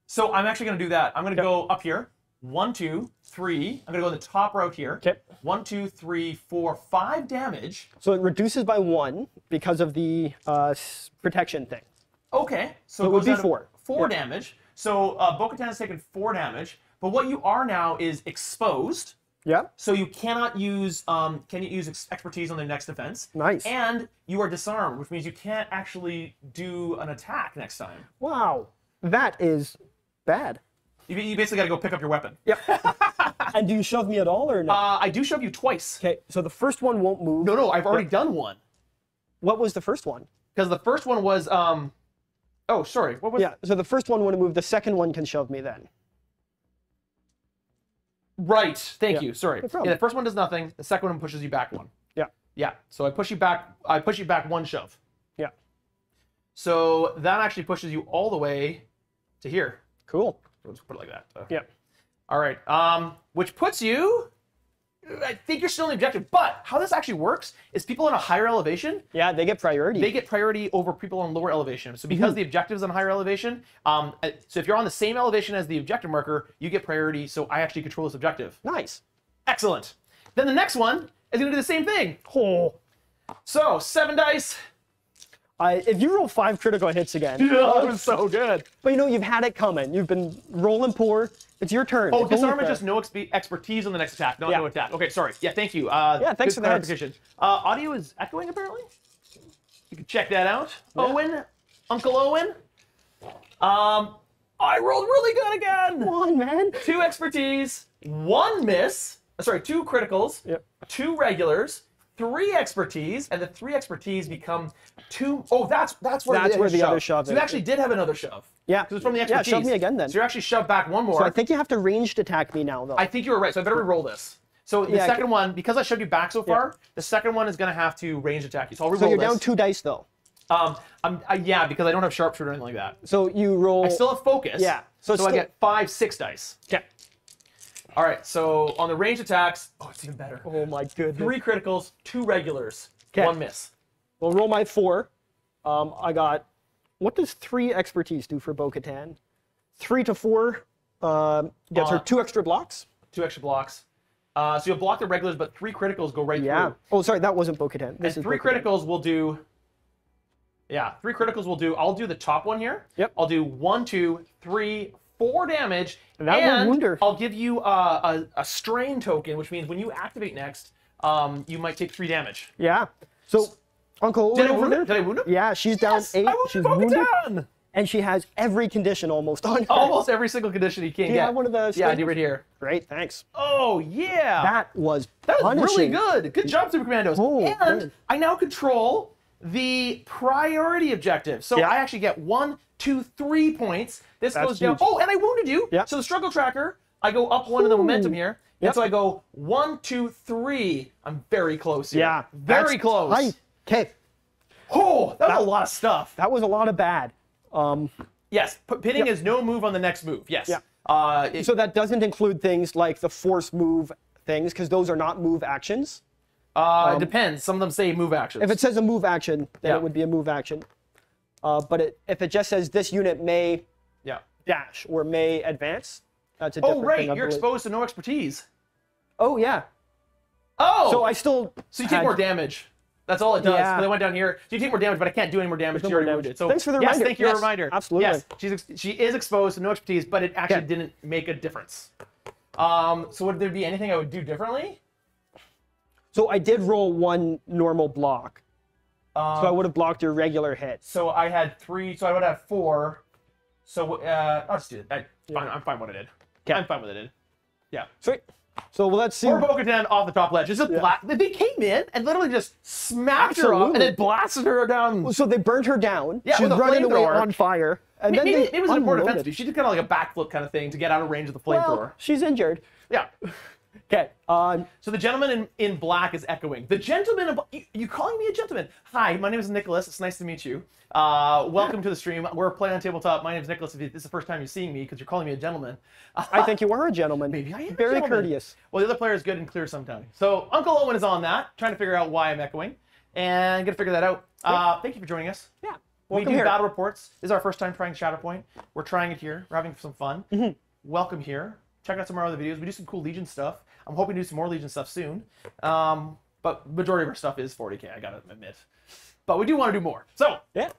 So I'm actually going to do that. I'm going to okay. go up here. One, two, three. I'm going to go in the top row here. Okay. One, two, three, four, five damage. So it reduces by one because of the uh, protection thing. Okay, so, so it would be four. Four yeah. damage. So uh, Bo-Katan has taken four damage, but what you are now is exposed. Yeah. So you cannot use um, can you use ex expertise on their next defense. Nice. And you are disarmed, which means you can't actually do an attack next time. Wow, that is bad. You, you basically got to go pick up your weapon. Yep. And do you shove me at all or no? Uh, I do shove you twice. Okay, so the first one won't move. No, no, I've already done one. What was the first one? Because the first one was. Um, Oh, sorry. What was yeah, so the first one want to move. The second one can shove me then. Right. Thank yeah. you. Sorry. No problem. Yeah, the first one does nothing. The second one pushes you back one. Yeah. Yeah. So I push you back. I push you back one shove. Yeah. So that actually pushes you all the way to here. Cool. Let's put it like that. Okay. Yeah. All right. Um, which puts you. I think you're still in the objective, but how this actually works is people on a higher elevation... Yeah, they get priority. They get priority over people on lower elevation. So because mm-hmm. the objective's on higher elevation, um, so if you're on the same elevation as the objective marker, you get priority, so I actually control this objective. Nice. Excellent. Then the next one is going to do the same thing. Oh. So, seven dice. I, if you roll five critical hits again... Yeah, that was so good. But you know, you've had it coming. You've been rolling poor. It's your turn. Oh, disarm is just no ex expertise on the next attack, not yeah. no attack. Okay, sorry. Yeah, thank you. Uh, yeah, thanks for the clarification. Uh, audio is echoing, apparently. You can check that out. Yeah. Owen, Uncle Owen. Um, I rolled really good again. Come on, man. Two expertise, one miss. Sorry, two criticals, yep. two regulars. Three expertise, and the three expertise become two. Oh, that's that's where that's the, where the shove. other shove. So you actually did have another shove. Yeah, because it's from the expertise. Yeah, shove me again then. So you're actually shoved back one more. So I think you have to ranged attack me now though. I think you were right. So I better re-roll this. So the yeah, second one, because I shoved you back so far, yeah. the second one is going to have to ranged attack you. So I'll re-roll this. So you're down two dice though. Um, I'm I, yeah, because I don't have sharpshooter or anything like that. So you roll. I still have focus. Yeah. So, so still... I get five, six dice. Yeah. All right, so on the range attacks, oh, it's even better. Oh, my goodness. Three criticals, two regulars, okay. one miss. Well, roll my four. Um, I got, what does three expertise do for Bo-Katan? Three to four um, gets uh, her two extra blocks. two extra blocks. Uh, so you'll block the regulars, but three criticals go right yeah. through. Oh, sorry, that wasn't Bo-Katan. This and is three Bo-Katan. criticals will do... Yeah, three criticals will do... I'll do the top one here. Yep. I'll do one, two, three, four damage. And that and will wonder. I'll give you a, a, a strain token, which means when you activate next, um, you might take three damage. Yeah. So, Uncle... Did I wound him? Did I wound him? Yeah, she's down yes, eight. I wound she's Bo-Katan! Wounded. And she has every condition almost on her. Almost every single condition you can get. Do you have one of those? Yeah, I do right here. Great, thanks. Oh, yeah. That was That was punishing. really good. Good job, Super Commandos. Oh, and good. I now control the priority objective. So yeah. I actually get one, two, three points. This That's goes down. Huge. Oh, and I wounded you. Yep. So the struggle tracker, I go up one Ooh. in the momentum here. Yep. And so I go one, two, three. I'm very close here. Yeah. Very close. Okay. Oh, that, that was a lot of stuff. That was a lot of bad. Um, yes, pinning yep. is no move on the next move, yes. Yeah. Uh, it, so that doesn't include things like the force move things, because those are not move actions? Uh, um, it depends. Some of them say move actions. If it says a move action, then yeah. it would be a move action. Uh, but it, if it just says this unit may yeah. dash or may advance, that's a different thing. Oh, right, thing, you're believe. exposed to no expertise. Oh, yeah. Oh! So I still... So you had... take more damage. That's all it does. Yeah. But I went down here. So you take more damage, but I can't do any more damage. No more damage. Wounded. So thanks for the yes, reminder. Thank you yes, for the reminder. Absolutely. Yes, she's ex she is exposed to no expertise, but it actually yeah. didn't make a difference. Um, so would there be anything I would do differently? So I did roll one normal block. Um, so I would have blocked your regular hit. So I had three. So I would have four. So uh, I'll just do it. I, yeah. fine, I'm fine with what I did. Yeah. I'm fine with what I did. Yeah. Sweet. So well, let's see. Or Bo-Katan off the top ledge. Just a yeah. blast. They came in and literally just smacked Absolutely. her up and then blasted her down. So they burned her down. Yeah, she's running away on fire. And maybe, then maybe it was more defensive. She did kind of like a backflip kind of thing to get out of range of the flamethrower. Well, she's injured. Yeah. Okay. Um, so the gentleman in, in black is echoing. The gentleman of... You, you calling me a gentleman? Hi, my name is Nicholas. It's nice to meet you. Uh, welcome to the stream. We're playing on tabletop. My name is Nicholas. If this is the first time you're seeing me because you're calling me a gentleman. Uh, I think you are a gentleman. Maybe I am Very a gentleman. courteous. Well, the other player is good and clear sometimes. So Uncle Owen is on that, trying to figure out why I'm echoing. And I'm going to figure that out. Uh, thank you for joining us. Yeah. Welcome we do here. battle reports. This is our first time trying Shatterpoint. We're trying it here. We're having some fun. Mm-hmm. Welcome here. Check out some of our other videos. We do some cool Legion stuff. I'm hoping to do some more Legion stuff soon. Um, but majority of our stuff is forty K, I gotta admit. But we do want to do more. So, yeah,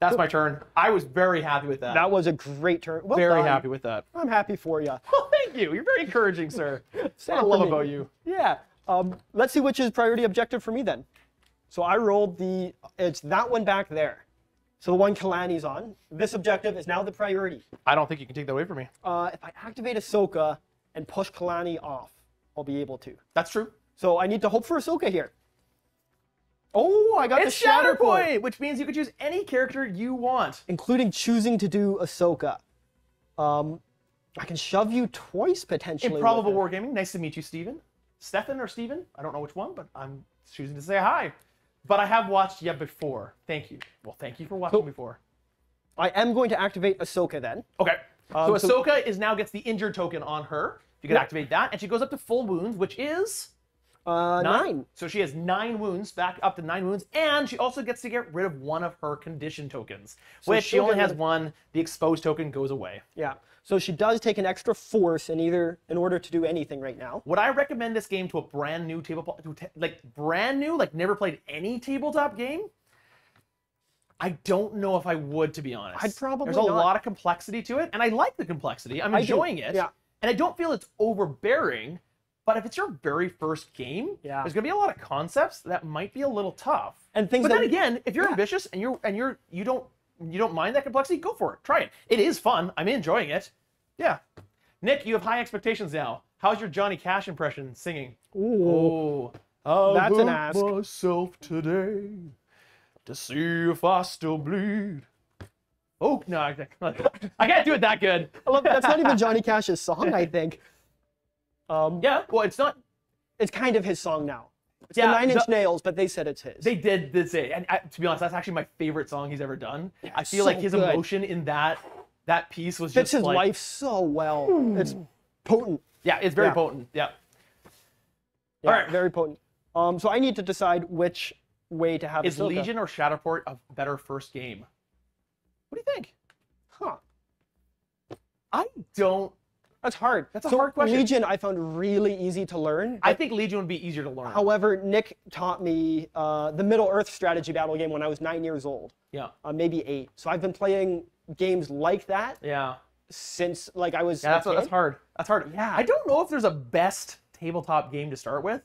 that's cool. my turn. I was very happy with that. That was a great turn. Well very done. happy with that. I'm happy for you. Well, thank you. You're very encouraging, sir. That's what I love about you. Yeah. Um, let's see which is priority objective for me then. So I rolled the, it's that one back there. So the one Kalani's on. This objective is now the priority. I don't think you can take that away from me. Uh, if I activate Ahsoka and push Kalani off, I'll be able to. That's true. So I need to hope for Ahsoka here. Oh, I got it's the Shatterpoint, Shatterpoint, which means you can choose any character you want, including choosing to do Ahsoka. Um, I can shove you twice potentially. Improbable Wargaming. Nice to meet you, Steven. Stefan or Steven? I don't know which one, but I'm choosing to say hi. But I have watched yet before. Thank you. Well, thank you for watching so, before. I am going to activate Ahsoka then. Okay. Um, so Ahsoka so, is now gets the injured token on her. You can yeah. activate that. And she goes up to full wounds, which is... Uh, nine. nine. So she has nine wounds, back up to nine wounds. And she also gets to get rid of one of her condition tokens, so which she only has one. The exposed token goes away. Yeah. So she does take an extra force in either in order to do anything right now. Would I recommend this game to a brand new tabletop, like brand new, like never played any tabletop game? I don't know if I would, to be honest. I'd probably There's a not. lot of complexity to it, and I like the complexity. I'm enjoying it, yeah. and I don't feel it's overbearing, but if it's your very first game, yeah. there's going to be a lot of concepts that might be a little tough. And things But that, then again, if you're yeah. ambitious and you're and you're you don't you don't mind that complexity, go for it. Try it. It is fun. I'm enjoying it. Yeah. Nick, you have high expectations now. How's your Johnny Cash impression singing? Ooh. Oh, that's an ask. I myself today to see if I still bleed. Oh, no, I can't do it that good. I love, that's not even Johnny Cash's song, I think. Um, yeah, well, it's not. It's kind of his song now. It's yeah, the Nine Inch the, Nails, but they said it's his. They did, did say it. And I, to be honest, that's actually my favorite song he's ever done. Yeah, I feel so like his good. emotion in that that piece was Fits just his like, life so well. Hmm. It's potent. Yeah, it's very yeah. potent. Yeah. yeah. All right. Very potent. Um, so I need to decide which way to have it. Is Ahsoka. Legion or Shatterport a better first game? What do you think? Huh. I don't That's hard. That's a so hard question. Legion I found really easy to learn. I think Legion would be easier to learn. However, Nick taught me uh, the Middle Earth strategy battle game when I was nine years old. Yeah. Uh, maybe eight. So I've been playing games like that. Yeah. Since like I was. Yeah, that's, that's hard. That's hard. Yeah. I don't know if there's a best tabletop game to start with.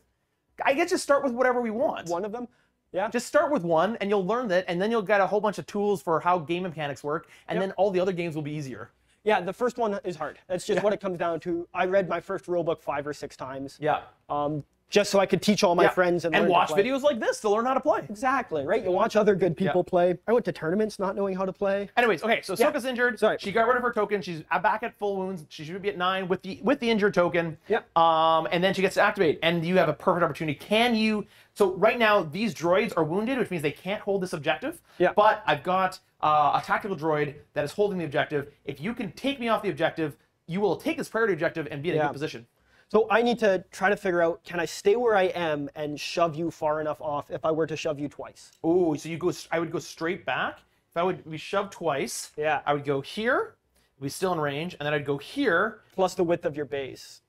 I guess just start with whatever we want. One of them. Yeah. Just start with one, and you'll learn that, and then you'll get a whole bunch of tools for how game mechanics work, and yep. then all the other games will be easier. Yeah, the first one is hard. That's just yeah. what it comes down to. I read my first rule book five or six times. Yeah. Um, just so I could teach all my yeah. friends and, and learn watch to play. videos like this to learn how to play. Exactly, right? You watch other good people yeah. play. I went to tournaments not knowing how to play. Anyways, okay, so Ahsoka's yeah. injured. Sorry. She got rid of her token. She's back at full wounds. She should be at nine with the with the injured token. Yep. Um, and then she gets to activate, and you have a perfect opportunity. Can you... So right now, these droids are wounded, which means they can't hold this objective. Yeah. But I've got uh, a tactical droid that is holding the objective. If you can take me off the objective, you will take this priority objective and be in yeah. a good position. So I need to try to figure out, can I stay where I am and shove you far enough off if I were to shove you twice? Oh, so you go, I would go straight back. If I would be shoved twice, yeah. I would go here, we're still in range, and then I'd go here. Plus the width of your base.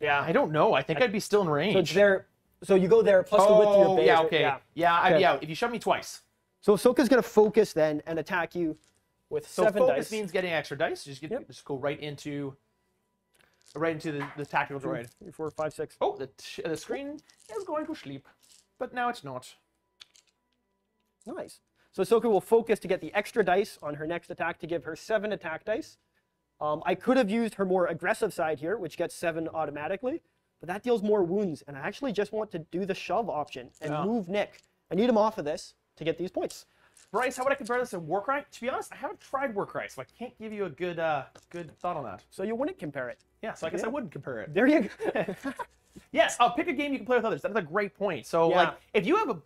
Yeah. I don't know. I think I, I'd be still in range. So, there, so you go there, plus oh, the width of your base. yeah, okay. Yeah, yeah I'd okay. be out if you shove me twice. So Ahsoka's going to focus then and attack you with so seven dice. So focus means getting extra dice. Just, get, yep. just go right into... Right into the, the tactical droid. Three, four, five, six. Oh, the, t the screen is going to sleep, but now it's not. Nice. So Ahsoka will focus to get the extra dice on her next attack to give her seven attack dice. Um, I could have used her more aggressive side here, which gets seven automatically, but that deals more wounds, and I actually just want to do the shove option and yeah. move Nick. I need him off of this to get these points. Bryce, how would I compare this to Warcry? To be honest, I haven't tried Warcry, so I can't give you a good uh, good thought on that. So you wouldn't compare it? Yeah, so I guess yeah. I wouldn't compare it. There you go. Yes, uh, pick a game you can play with others. That's a great point. So yeah. like, if you have a,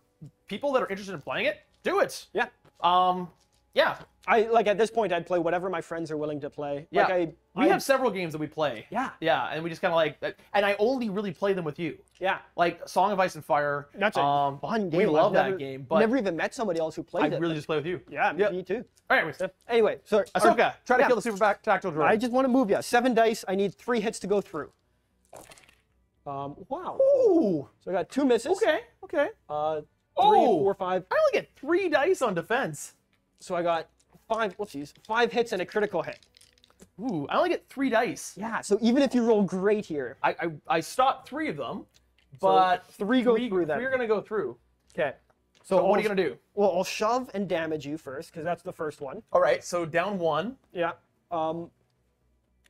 people that are interested in playing it, do it. Yeah. Um, yeah. I like at this point, I'd play whatever my friends are willing to play. Yeah. Like, I, we I, have several games that we play. Yeah. Yeah, and we just kind of like, and I only really play them with you. Yeah. Like Song of Ice and Fire. That's a um, fun game. We love never, that game. But never even met somebody else who played I it. I really but, just play with you. Yeah, yep. me too. All right, so, anyway, so Ahsoka, our, try to yeah. kill the super back tactical droid. I just want to move you. Seven dice. I need three hits to go through. Um, wow. Ooh. So I got two misses. Okay. Okay. Uh, three, oh. four, five. I only get three dice on defense. So I got five, whoopsies, five hits and a critical hit. Ooh, I only get three dice. Yeah, so even if you roll great here. I I, I stopped three of them, but so three go three, through them. Three are going to go through. Okay. So, so what are you going to do? Well, I'll shove and damage you first, because that's the first one. All right, so down one. Yeah. Um,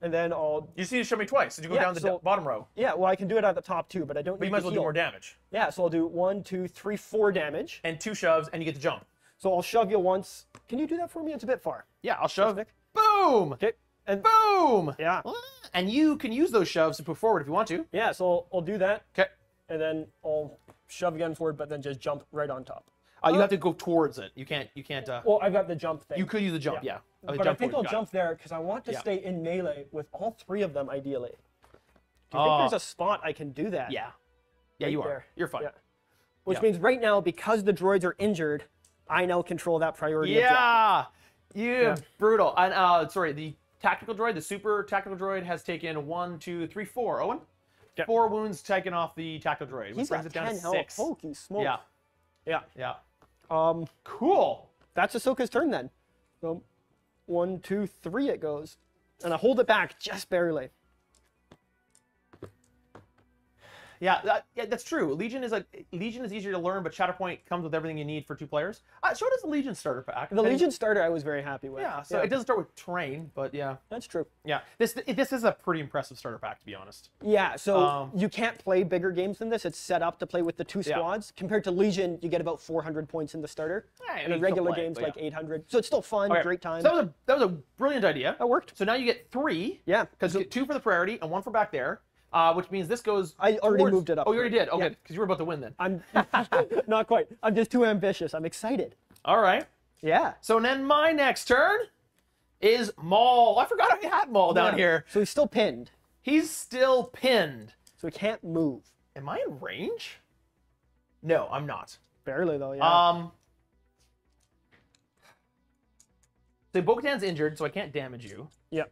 and then I'll... You see you shove me twice. Did you go yeah, down the so, bottom row? Yeah, well, I can do it at the top too, but I don't but need to But you might as well heal. do more damage. Yeah, so I'll do one, two, three, four damage. And two shoves, and you get to jump. So I'll shove you once. Can you do that for me? It's a bit far. Yeah, I'll shove. Nick. Boom! Okay. And boom! Yeah. And you can use those shoves to push forward if you want to. Yeah, so I'll, I'll do that. Okay. And then I'll shove again forward, but then just jump right on top. Uh, you uh, have to go towards it. You can't, you can't... Uh, well, I've got the jump thing. You could use the jump, yeah. yeah. But jump I think I'll jump it. there because I want to yeah. stay in melee with all three of them, ideally. Do you uh, think there's a spot I can do that? Yeah. Yeah, right you are. There. You're fine. Yeah. Which yeah. means right now, because the droids are injured, I now control that priority. Yeah, yeah, yeah. brutal. And uh, sorry, the tactical droid, the super tactical droid, has taken one, two, three, four. Owen, yeah. four wounds taken off the tactical droid. He's got it down ten to six. Health. Holy smoke. Yeah, yeah, yeah. Um, cool. That's Ahsoka's turn then. So, one, two, three, it goes, and I hold it back just barely. Yeah, that, yeah, that's true. Legion is a Legion is easier to learn, but Shatterpoint comes with everything you need for two players. Uh, so does the Legion starter pack. The Legion starter I was very happy with. Yeah, so yeah. it doesn't start with terrain, but yeah. That's true. Yeah, this this is a pretty impressive starter pack, to be honest. Yeah, so um, you can't play bigger games than this. It's set up to play with the two squads. Yeah. Compared to Legion, you get about four hundred points in the starter. Yeah, and in regular play, games, like yeah. eight hundred. So it's still fun, okay. great time. So that was, a, that was a brilliant idea. That worked. So now you get three. Yeah. Because you get two for the priority and one for back there. Uh, which means this goes... I already towards... moved it up. Oh, you already did? Okay, yeah. because you were about to win then. I'm not quite. I'm just too ambitious. I'm excited. All right. Yeah. So then my next turn is Maul. I forgot I had Maul down yeah. here. So he's still pinned. He's still pinned. So he can't move. Am I in range? No, I'm not. Barely, though, yeah. Um. So Bo-Katan's injured, so I can't damage you. Yep.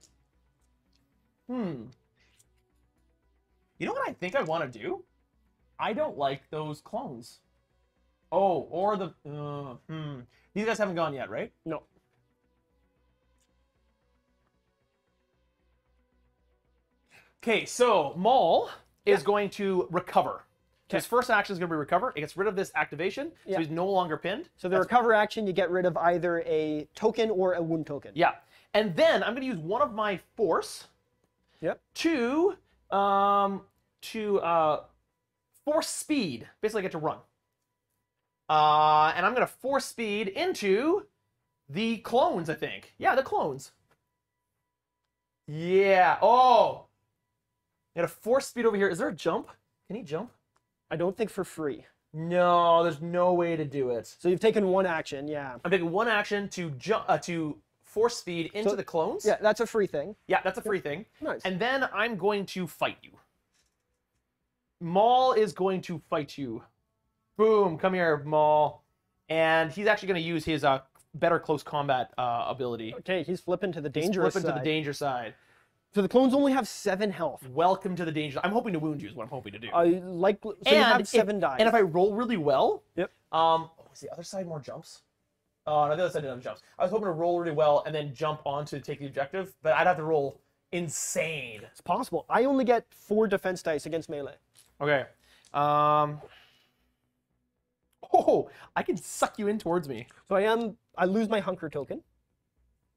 Hmm. You know what I think I want to do? I don't like those clones. Oh, or the... Uh, hmm. These guys haven't gone yet, right? No. Okay, so Maul yeah. is going to recover. Okay. His first action is going to be recover. It gets rid of this activation, yeah. so he's no longer pinned. So the That's recover cool. action, you get rid of either a token or a wound token. Yeah. And then I'm going to use one of my force yep. to um, to uh, force speed. Basically, I get to run. Uh, and I'm going to force speed into the clones, I think. Yeah, the clones. Yeah. Oh. I got a force speed over here. Is there a jump? Can he jump? I don't think for free. No, there's no way to do it. So you've taken one action, yeah. I'm taking one action to jump uh, to force speed into so, the clones. Yeah, that's a free thing. Yeah, that's a free thing. Nice. And then I'm going to fight you. Maul is going to fight you. Boom! Come here, Maul. And he's actually going to use his uh, better close combat uh, ability. Okay, he's flipping to the dangerous side. He's flipping to the danger side. So the clones only have seven health. Welcome to the danger. I'm hoping to wound you is what I'm hoping to do. I like so and you have seven if, dice. And if I roll really well, yep. Um, oh, is the other side more jumps? Oh no, the other side didn't have jumps. I was hoping to roll really well and then jump on to take the objective, but I'd have to roll insane. It's possible. I only get four defense dice against melee. Okay. Um. Oh, I can suck you in towards me. So I am. I lose my hunker token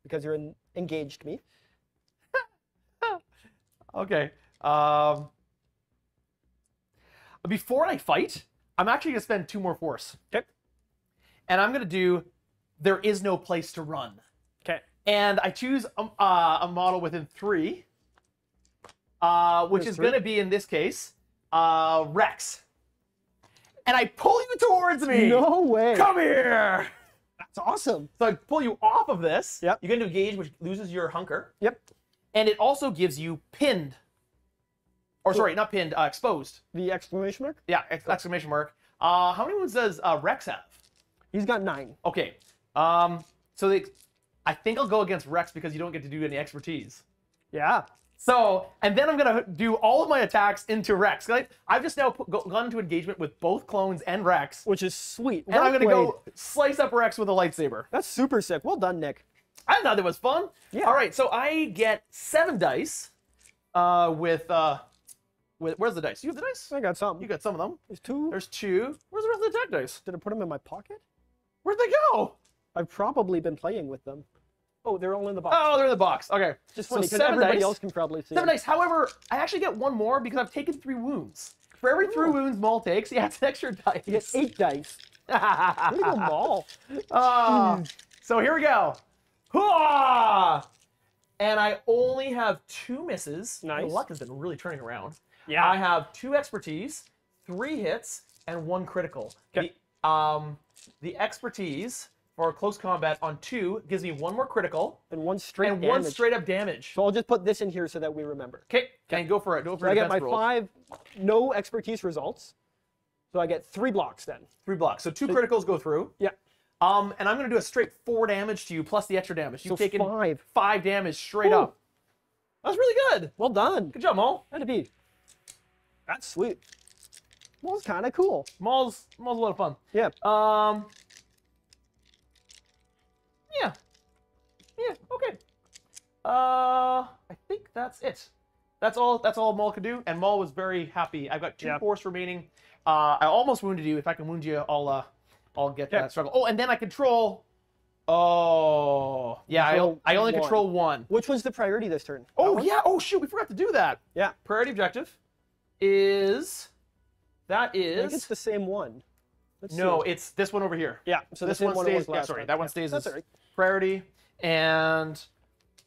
because you're in, engaged me. Okay. Um, before I fight, I'm actually going to spend two more force. Okay. And I'm going to do, there is no place to run. Okay. And I choose a, uh, a model within three, uh, which There's is going to be, in this case, uh, Rex. And I pull you towards me. No way. Come here. That's awesome. So I pull you off of this. Yep. You're going to engage, which loses your hunker. Yep. And it also gives you pinned, or sorry, not pinned, uh, exposed. The exclamation mark? Yeah, ex exclamation mark. Uh, how many wounds does uh, Rex have? He's got nine. Okay. Um, so they, I think I'll go against Rex because you don't get to do any expertise. Yeah. So, and then I'm going to do all of my attacks into Rex. I, I've just now put, go, gone into engagement with both clones and Rex. Which is sweet. And well I'm going to go slice up Rex with a lightsaber. That's super sick. Well done, Nick. I thought that was fun. Yeah. All right, so I get seven dice uh, with, uh, with... Where's the dice? You have the dice? I got some. You got some of them. There's two. There's two. Where's the rest of the attack dice? Did I put them in my pocket? Where'd they go? I've probably been playing with them. Oh, they're all in the box. Oh, they're in the box. Okay. Just funny, because so everybody dice. else can probably see Seven them. dice. However, I actually get one more because I've taken three wounds. For every three Ooh. wounds Maul takes, yeah, it's an extra dice. You get eight dice. Really go Maul. Uh, so here we go. Hooah! And I only have two misses. Nice. My luck has been really turning around. Yeah. I have two expertise, three hits, and one critical. Okay. The, um, the expertise for close combat on two gives me one more critical and one straight and damage. one straight up damage. So I'll just put this in here so that we remember. Okay. Okay. Go for it. Go for it. So I get my rolls. five no expertise results. So I get three blocks then. Three blocks. So two so, criticals go through. Yeah. Um, and I'm going to do a straight four damage to you, plus the extra damage. You've so taken five. five damage straight Ooh. up. That was really good. Well done. Good job, Maul. That'd be. That's sweet. Maul's kind of cool. Maul's, Maul's a lot of fun. Yeah. Um. Yeah. Yeah, okay. Uh, I think that's it. That's all, that's all Maul could do, and Maul was very happy. I've got two yeah. force remaining. Uh, I almost wounded you. If I can wound you, I'll... Uh, I'll get yeah. that struggle. Oh, and then I control. Oh, yeah. Control I, I only one. control one. Which one's the priority this turn? Oh that yeah. One? Oh shoot, we forgot to do that. Yeah. Priority objective is that is. I think it's the same one. Let's no, see. it's this one over here. Yeah. So this one stays. One yeah, sorry, time. that one stays That's as right. priority, and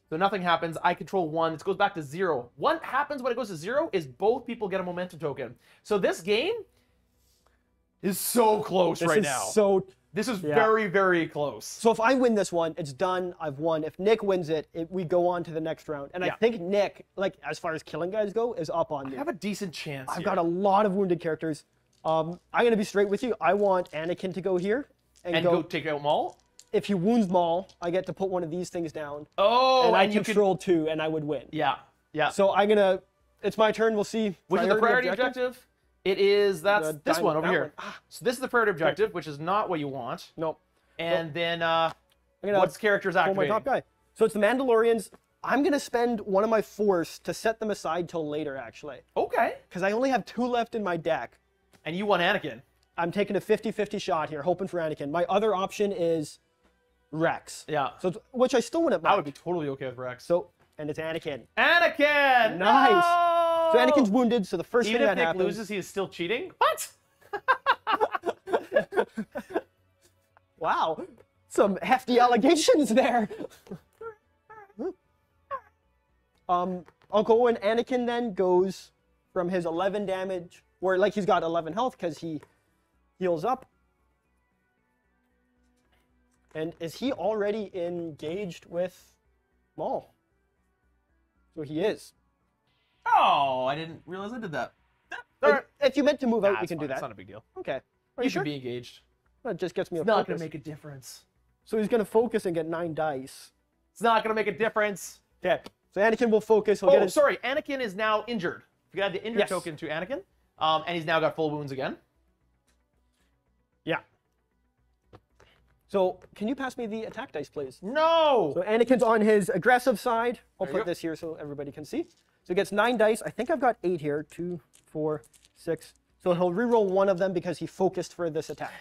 so nothing happens. I control one. It goes back to zero. What happens when it goes to zero is both people get a momentum token. So this game. Is so close this right is now. So this is yeah. very, very close. So if I win this one, it's done. I've won. If Nick wins it, it we go on to the next round. And yeah. I think Nick, like as far as killing guys go, is up on me. I have a decent chance. I've here. got a lot of wounded characters. Um, I'm gonna be straight with you. I want Anakin to go here and, and go, go take out Maul. If he wounds Maul, I get to put one of these things down. Oh, and, and I you control could... two, and I would win. Yeah. Yeah. So I'm gonna. It's my turn. We'll see. Which is the priority objective? objective? It is that's the this one over here. One. Ah. So this is the priority objective, okay. which is not what you want. Nope. And nope. then uh, I'm gonna what's characters activating? Oh, my top guy. So it's the Mandalorians. I'm going to spend one of my force to set them aside till later, actually. Okay. Because I only have two left in my deck. And you want Anakin. I'm taking a fifty fifty shot here, hoping for Anakin. My other option is Rex. Yeah. So, which I still wouldn't mind. I would be totally okay with Rex. So, and it's Anakin. Anakin! Nice! No! So Anakin's wounded, so the first Even thing that Nick happens... Even if Nick loses, he is still cheating? What? Wow. Some hefty allegations there. Um, I'll go and Anakin then goes from his eleven damage, where like he's got eleven health because he heals up. And is he already engaged with Maul? So he is. Oh, I didn't realize I did that. If, if you meant to move nah, out, we can fine. do that. It's not a big deal. Okay. Are you, you should sure? be engaged. That just gets me. It's not going to make a difference. So he's going to focus and get nine dice. It's not going to make a difference. Okay. So Anakin will focus. He'll oh, get his... sorry. Anakin is now injured. You got the injured yes. token to Anakin, um, and he's now got full wounds again. Yeah. So can you pass me the attack dice, please? No. So Anakin's on his aggressive side. I'll there put this here so everybody can see. So he gets nine dice. I think I've got eight here. Two, four, six. So he'll reroll one of them because he focused for this attack.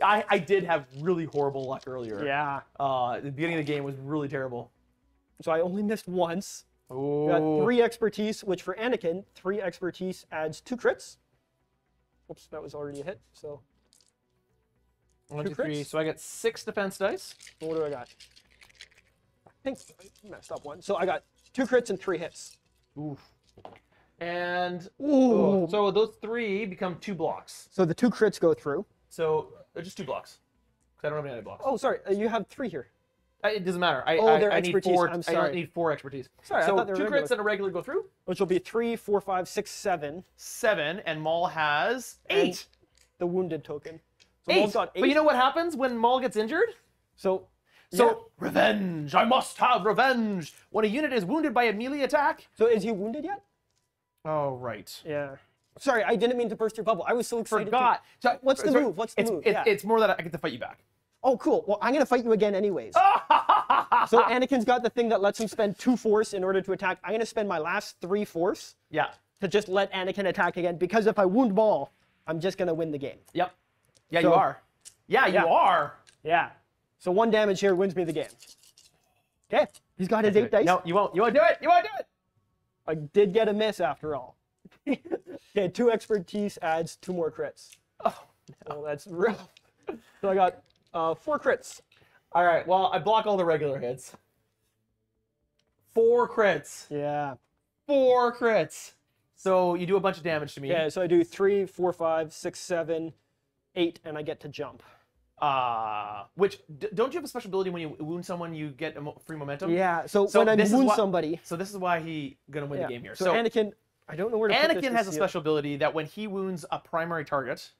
I, I did have really horrible luck earlier. Yeah. Uh, the beginning of the game was really terrible. So I only missed once. Ooh. Got three expertise, which for Anakin, three expertise adds two crits. Oops, that was already a hit. So one, two, two three. So I got six defense dice. What do I got? I think I messed up one. So I got two crits and three hits. Ooh. And ooh. So those three become two blocks. So the two crits go through. So they're just two blocks. Because I don't have any blocks. Oh, sorry. You have three here. It doesn't matter. I, oh, I, I need four. I'm sorry. I don't need four expertise. Sorry, so I thought they were two regular. crits and a regular go through, which will be three, four, five, six, seven. Seven, and Maul has eight. eight. The wounded token. So eight. Maul's got eight. But you know what happens when Maul gets injured? So, so yeah. revenge. I must have revenge. When a unit is wounded by a melee attack. So is he wounded yet? Oh right. Yeah. Sorry, I didn't mean to burst your bubble. I was so excited. Forgot. To... So, What's the sorry, move? What's the it's, move? It's, yeah. it's more that I get to fight you back. Oh, cool. Well, I'm going to fight you again anyways. So Anakin's got the thing that lets him spend two force in order to attack. I'm going to spend my last three force yeah. to just let Anakin attack again, because if I wound Maul, I'm just going to win the game. Yep. Yeah, so, you are. Yeah, yeah, you are. Yeah. So one damage here wins me the game. Okay. He's got his eight dice. No, you won't. You won't do it. You won't do it. I did get a miss after all. Okay, two expertise adds two more crits. Oh, no. So that's rough. So I got... Uh, four crits. All right, well, I block all the regular hits. Four crits. Yeah. Four crits. So you do a bunch of damage to me. Yeah, so I do three, four, five, six, seven, eight, and I get to jump. Uh, which, d don't you have a special ability when you wound someone, you get a mo free momentum? Yeah, so, so when I wound why, somebody... So this is why he's going to win yeah. the game here. So, so Anakin, I don't know where to Anakin put this has a special it. ability that when he wounds a primary target...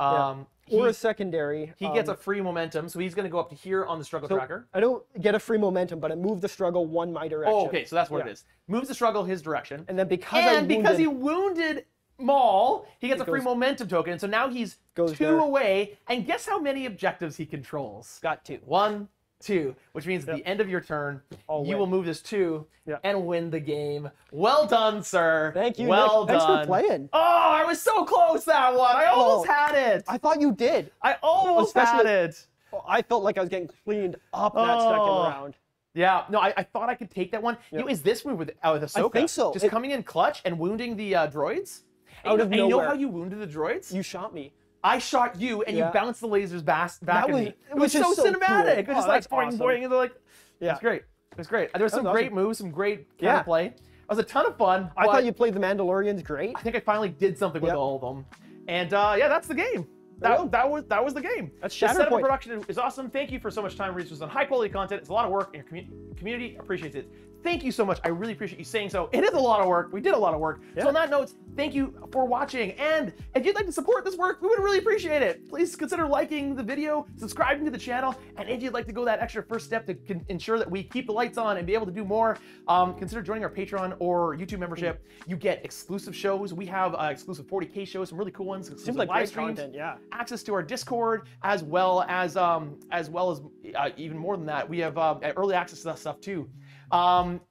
Um, yeah. Or he, a secondary. He um, gets a free momentum, so he's going to go up to here on the struggle so tracker. I don't get a free momentum, but I move the struggle one my direction. Oh, okay, so that's what yeah. it is. Moves the struggle his direction. And then because and I wounded, because he wounded Maul, he gets a free goes, momentum token, so now he's goes two there. away, and guess how many objectives he controls? Got two. One, two, which means yep. at the end of your turn, I'll you win. will move this two yep. and win the game. Well done, sir. Thank you. Well Nick. done. Thanks for playing. Oh, I was so close that one. I almost oh, had it. I thought you did. I almost Especially, had it. I felt like I was getting cleaned up oh. that second round. Yeah. No, I, I thought I could take that one. Yep. You know, is this move with, uh, with Ahsoka? I think so. Just it, coming in clutch and wounding the uh, droids? And out you know, of nowhere. And you know how you wounded the droids? You shot me. I shot you, and yeah. you bounced the lasers back at me. It was so cinematic. It was just like boing, boing, and they're like, yeah. it's great. It was great. There were some great moves, some great counterplay. It was a ton of fun. I thought you played the Mandalorians great. I think I finally did something with all of them. And uh, yeah, that's the game. that, that was that was the game. That's Shatterpoint. The setup and production is awesome. Thank you for so much time, resources on high quality content. It's a lot of work, and your com community appreciates it. Thank you so much. I really appreciate you saying so. It is a lot of work. We did a lot of work. Yeah. So on that note, thank you for watching. And if you'd like to support this work, we would really appreciate it. Please consider liking the video, subscribing to the channel, and if you'd like to go that extra first step to ensure that we keep the lights on and be able to do more, um, consider joining our Patreon or YouTube membership. You get exclusive shows. We have uh, exclusive forty K shows, some really cool ones. Seems like live streams, content, yeah. Access to our Discord, as well as um, as well as uh, even more than that, we have uh, early access to that stuff too. Um,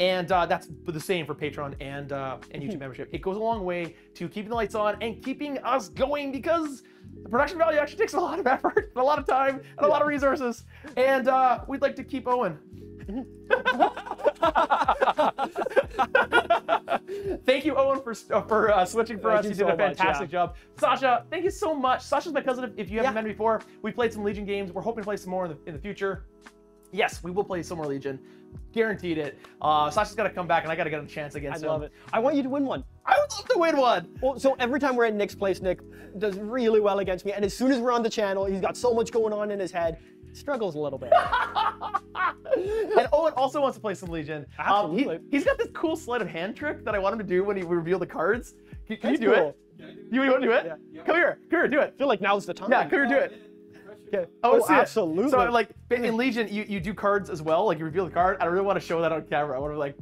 and uh, that's the same for Patreon and uh, and YouTube membership. It goes a long way to keeping the lights on and keeping us going, because the production value actually takes a lot of effort, and a lot of time, and yeah. a lot of resources. And uh, we'd like to keep Owen. Thank you, Owen, for for uh, switching for thank us. You, you did so a fantastic much, yeah. job. Sasha, thank you so much. Sasha's my cousin. If you haven't yeah. met before, we played some Legion games. We're hoping to play some more in the, in the future. Yes, we will play some more Legion. Guaranteed it. Uh, Sasha's got to come back, and I got to get a chance against him. I love it. I want you to win one. I would love to win one. Well, so every time we're at Nick's place, Nick does really well against me. And as soon as we're on the channel, he's got so much going on in his head. Struggles a little bit. And Owen also wants to play some Legion. Absolutely. Um, he, he's got this cool sleight of hand trick that I want him to do when he we reveal the cards. Can, can you do cool. it? Yeah, you, you want to do it? Yeah. Yeah. Come here. Come here, do it. I feel like now's the time. Yeah, come here, do it. Okay. Oh, oh absolutely. It. So I'm like, in Legion, you, you do cards as well. Like, you reveal the card. I don't really want to show that on camera. I want to be like,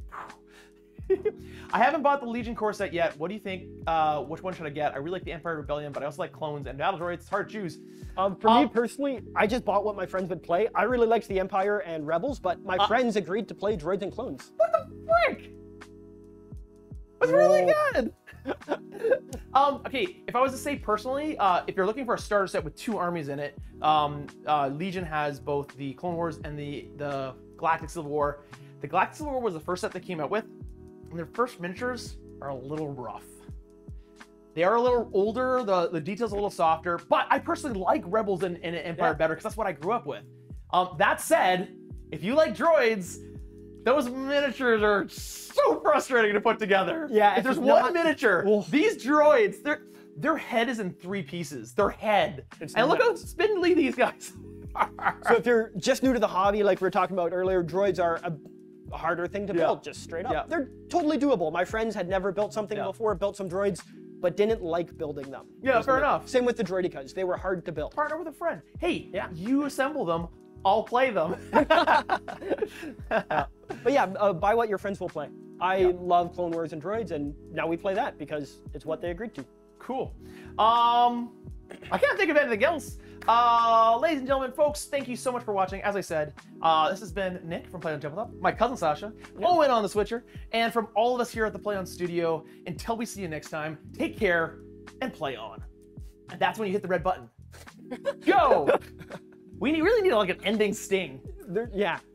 I haven't bought the Legion core set yet. What do you think? Uh, which one should I get? I really like the Empire Rebellion, but I also like clones and battle droids. It's hard to choose. Um, for um, me personally, I just bought what my friends would play. I really liked the Empire and Rebels, but my uh, friends agreed to play droids and clones. What the frick? That's Whoa. really good. um, okay, if I was to say personally, uh, if you're looking for a starter set with two armies in it, um, uh, Legion has both the Clone Wars and the, the Galactic Civil War. The Galactic Civil War was the first set they came out with, and their first miniatures are a little rough. They are a little older, the, the details a little softer, but I personally like Rebels and, and Empire yeah. better, because that's what I grew up with. Um, that said, if you like droids, those miniatures are so frustrating to put together. Yeah, if there's one not... miniature, Oof. these droids, their their head is in three pieces. Their head, it's and look nuts. how spindly these guys are. So if you're just new to the hobby, like we were talking about earlier, droids are a harder thing to yeah. build, just straight up. Yeah. They're totally doable. My friends had never built something yeah. before, built some droids, but didn't like building them. Yeah, fair enough. Same with the droidicas; they were hard to build. Partner with a friend. Hey, yeah. you assemble them. I'll play them. uh, but yeah, uh, buy what your friends will play. I yeah. love Clone Wars and droids, and now we play that because it's what they agreed to. Cool. Um, I can't think of anything else. Uh, ladies and gentlemen, folks, thank you so much for watching. As I said, uh, this has been Nick from Play On Tabletop, my cousin Sasha, yeah. Owen on the Switcher, and from all of us here at the Play On Studio, until we see you next time, take care and play on. And that's when you hit the red button. Go! We really need like an ending sting. There, yeah. We